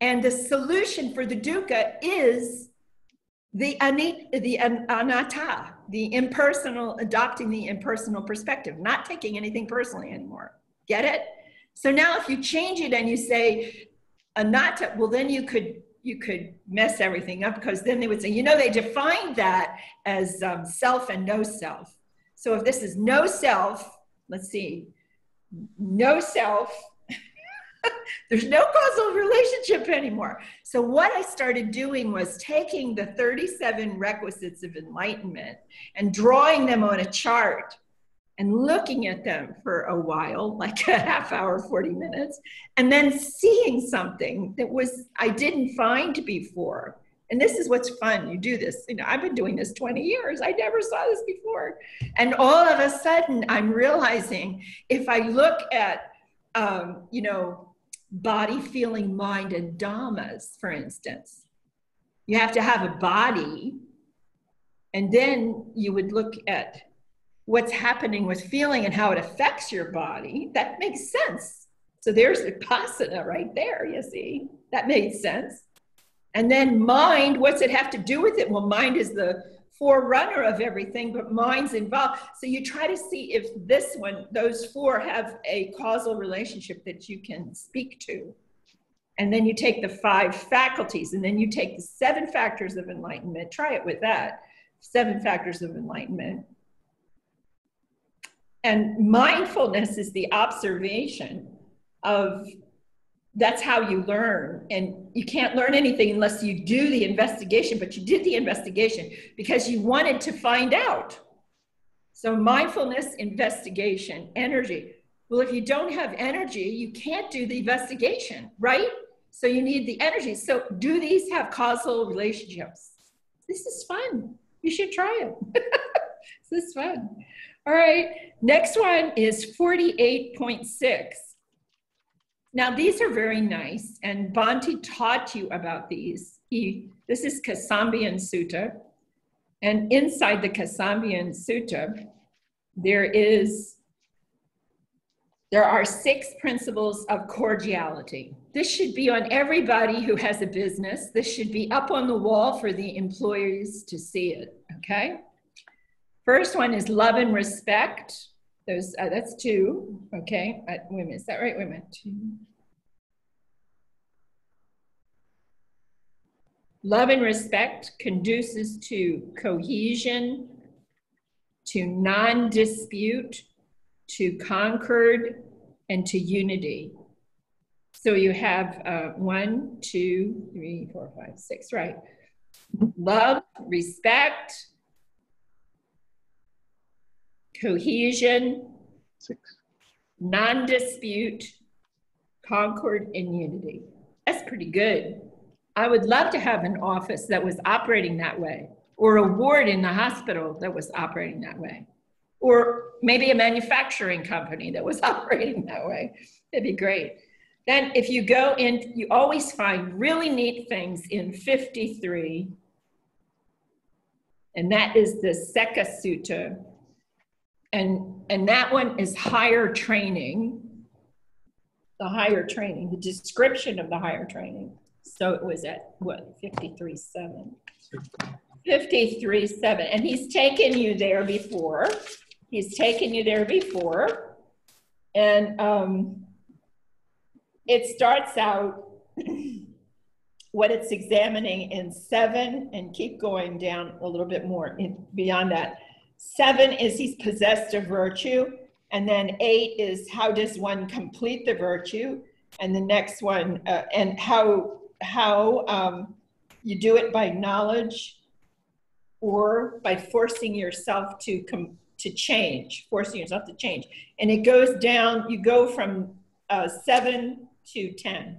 and the solution for the dukkha is the anatta, the impersonal, adopting the impersonal perspective, not taking anything personally anymore. Get it? So now if you change it and you say anatta, well, then you could mess everything up, because then they would say, you know, they defined that as self and no self. So if this is no self, let's see, no self, There's no causal relationship anymore. So what I started doing was taking the 37 requisites of enlightenment and drawing them on a chart and looking at them for a while, like a half hour, 40 minutes, and then seeing something that was, I didn't find before. And this is what's fun. You do this. You know, I've been doing this 20 years. I never saw this before. And all of a sudden, I'm realizing if I look at, you know, body, feeling, mind, and dhammas, for instance, you have to have a body. And then you would look at what's happening with feeling and how it affects your body. That makes sense. So there's vipassana right there, you see. That made sense. And then mind, what's it have to do with it? Well, mind is the forerunner of everything, but mind's involved. So you try to see if this one, those four have a causal relationship that you can speak to. And then you take the 5 faculties, and then you take the 7 factors of enlightenment. Try it with that, 7 factors of enlightenment. And mindfulness is the observation of, that's how you learn. And you can't learn anything unless you do the investigation, but you did the investigation because you wanted to find out. So mindfulness, investigation, energy. Well, if you don't have energy, you can't do the investigation, right? So you need the energy. So do these have causal relationships? This is fun. You should try it. This is fun. All right. Next one is 48.6. Now, these are very nice, and Bhante taught you about these. This is Kosambiyan Sutta, and inside the Kosambiyan Sutta, there are 6 principles of cordiality. This should be on everybody who has a business. This should be up on the wall for the employees to see it, okay? First one is love and respect. There's, that's 2, okay, women, is that right, women? 2. Love and respect conduces to cohesion, to non-dispute, to concord, and to unity. So you have 1, 2, 3, 4, 5, 6, right? Love, respect, cohesion, 6, non-dispute, concord, and unity. That's pretty good. I would love to have an office that was operating that way, or a ward in the hospital that was operating that way, or maybe a manufacturing company that was operating that way. That'd be great. Then if you go in, you always find really neat things in 53, and that is the Sekha Sutta. And that one is higher training, the higher training, the description of the higher training. So it was at what, 53.7? 53.7, and he's taken you there before. He's taken you there before. And it starts out what it's examining in 7, and keep going down a little bit more beyond that. 7 is he's possessed of virtue, and then 8 is how does one complete the virtue, and the next one and how you do it by knowledge or by forcing yourself to change, and it goes down. You go from 7 through 10,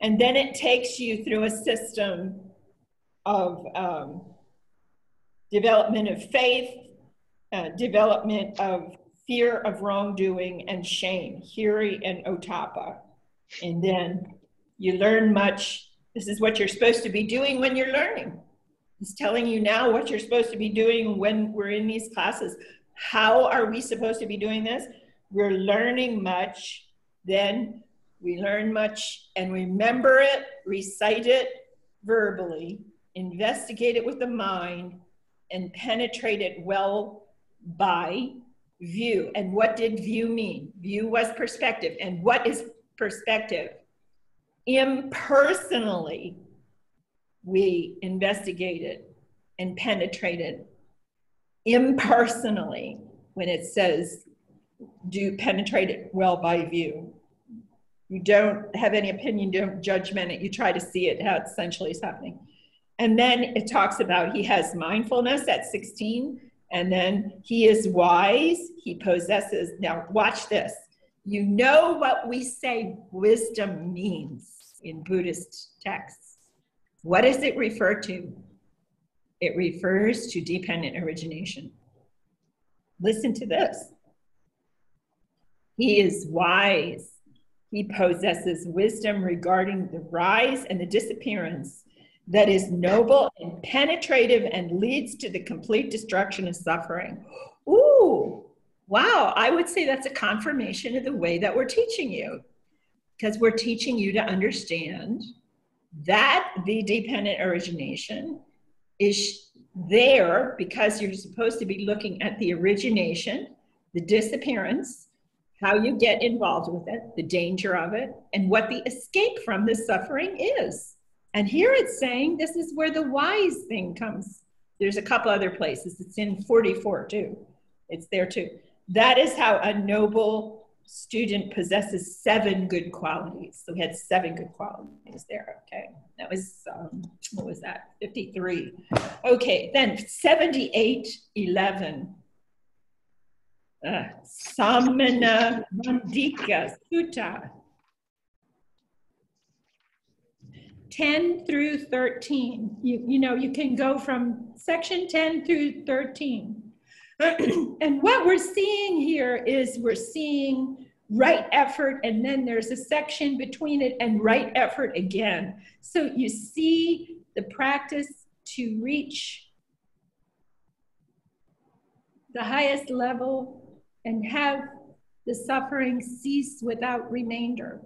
and then it takes you through a system of development of faith, development of fear of wrongdoing and shame, hiri and otapa. And then you learn much. This is what you're supposed to be doing when you're learning. It's telling you now what you're supposed to be doing when we're in these classes. How are we supposed to be doing this? We're learning much, then we learn much and remember it, recite it verbally, investigate it with the mind, and penetrate it well by view. And what did view mean? View was perspective. And what is perspective? Impersonally, we investigate it and penetrate it. Impersonally, when it says do penetrate it well by view. You don't have any opinion, don't judgment it. You try to see it, how it essentially is happening. And then it talks about he has mindfulness at 16, and then he is wise, he possesses. Now watch this. You know what we say wisdom means in Buddhist texts. What does it refer to? It refers to dependent origination. Listen to this. He is wise. He possesses wisdom regarding the rise and the disappearance that is noble and penetrative and leads to the complete destruction of suffering. Ooh, wow. I would say that's a confirmation of the way that we're teaching you, because we're teaching you to understand that the dependent origination is there because you're supposed to be looking at the origination, the disappearance, how you get involved with it, the danger of it, and what the escape from this suffering is. And here it's saying this is where the wise thing comes. There's a couple other places. It's in 44 too. It's there too. That is how a noble student possesses 7 good qualities. So we had 7 good qualities there. Okay. That was, what was that? 53. Okay. Then 78:11. Samana Mandika Sutta. 10 through 13. You know, you can go from section 10 through 13. And what we're seeing here is we're seeing right effort, and then there's a section between it and right effort again. So you see the practice to reach the highest level and have the suffering cease without remainder.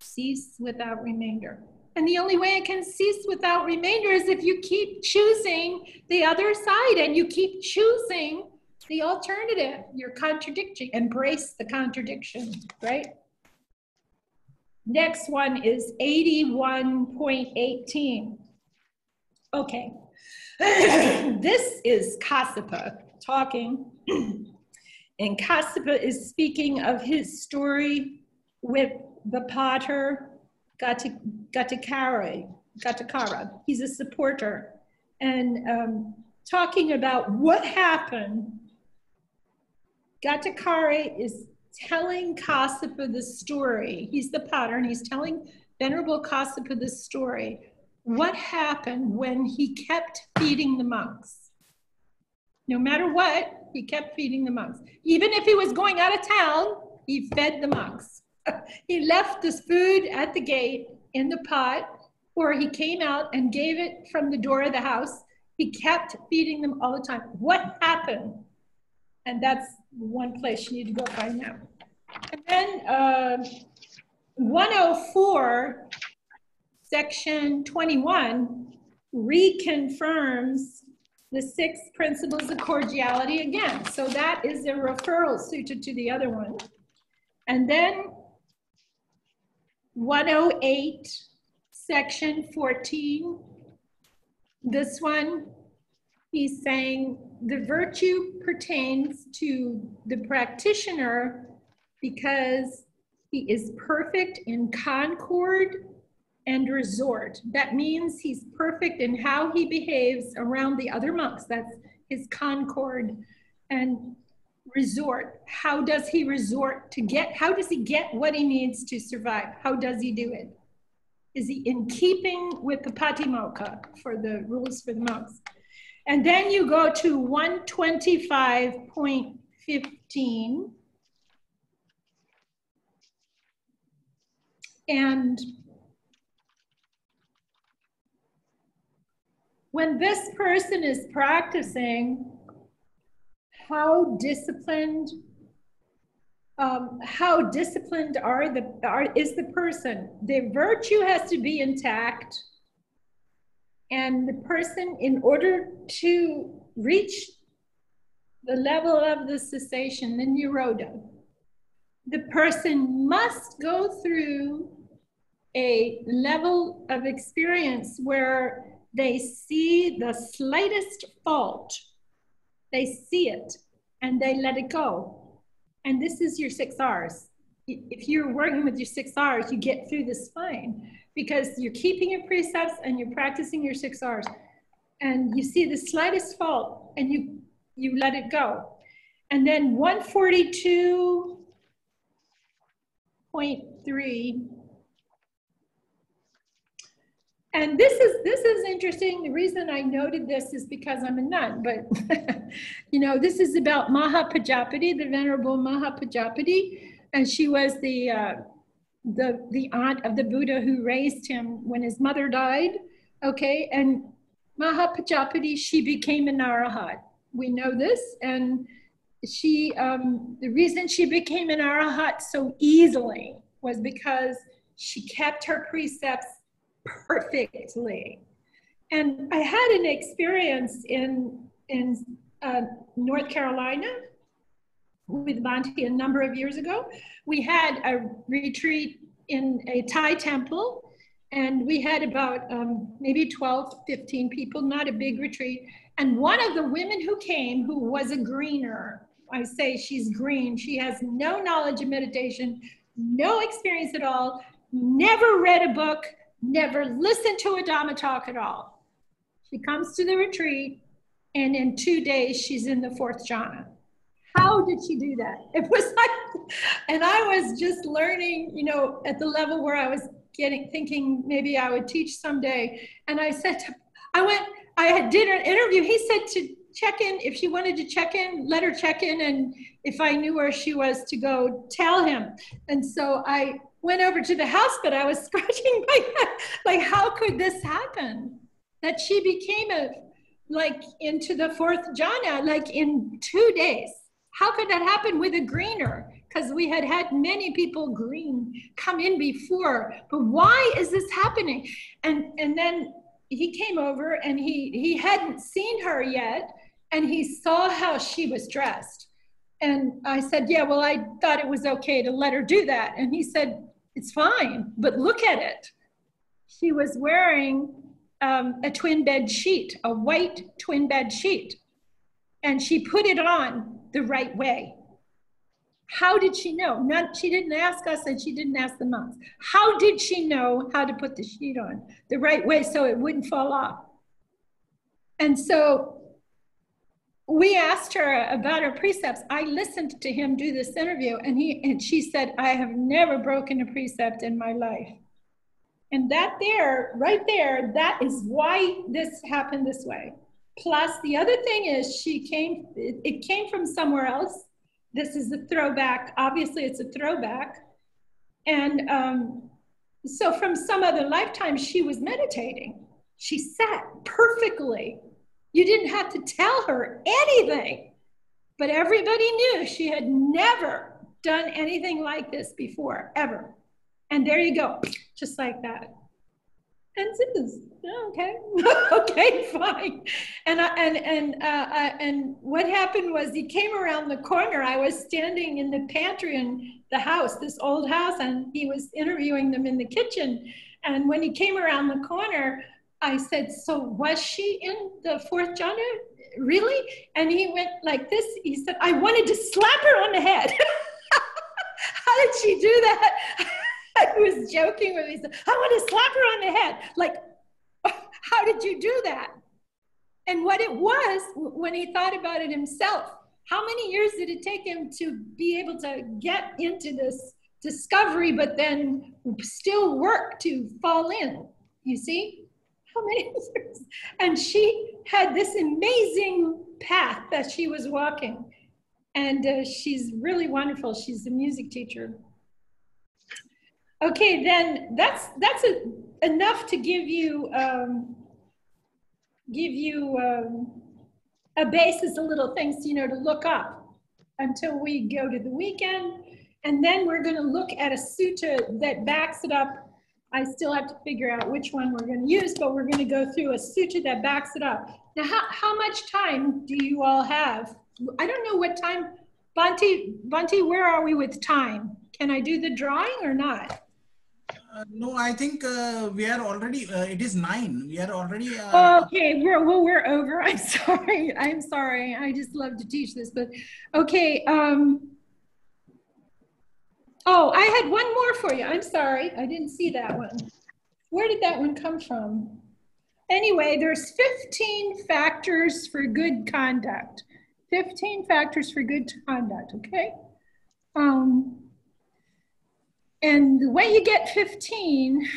Cease without remainder. And the only way it can cease without remainder is if you keep choosing the other side and you keep choosing the alternative. You're contradicting. Embrace the contradiction, right? Next one is 81:18. Okay. This is Kassapa talking. And Kassapa is speaking of his story with the potter Gatakara. He's a supporter. And talking about what happened, Gatakara is telling Kassapa the story. He's the potter, and he's telling Venerable Kassapa the story. What happened when he kept feeding the monks? No matter what, he kept feeding the monks. Even if he was going out of town, he fed the monks. He left this food at the gate in the pot, or he came out and gave it from the door of the house. He kept feeding them all the time. What happened? And that's one place you need to go find out. And then 104, section 21, reconfirms the 6 principles of cordiality again. So that is a referral suited to the other one. And then 108, section 14. This one, he's saying the virtue pertains to the practitioner because he is perfect in concord and resort. That means he's perfect in how he behaves around the other monks. That's his concord and resort. How does he resort to get, how does he get what he needs to survive? How does he do it? Is he in keeping with the patimokkha, for the rules for the monks? And then you go to 125:15. And when this person is practicing, how disciplined is the person? The virtue has to be intact, and the person, in order to reach the level of the cessation, the nirodha, the person must go through a level of experience where they see the slightest fault. They see it and they let it go. And this is your 6 R's. If you're working with your 6 R's, you get through this fine because you're keeping your precepts and you're practicing your 6 R's. And you see the slightest fault and you let it go. And then 142.3. And this is interesting. The reason I noted this is because I'm a nun, but you know, this is about Maha Pajapati, the Venerable Maha Pajapati. And she was the aunt of the Buddha who raised him when his mother died. Okay, and Maha Pajapati, she became an Arahat. We know this, and she, the reason she became an Arahat so easily was because she kept her precepts perfectly. And I had an experience in North Carolina with Bhante a number of years ago. We had a retreat in a Thai temple, and we had about maybe 12, 15 people, not a big retreat. And one of the women who came, who was a greener, I say she's green, she has no knowledge of meditation, no experience at all, never read a book, never listened to a Dhamma talk at all. She comes to the retreat, and in 2 days, she's in the 4th jhana. How did she do that? It was like, and I was just learning, you know, at the level where I was getting, thinking maybe I would teach someday. And I said, I had did an interview. He said to check in, if she wanted to check in, let her check in. And if I knew where she was to go, tell him. And so I went over to the house, but I was scratching my head. Like, how could this happen? That she became into the 4th jhana, like in 2 days. How could that happen with a greener? Because we had many people green come in before, but why is this happening? And then he came over, and he hadn't seen her yet, and he saw how she was dressed. And I said, yeah, well, I thought it was okay to let her do that. And he said, it's fine, but look at it. She was wearing a twin bed sheet, a white twin bed sheet, and she put it on the right way. How did she know? She didn't ask us, and she didn't ask the monks. How did she know how to put the sheet on the right way so it wouldn't fall off? And so we asked her about her precepts. I listened to him do this interview, and she said, I have never broken a precept in my life. And that there, right there, that is why this happened this way. Plus, the other thing is it came from somewhere else. This is a throwback. Obviously, it's a throwback. And so from some other lifetime, she was meditating. She sat perfectly. You didn't have to tell her anything. But everybody knew she had never done anything like this before, ever. And there you go, just like that. And this, okay, okay, fine. And what happened was, he came around the corner. I was standing in the pantry in the house, this old house, and he was interviewing them in the kitchen. And when he came around the corner, I said, so was she in the 4th jhana? Really? And he went like this. He said, I wanted to slap her on the head. How did she do that? I was joking with me. He said, I want to slap her on the head. Like, how did you do that? And what it was, when he thought about it himself, how many years did it take him to be able to get into this discovery, but then still work to fall in? You see? How many years? And she had this amazing path that she was walking. And she's really wonderful. She's a music teacher. Okay, then that's enough to give you a basis of little things, you know, to look up until we go to the weekend. And then we're going to look at a sutta that backs it up. I still have to figure out which one we're going to use, but we're going to go through a sutta that backs it up. Now, how much time do you all have? I don't know what time. Bhante, where are we with time? Can I do the drawing or not? No, I think we are already, it is 9. We are already. Okay, we're over. I'm sorry. I just love to teach this. But okay, Oh, I had one more for you. I'm sorry. I didn't see that one. Where did that one come from? Anyway, there's 15 factors for good conduct. 15 factors for good conduct, okay? And the way you get 15,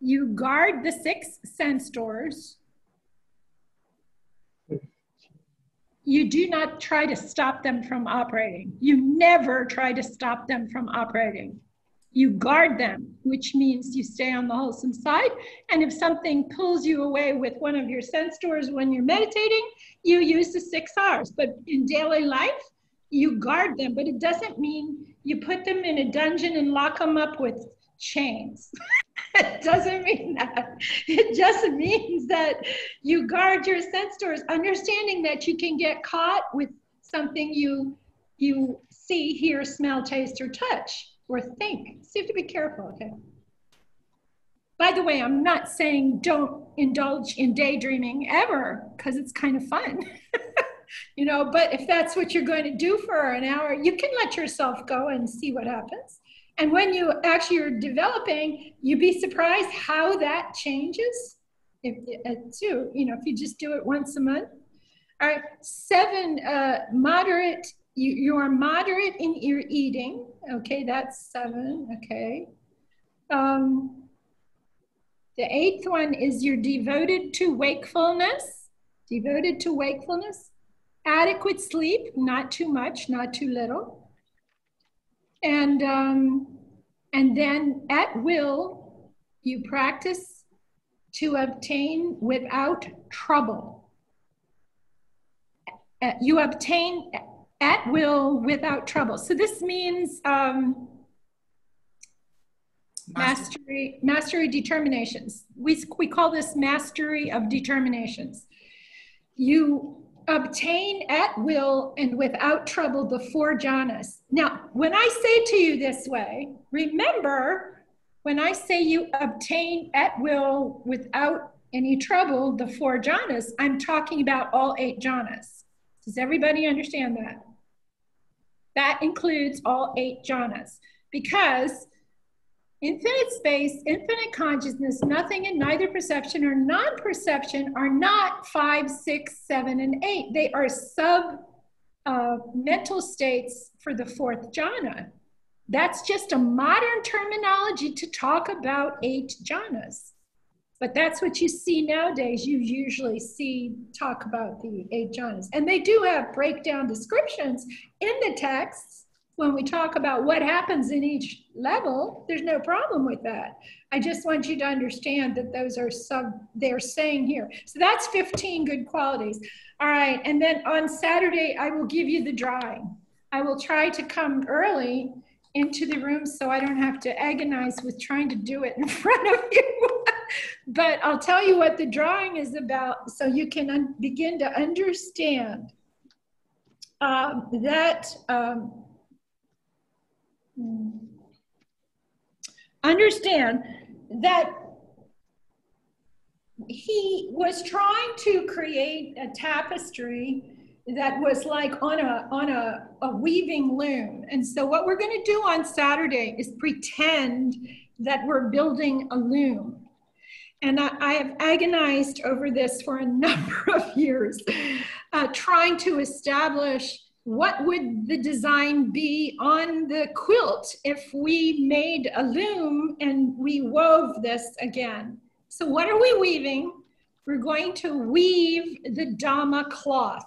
you guard the 6 sense doors. You do not try to stop them from operating. You never try to stop them from operating. You guard them, which means you stay on the wholesome side. And if something pulls you away with one of your sense doors when you're meditating, you use the 6 R's. But in daily life, you guard them. But it doesn't mean you put them in a dungeon and lock them up with chains. It doesn't mean that. It just means that you guard your sense doors, understanding that you can get caught with something you see, hear, smell, taste, or touch, or think. So you have to be careful, okay? By the way, I'm not saying don't indulge in daydreaming ever, because it's kind of fun. You know, but if that's what you're going to do for an hour, you can let yourself go and see what happens. And when you actually are developing, you'd be surprised how that changes too, you know, if you just do it once a month. All right, 7, moderate, you are moderate in your eating. Okay, that's 7, okay. The 8th one is you're devoted to wakefulness, adequate sleep, not too much, not too little. And then at will, you practice to obtain without trouble. You obtain at will without trouble. So this means mastery determinations. We call this mastery of determinations. You obtain at will and without trouble the 4 jhanas. Now, when I say to you this way, remember, when I say you obtain at will without any trouble the 4 jhanas, I'm talking about all 8 jhanas. Does everybody understand that? That includes all 8 jhanas, because infinite space, infinite consciousness, nothing and neither perception or non-perception are not 5, 6, 7, and 8. They are sub-mental states for the 4th jhana. That's just a modern terminology to talk about 8 jhanas. But that's what you see nowadays. You usually see talk about the 8 jhanas. And they do have breakdown descriptions in the texts. When we talk about what happens in each level, there's no problem with that. I just want you to understand that those are they're saying here. So that's 15 good qualities. All right, and then on Saturday, I will give you the drawing. I will try to come early into the room so I don't have to agonize with trying to do it in front of you. But I'll tell you what the drawing is about so you can begin to understand understand that he was trying to create a tapestry that was like on a weaving loom. And so what we're going to do on Saturday is pretend that we're building a loom. And I have agonized over this for a number of years, trying to establish what would the design be on the quilt if we made a loom and we wove this again. So what are we weaving? We're going to weave the Dhamma cloth.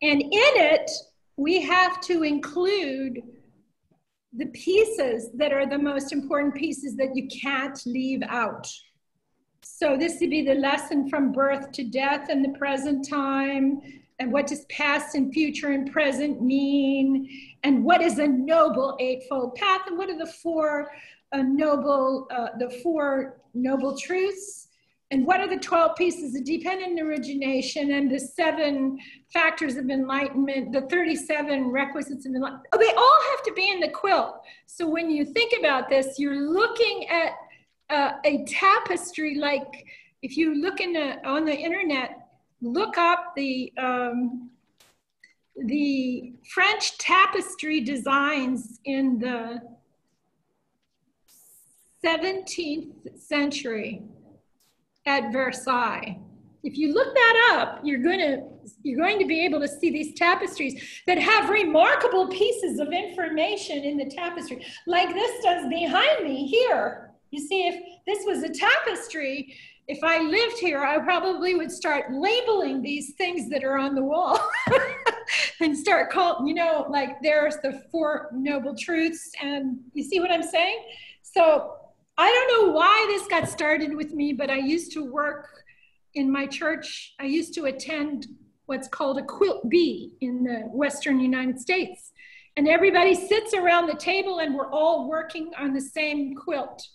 And in it, we have to include the pieces that are the most important pieces that you can't leave out. So this would be the lesson from birth to death and the present time. And what does past and future and present mean? And what is a noble 8-fold path? And what are the 4 noble truths? And what are the 12 pieces of dependent origination and the 7 factors of enlightenment, the 37 requisites of enlightenment? Oh, they all have to be in the quilt. So when you think about this, you're looking at a tapestry, like if you look on the internet, look up the the French tapestry designs in the 17th century at Versailles. If you look that up, you're going to be able to see these tapestries that have remarkable pieces of information in the tapestry, like this does behind me here. You see, if this was a tapestry, if I lived here, I probably would start labeling these things that are on the wall and start calling, you know, like there's the Four Noble Truths, and you see what I'm saying? So I don't know why this got started with me, but I used to work in my church. I used to attend what's called a quilt bee in the Western United States. And everybody sits around the table and we're all working on the same quilt.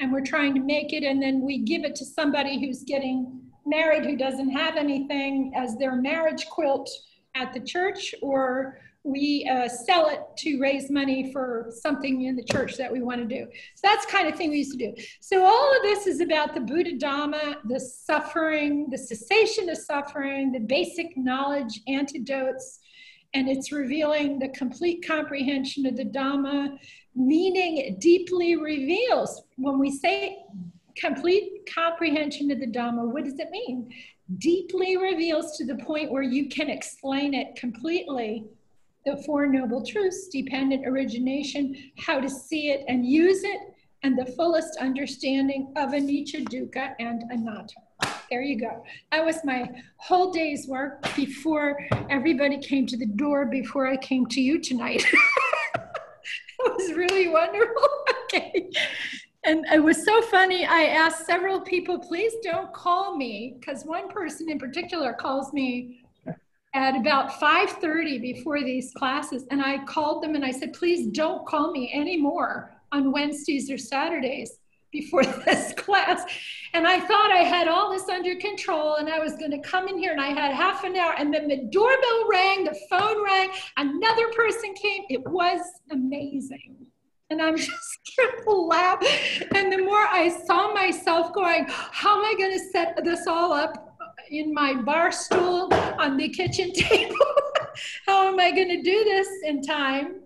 And we're trying to make it, and then we give it to somebody who's getting married who doesn't have anything as their marriage quilt at the church, or we sell it to raise money for something in the church that we want to do. So that's the kind of thing we used to do. So all of this is about the Buddha Dhamma, the suffering, the cessation of suffering, the basic knowledge, antidotes, and it's revealing the complete comprehension of the Dhamma, meaning it deeply reveals. When we say complete comprehension of the Dhamma, what does it mean? Deeply reveals to the point where you can explain it completely. The Four Noble Truths, dependent origination, how to see it and use it, and the fullest understanding of Anicca, Dukkha, and Anatta. There you go. That was my whole day's work before everybody came to the door, before I came to you tonight. It was really wonderful. Okay. And it was so funny. I asked several people, please don't call me, because one person in particular calls me at about 5:30 before these classes. And I called them and I said, please don't call me anymore on Wednesdays or Saturdays before this class. And I thought I had all this under control and I was gonna come in here and I had half an hour, and then the doorbell rang, the phone rang, another person came. It was amazing. And I'm just triple laugh. And the more I saw myself going, how am I gonna set this all up in my bar stool on the kitchen table? How am I gonna do this in time?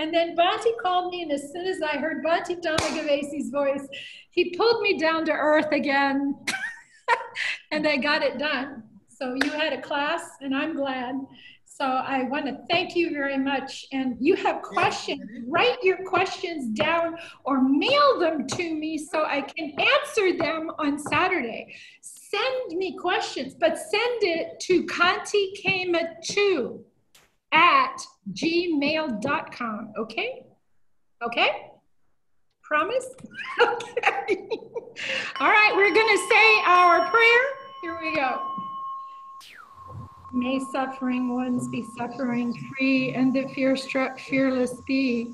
And then Bhante called me, and as soon as I heard Bhante Dhammagavesi's voice, he pulled me down to earth again, and I got it done. So you had a class, and I'm glad. So I wanna thank you very much. And you have questions, write your questions down or mail them to me so I can answer them on Saturday. Send me questions, but send it to kantikama2@gmail.com, okay? Okay? Promise? Okay. All right, we're gonna say our prayer. Here we go. May suffering ones be suffering free, and the fear-struck fearless be.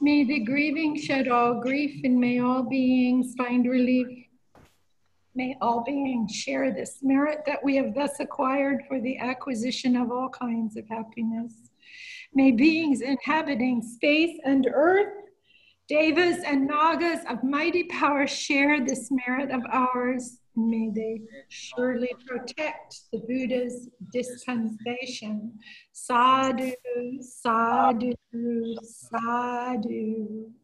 May the grieving shed all grief, and may all beings find relief. May all beings share this merit that we have thus acquired for the acquisition of all kinds of happiness. May beings inhabiting space and earth, devas and nagas of mighty power, share this merit of ours. May they surely protect the Buddha's dispensation. Sadhu, sadhu, sadhu.